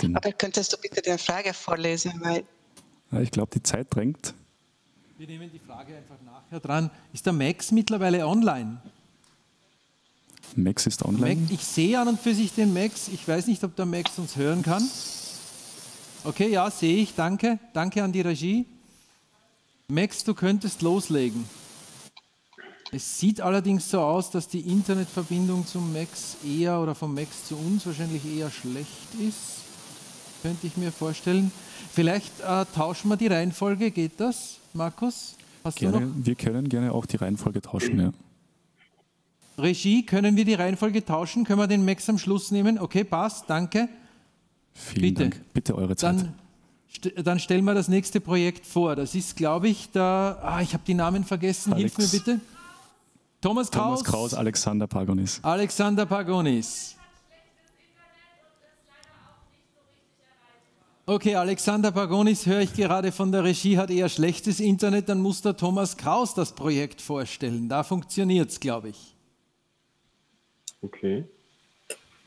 den Aber könntest du bitte die Frage vorlesen? Weil ja, ich glaube, die Zeit drängt. Wir nehmen die Frage einfach nachher dran. Ist der Max mittlerweile online? Max ist online? Max, ich sehe an und für sich den Max. Ich weiß nicht, ob der Max uns hören kann. Okay, ja, sehe ich. Danke. Danke an die Regie. Max, du könntest loslegen. Es sieht allerdings so aus, dass die Internetverbindung zum Max eher oder vom Max zu uns wahrscheinlich eher schlecht ist. Könnte ich mir vorstellen. Vielleicht äh, tauschen wir die Reihenfolge. Geht das? Markus, hast gerne, du noch? Wir können gerne auch die Reihenfolge tauschen, ja. Regie, können wir die Reihenfolge tauschen? Können wir den Max am Schluss nehmen? Okay, passt, danke. Vielen Bitte. Dank. Bitte eure Zeit. Dann, st dann stellen wir das nächste Projekt vor. Das ist, glaube ich, der... Ah, ich habe die Namen vergessen. Alex. Hilf mir bitte. Thomas Kraus. Thomas Kraus, Alexander Pagonis. Alexander Pagonis. Okay, Alexander Pagonis, höre ich gerade von der Regie, hat eher schlechtes Internet, dann muss der Thomas Kraus das Projekt vorstellen. Da funktioniert es, glaube ich. Okay.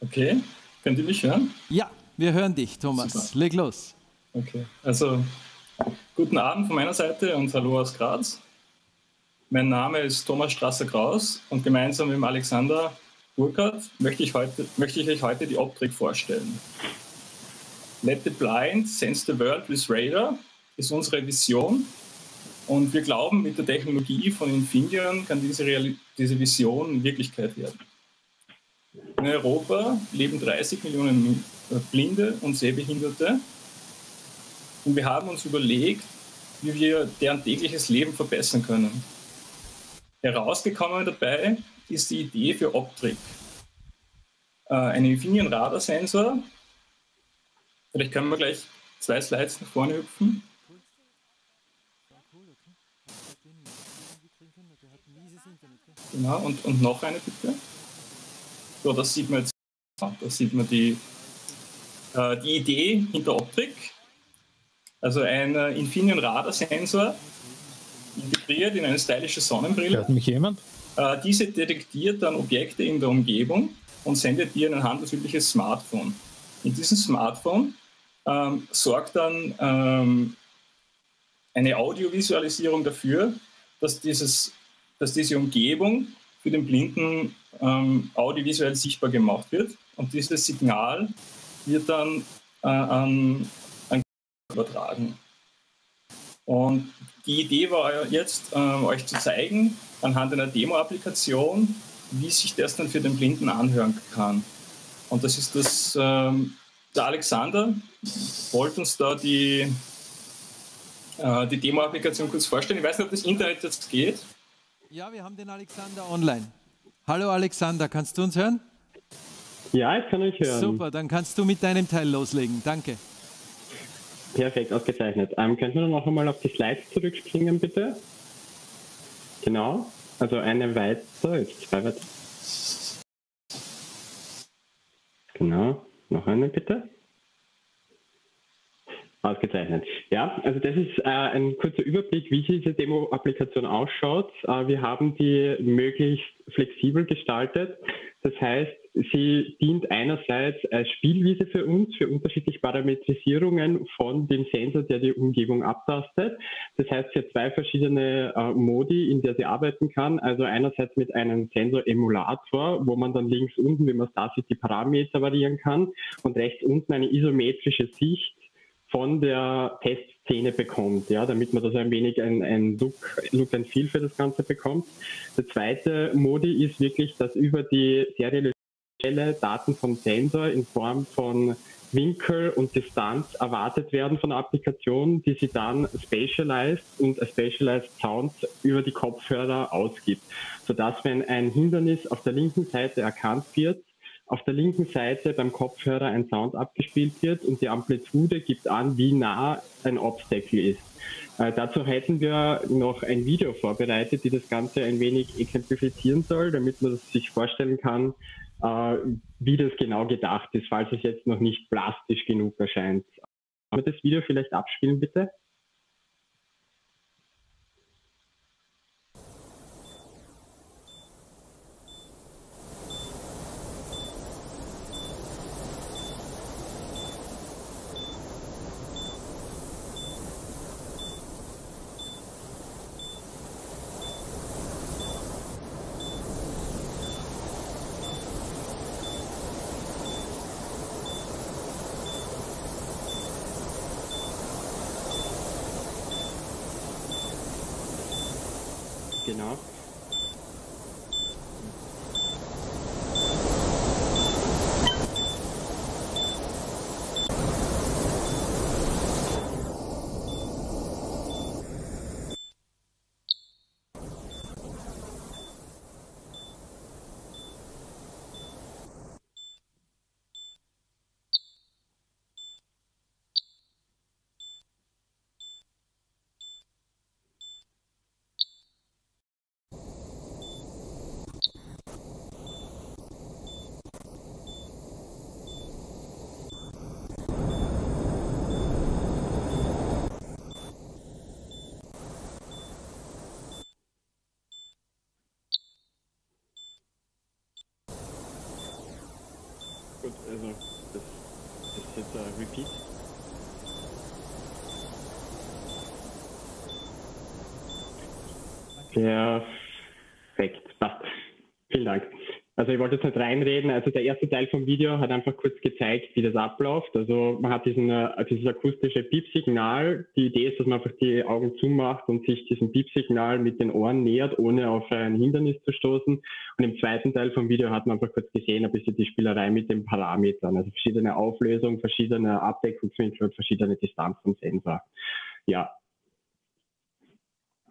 Okay, könnt ihr mich hören? Ja, wir hören dich, Thomas. Super. Leg los. Okay, also guten Abend von meiner Seite und hallo aus Graz. Mein Name ist Thomas Strasser-Kraus und gemeinsam mit Alexander Burkhardt möchte ich, heute, möchte ich euch heute die Optik vorstellen. Let the Blind Sense the World with Radar ist unsere Vision, und wir glauben, mit der Technologie von Infineon kann diese, Real diese Vision Wirklichkeit werden. In Europa leben dreißig Millionen Blinde und Sehbehinderte, und wir haben uns überlegt, wie wir deren tägliches Leben verbessern können. Herausgekommen dabei ist die Idee für Optrik, ein Infineon-Radarsensor. Vielleicht können wir gleich zwei Slides nach vorne hüpfen. Genau, und, und noch eine bitte. So, das sieht man jetzt. Das sieht man die, äh, die Idee hinter Optik. Also ein äh, Infineon-Radarsensor integriert in eine stylische Sonnenbrille. Hört mich jemand? Äh, diese detektiert dann Objekte in der Umgebung und sendet die in ein handelsübliches Smartphone. In diesem Smartphone ähm, sorgt dann ähm, eine Audiovisualisierung dafür, dass, dieses, dass diese Umgebung für den Blinden ähm, audiovisuell sichtbar gemacht wird. Und dieses Signal wird dann äh, an, an übertragen. Und die Idee war jetzt, äh, euch zu zeigen, anhand einer Demo-Applikation, wie sich das dann für den Blinden anhören kann. Und das ist das, ähm, der Alexander wollte uns da die, äh, die Demo-Applikation kurz vorstellen. Ich weiß nicht, ob das Internet jetzt geht. Ja, wir haben den Alexander online. Hallo Alexander, kannst du uns hören? Ja, ich kann euch hören. Super, dann kannst du mit deinem Teil loslegen. Danke. Perfekt, ausgezeichnet. Ähm, könnten wir noch einmal auf die Slides zurückspringen, bitte? Genau, also eine weiter, jetzt zwei weiter. Genau, noch eine bitte. Ausgezeichnet. Ja, also das ist äh, ein kurzer Überblick, wie diese Demo-Applikation ausschaut. Äh, wir haben die möglichst flexibel gestaltet. Das heißt, sie dient einerseits als Spielwiese für uns, für unterschiedliche Parametrisierungen von dem Sensor, der die Umgebung abtastet. Das heißt, sie hat zwei verschiedene äh, Modi, in der sie arbeiten kann. Also einerseits mit einem Sensoremulator, wo man dann links unten, wie man es da sieht, die Parameter variieren kann und rechts unten eine isometrische Sicht von der Testszene bekommt, ja, damit man das ein wenig ein, ein Look, Look and Feel für das Ganze bekommt. Der zweite Modi ist wirklich, dass über die serielle Stelle Daten vom Sensor in Form von Winkel und Distanz erwartet werden von der Applikation, die sie dann spatialized und als spatialized Sounds über die Kopfhörer ausgibt, sodass, wenn ein Hindernis auf der linken Seite erkannt wird, auf der linken Seite beim Kopfhörer ein Sound abgespielt wird und die Amplitude gibt an, wie nah ein Obstacle ist. Äh, dazu hätten wir noch ein Video vorbereitet, die das Ganze ein wenig exemplifizieren soll, damit man sich vorstellen kann, äh, wie das genau gedacht ist, falls es jetzt noch nicht plastisch genug erscheint. Können wir das Video vielleicht abspielen, bitte? Genau. Gut, also das, das ist jetzt ein uh, Repeat. Perfekt, passt. Vielen Dank. Also ich wollte jetzt nicht reinreden, also der erste Teil vom Video hat einfach kurz gezeigt, wie das abläuft. Also man hat diesen, uh, dieses akustische Piepsignal. Die Idee ist, dass man einfach die Augen zumacht und sich diesem Piepsignal mit den Ohren nähert, ohne auf ein Hindernis zu stoßen. Und im zweiten Teil vom Video hat man einfach kurz gesehen, ein bisschen die Spielerei mit den Parametern, also verschiedene Auflösungen, verschiedene Abdeckungswinkel und verschiedene Distanz vom Sensor. Ja,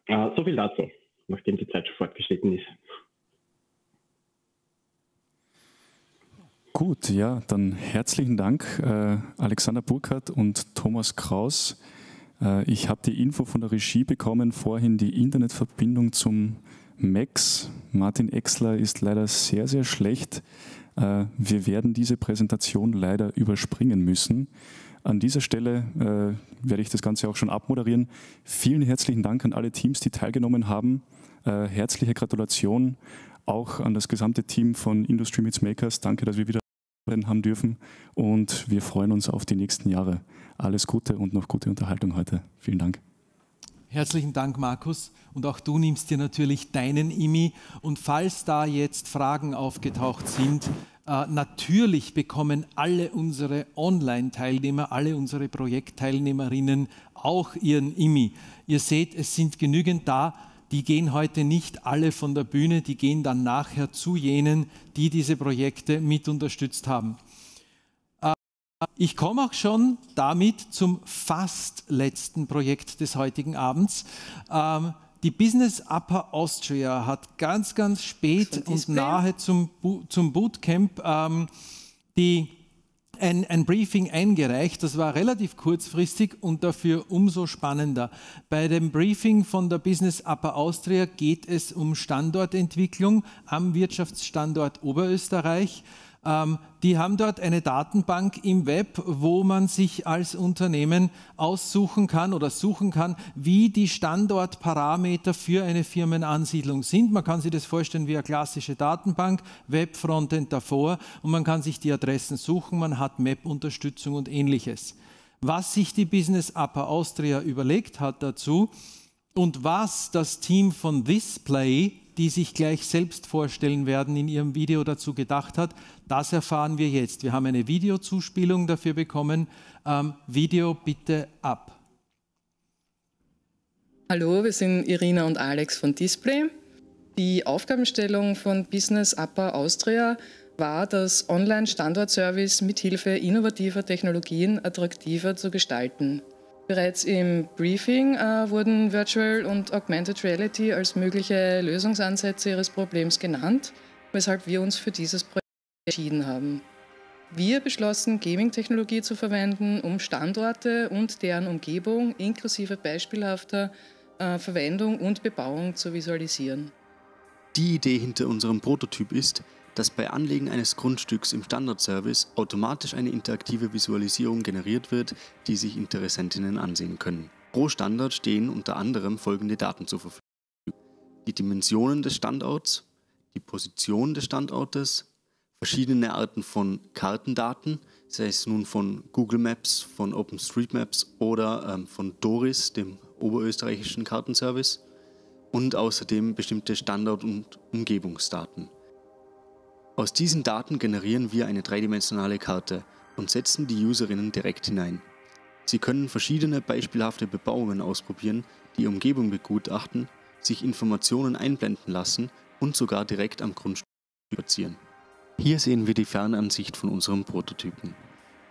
uh, so viel dazu, nachdem die Zeit schon fortgeschritten ist. Gut, ja, dann herzlichen Dank, äh, Alexander Burkhardt und Thomas Kraus. Äh, ich habe die Info von der Regie bekommen, vorhin die Internetverbindung zum Max. Martin Exler ist leider sehr, sehr schlecht. Äh, wir werden diese Präsentation leider überspringen müssen. An dieser Stelle äh, werde ich das Ganze auch schon abmoderieren. Vielen herzlichen Dank an alle Teams, die teilgenommen haben. Äh, herzliche Gratulation auch an das gesamte Team von Industry Meets Makers. Danke, dass wir wieder haben dürfen und wir freuen uns auf die nächsten Jahre. Alles Gute und noch gute Unterhaltung heute. Vielen Dank. Herzlichen Dank, Markus. Und auch du nimmst dir natürlich deinen I M I. Und falls da jetzt Fragen aufgetaucht sind, äh, natürlich bekommen alle unsere Online-Teilnehmer, alle unsere Projektteilnehmerinnen auch ihren I M I. Ihr seht, es sind genügend da. Die gehen heute nicht alle von der Bühne, die gehen dann nachher zu jenen, die diese Projekte mit unterstützt haben. Ich komme auch schon damit zum fast letzten Projekt des heutigen Abends. Die Business Upper Austria hat ganz, ganz spät und nahe zum Bootcamp die Ein, ein Briefing eingereicht, das war relativ kurzfristig und dafür umso spannender. Bei dem Briefing von der Business Upper Austria geht es um Standortentwicklung am Wirtschaftsstandort Oberösterreich. Die haben dort eine Datenbank im Web, wo man sich als Unternehmen aussuchen kann oder suchen kann, wie die Standortparameter für eine Firmenansiedlung sind. Man kann sich das vorstellen wie eine klassische Datenbank, Web-Frontend davor, und man kann sich die Adressen suchen, man hat Map-Unterstützung und Ähnliches. Was sich die Business Upper Austria überlegt hat dazu und was das Team von Thisplay, die sich gleich selbst vorstellen werden, in ihrem Video dazu gedacht hat, das erfahren wir jetzt. Wir haben eine Videozuspielung dafür bekommen. Ähm, Video bitte ab. Hallo, wir sind Irina und Alex von Thisplay. Die Aufgabenstellung von Business Upper Austria war, das Online-Standortservice mithilfe innovativer Technologien attraktiver zu gestalten. Bereits im Briefing äh, wurden Virtual und Augmented Reality als mögliche Lösungsansätze ihres Problems genannt, weshalb wir uns für dieses Projekt entschieden haben. Wir beschlossen, Gaming-Technologie zu verwenden, um Standorte und deren Umgebung inklusive beispielhafter äh, Verwendung und Bebauung zu visualisieren. Die Idee hinter unserem Prototyp ist, dass bei Anlegen eines Grundstücks im Standardservice automatisch eine interaktive Visualisierung generiert wird, die sich Interessentinnen ansehen können. Pro Standard stehen unter anderem folgende Daten zur Verfügung: die Dimensionen des Standorts, die Position des Standortes, verschiedene Arten von Kartendaten, sei es nun von Google Maps, von OpenStreetMaps oder ähm, von DORIS, dem oberösterreichischen Kartenservice, und außerdem bestimmte Standort- und Umgebungsdaten. Aus diesen Daten generieren wir eine dreidimensionale Karte und setzen die Userinnen direkt hinein. Sie können verschiedene beispielhafte Bebauungen ausprobieren, die Umgebung begutachten, sich Informationen einblenden lassen und sogar direkt am Grundstück spazieren. Hier sehen wir die Fernansicht von unserem Prototypen.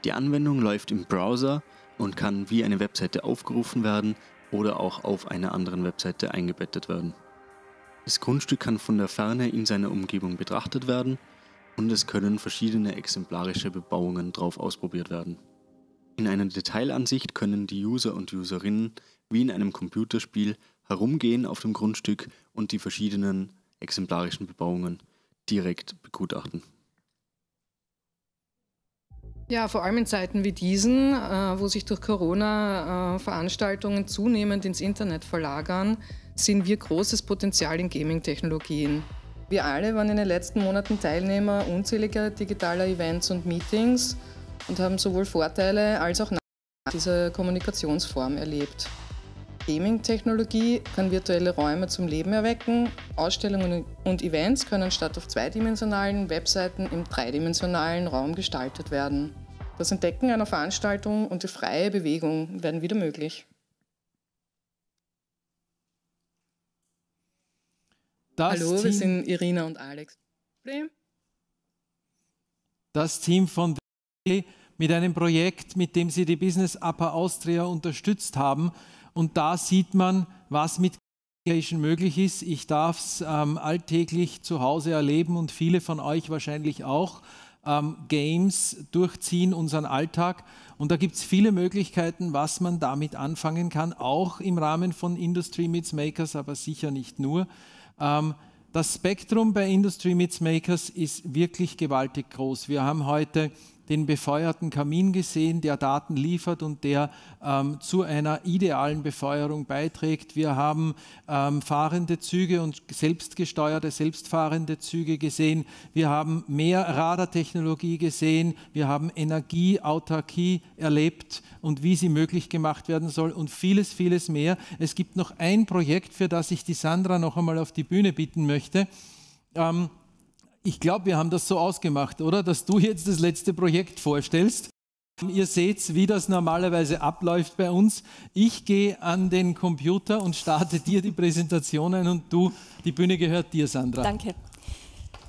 Die Anwendung läuft im Browser und kann wie eine Webseite aufgerufen werden oder auch auf einer anderen Webseite eingebettet werden. Das Grundstück kann von der Ferne in seiner Umgebung betrachtet werden. Und es können verschiedene exemplarische Bebauungen drauf ausprobiert werden. In einer Detailansicht können die User und Userinnen wie in einem Computerspiel herumgehen auf dem Grundstück und die verschiedenen exemplarischen Bebauungen direkt begutachten. Ja, vor allem in Zeiten wie diesen, wo sich durch Corona Veranstaltungen zunehmend ins Internet verlagern, sehen wir großes Potenzial in Gaming-Technologien. Wir alle waren in den letzten Monaten Teilnehmer unzähliger digitaler Events und Meetings und haben sowohl Vorteile als auch Nachteile dieser Kommunikationsform erlebt. Gaming-Technologie kann virtuelle Räume zum Leben erwecken, Ausstellungen und Events können statt auf zweidimensionalen Webseiten im dreidimensionalen Raum gestaltet werden. Das Entdecken einer Veranstaltung und die freie Bewegung werden wieder möglich. Das Hallo, Team, wir sind Irina und Alex. Das Team von Thisplay mit einem Projekt, mit dem sie die Business Upper Austria unterstützt haben. Und da sieht man, was mit Gamification möglich ist. Ich darf es ähm, alltäglich zu Hause erleben und viele von euch wahrscheinlich auch. Ähm, Games durchziehen unseren Alltag. Und da gibt es viele Möglichkeiten, was man damit anfangen kann, auch im Rahmen von Industry Meets Makers, aber sicher nicht nur. Das Spektrum bei Industry Meets Makers ist wirklich gewaltig groß. Wir haben heute den befeuerten Kamin gesehen, der Daten liefert und der ähm, zu einer idealen Befeuerung beiträgt. Wir haben ähm, fahrende Züge und selbstgesteuerte, selbstfahrende Züge gesehen. Wir haben mehr Radartechnologie gesehen. Wir haben Energieautarkie erlebt und wie sie möglich gemacht werden soll und vieles, vieles mehr. Es gibt noch ein Projekt, für das ich die Sandra noch einmal auf die Bühne bitten möchte. Ähm, Ich glaube, wir haben das so ausgemacht, oder? Dass du jetzt das letzte Projekt vorstellst. Ihr seht, wie das normalerweise abläuft bei uns. Ich gehe an den Computer und starte dir die Präsentation ein und du, die Bühne gehört dir, Sandra. Danke.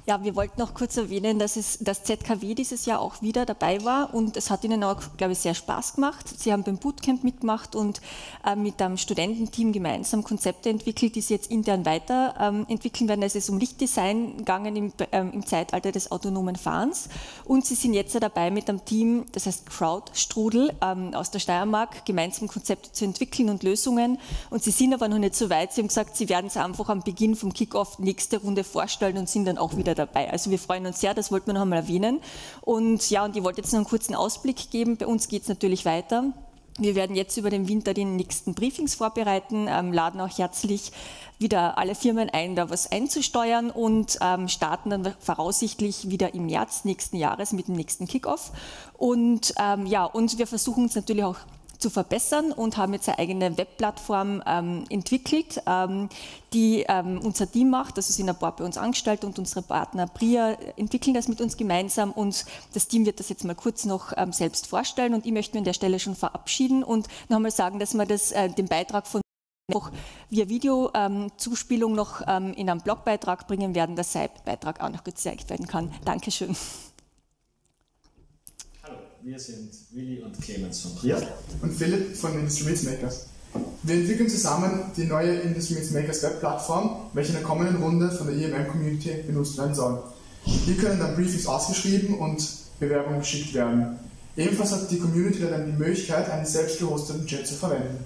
Ja, wir wollten noch kurz erwähnen, dass es das Z K W dieses Jahr auch wieder dabei war und es hat Ihnen auch, glaube ich, sehr Spaß gemacht. Sie haben beim Bootcamp mitgemacht und äh, mit einem Studententeam gemeinsam Konzepte entwickelt, die Sie jetzt intern weiterentwickeln ähm, werden. Es ist um Lichtdesign gegangen im, ähm, im Zeitalter des autonomen Fahrens und Sie sind jetzt dabei mit einem Team, das heißt Crowdstrudel ähm, aus der Steiermark, gemeinsam Konzepte zu entwickeln und Lösungen, und Sie sind aber noch nicht so weit. Sie haben gesagt, Sie werden es einfach am Beginn vom Kickoff nächste Runde vorstellen und sind dann auch wieder dabei. Also wir freuen uns sehr, das wollten wir noch einmal erwähnen. Und ja, und ich wollte jetzt noch einen kurzen Ausblick geben. Bei uns geht es natürlich weiter. Wir werden jetzt über den Winter die nächsten Briefings vorbereiten, ähm, laden auch herzlich wieder alle Firmen ein, da was einzusteuern und ähm, starten dann voraussichtlich wieder im März nächsten Jahres mit dem nächsten Kickoff. Und ähm, ja, und wir versuchen es natürlich auch zu verbessern und haben jetzt eine eigene Webplattform ähm, entwickelt, ähm, die ähm, unser Team macht, also sind ein paar bei uns angestellt und unsere Partner Bria entwickeln das mit uns gemeinsam und das Team wird das jetzt mal kurz noch ähm, selbst vorstellen und ich möchte mich an der Stelle schon verabschieden und nochmal sagen, dass wir das, äh, den Beitrag von noch via Videozuspielung ähm, noch ähm, in einem Blogbeitrag bringen werden, dass sein Beitrag auch noch gezeigt werden kann. Dankeschön. Wir sind Willi und Clemens von Trier und Philipp von Industry Meets Makers. Wir entwickeln zusammen die neue Industry Meets Makers Webplattform, welche in der kommenden Runde von der E M M-Community benutzt werden soll. Hier können dann Briefings ausgeschrieben und Bewerbungen geschickt werden. Ebenfalls hat die Community dann die Möglichkeit, einen selbst gehosteten Chat zu verwenden.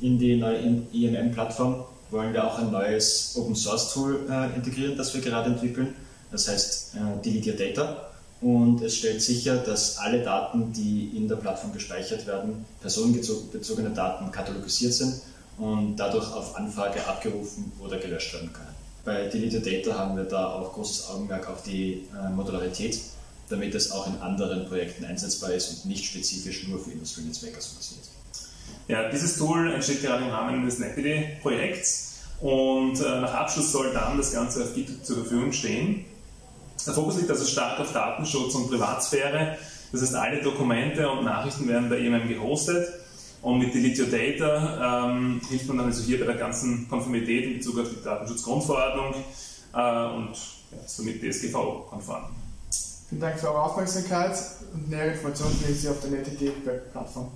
In die neue E M M-Plattform wollen wir auch ein neues Open-Source-Tool äh, integrieren, das wir gerade entwickeln. Das heißt äh, Digital Data. Und es stellt sicher, dass alle Daten, die in der Plattform gespeichert werden, personenbezogene Daten katalogisiert sind und dadurch auf Anfrage abgerufen oder gelöscht werden können. Bei Deleted Data haben wir da auch großes Augenmerk auf die äh, Modularität, damit es auch in anderen Projekten einsetzbar ist und nicht spezifisch nur für Industry Meets Makers funktioniert. Ja, dieses Tool entsteht gerade im Rahmen des NetBD-Projekts und äh, nach Abschluss soll dann das Ganze auf GitHub zur Verfügung stehen. Der Fokus liegt also stark auf Datenschutz und Privatsphäre. Das heißt, alle Dokumente und Nachrichten werden bei E M M gehostet. Und mit Delete Your Data ähm, hilft man dann also hier bei der ganzen Konformität in Bezug auf die Datenschutzgrundverordnung äh, und ja, somit D S G V-konform. Vielen Dank für eure Aufmerksamkeit und nähere Informationen finden Sie auf der N E T D-Web-Plattform.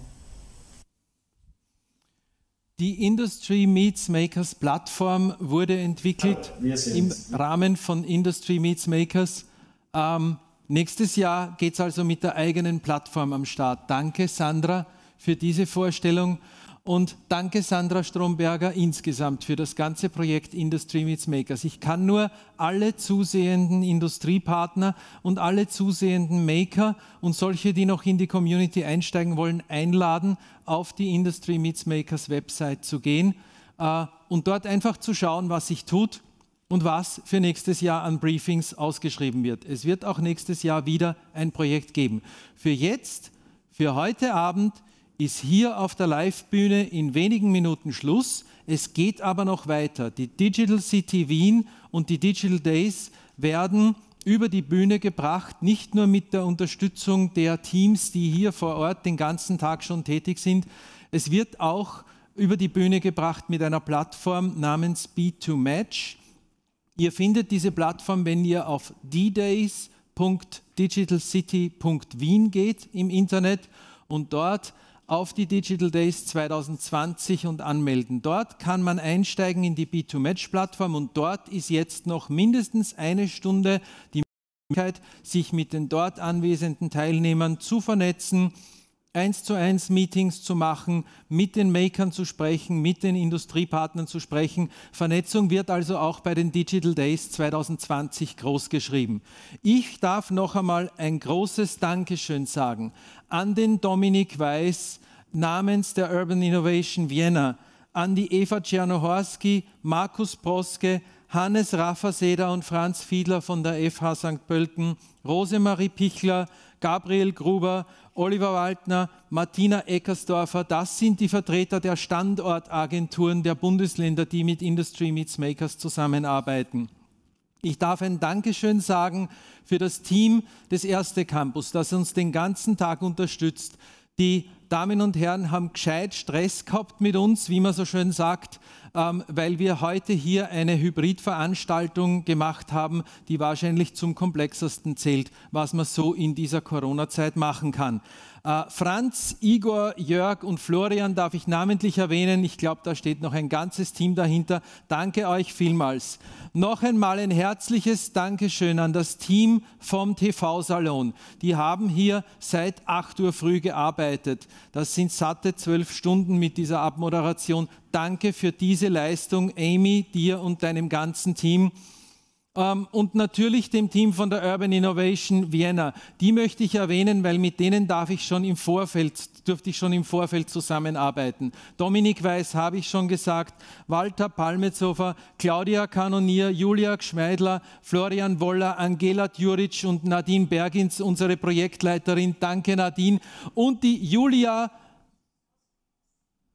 Die Industry Meets Makers Plattform wurde entwickelt im Rahmen von Industry Meets Makers. Ähm, nächstes Jahr geht es also mit der eigenen Plattform am Start. Danke Sandra für diese Vorstellung und danke Sandra Stromberger insgesamt für das ganze Projekt Industry Meets Makers. Ich kann nur alle zusehenden Industriepartner und alle zusehenden Maker und solche, die noch in die Community einsteigen wollen, einladen, auf die Industry Meets Makers Website zu gehen äh, und dort einfach zu schauen, was sich tut und was für nächstes Jahr an Briefings ausgeschrieben wird. Es wird auch nächstes Jahr wieder ein Projekt geben. Für jetzt, für heute Abend ist hier auf der Live-Bühne in wenigen Minuten Schluss. Es geht aber noch weiter. Die Digital City Wien und die Digital Days werden über die Bühne gebracht, nicht nur mit der Unterstützung der Teams, die hier vor Ort den ganzen Tag schon tätig sind. Es wird auch über die Bühne gebracht mit einer Plattform namens B two Match. Ihr findet diese Plattform, wenn ihr auf d days punkt digital city punkt wien geht im Internet und dort auf die Digital Days zwanzig zwanzig und anmelden. Dort kann man einsteigen in die B two Match-Plattform und dort ist jetzt noch mindestens eine Stunde die Möglichkeit, sich mit den dort anwesenden Teilnehmern zu vernetzen, eins zu eins Meetings zu machen, mit den Makern zu sprechen, mit den Industriepartnern zu sprechen. Vernetzung wird also auch bei den Digital Days zwanzig zwanzig großgeschrieben. Ich darf noch einmal ein großes Dankeschön sagen an den Dominik Weiß namens der Urban Innovation Vienna, an die Eva Czernohorszky, Markus Proske, Hannes Raffaseder und Franz Fiedler von der F H Sankt Pölten, Rosemarie Pichler, Gabriel Gruber, Oliver Wagner, Martina Eckersdorfer, das sind die Vertreter der Standortagenturen der Bundesländer, die mit Industry Meets Makers zusammenarbeiten. Ich darf ein Dankeschön sagen für das Team des Erste Campus, das uns den ganzen Tag unterstützt. Die Damen und Herren haben gescheit Stress gehabt mit uns, wie man so schön sagt, ähm, weil wir heute hier eine Hybridveranstaltung gemacht haben, die wahrscheinlich zum komplexesten zählt, was man so in dieser Corona-Zeit machen kann. Äh, Franz, Igor, Jörg und Florian darf ich namentlich erwähnen. Ich glaube, da steht noch ein ganzes Team dahinter. Danke euch vielmals. Noch einmal ein herzliches Dankeschön an das Team vom T V-Salon. Die haben hier seit acht Uhr früh gearbeitet. Das sind satte zwölf Stunden mit dieser Abmoderation. Danke für diese Leistung, Amy, dir und deinem ganzen Team. und natürlich dem Team von der Urban Innovation Vienna. Die möchte ich erwähnen, weil mit denen darf ich schon im Vorfeld, dürfte ich schon im Vorfeld zusammenarbeiten. Dominik Weiß habe ich schon gesagt, Walter Palmetzofer, Claudia Kanonier, Julia Gschmeidler, Florian Woller, Angela Djuric und Nadine Bergins, unsere Projektleiterin. Danke Nadine. Und die Julia,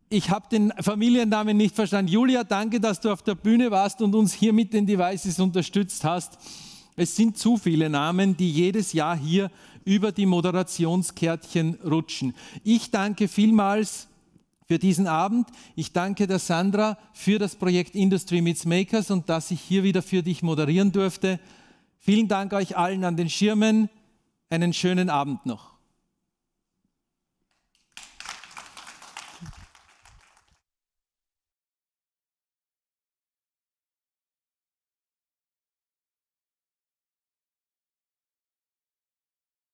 ich habe den Familiennamen nicht verstanden. Julia, danke, dass du auf der Bühne warst und uns hier mit den Devices unterstützt hast. Es sind zu viele Namen, die jedes Jahr hier über die Moderationskärtchen rutschen. Ich danke vielmals für diesen Abend. Ich danke der Sandra für das Projekt Industry Meets Makers und dass ich hier wieder für dich moderieren durfte. Vielen Dank euch allen an den Schirmen. Einen schönen Abend noch.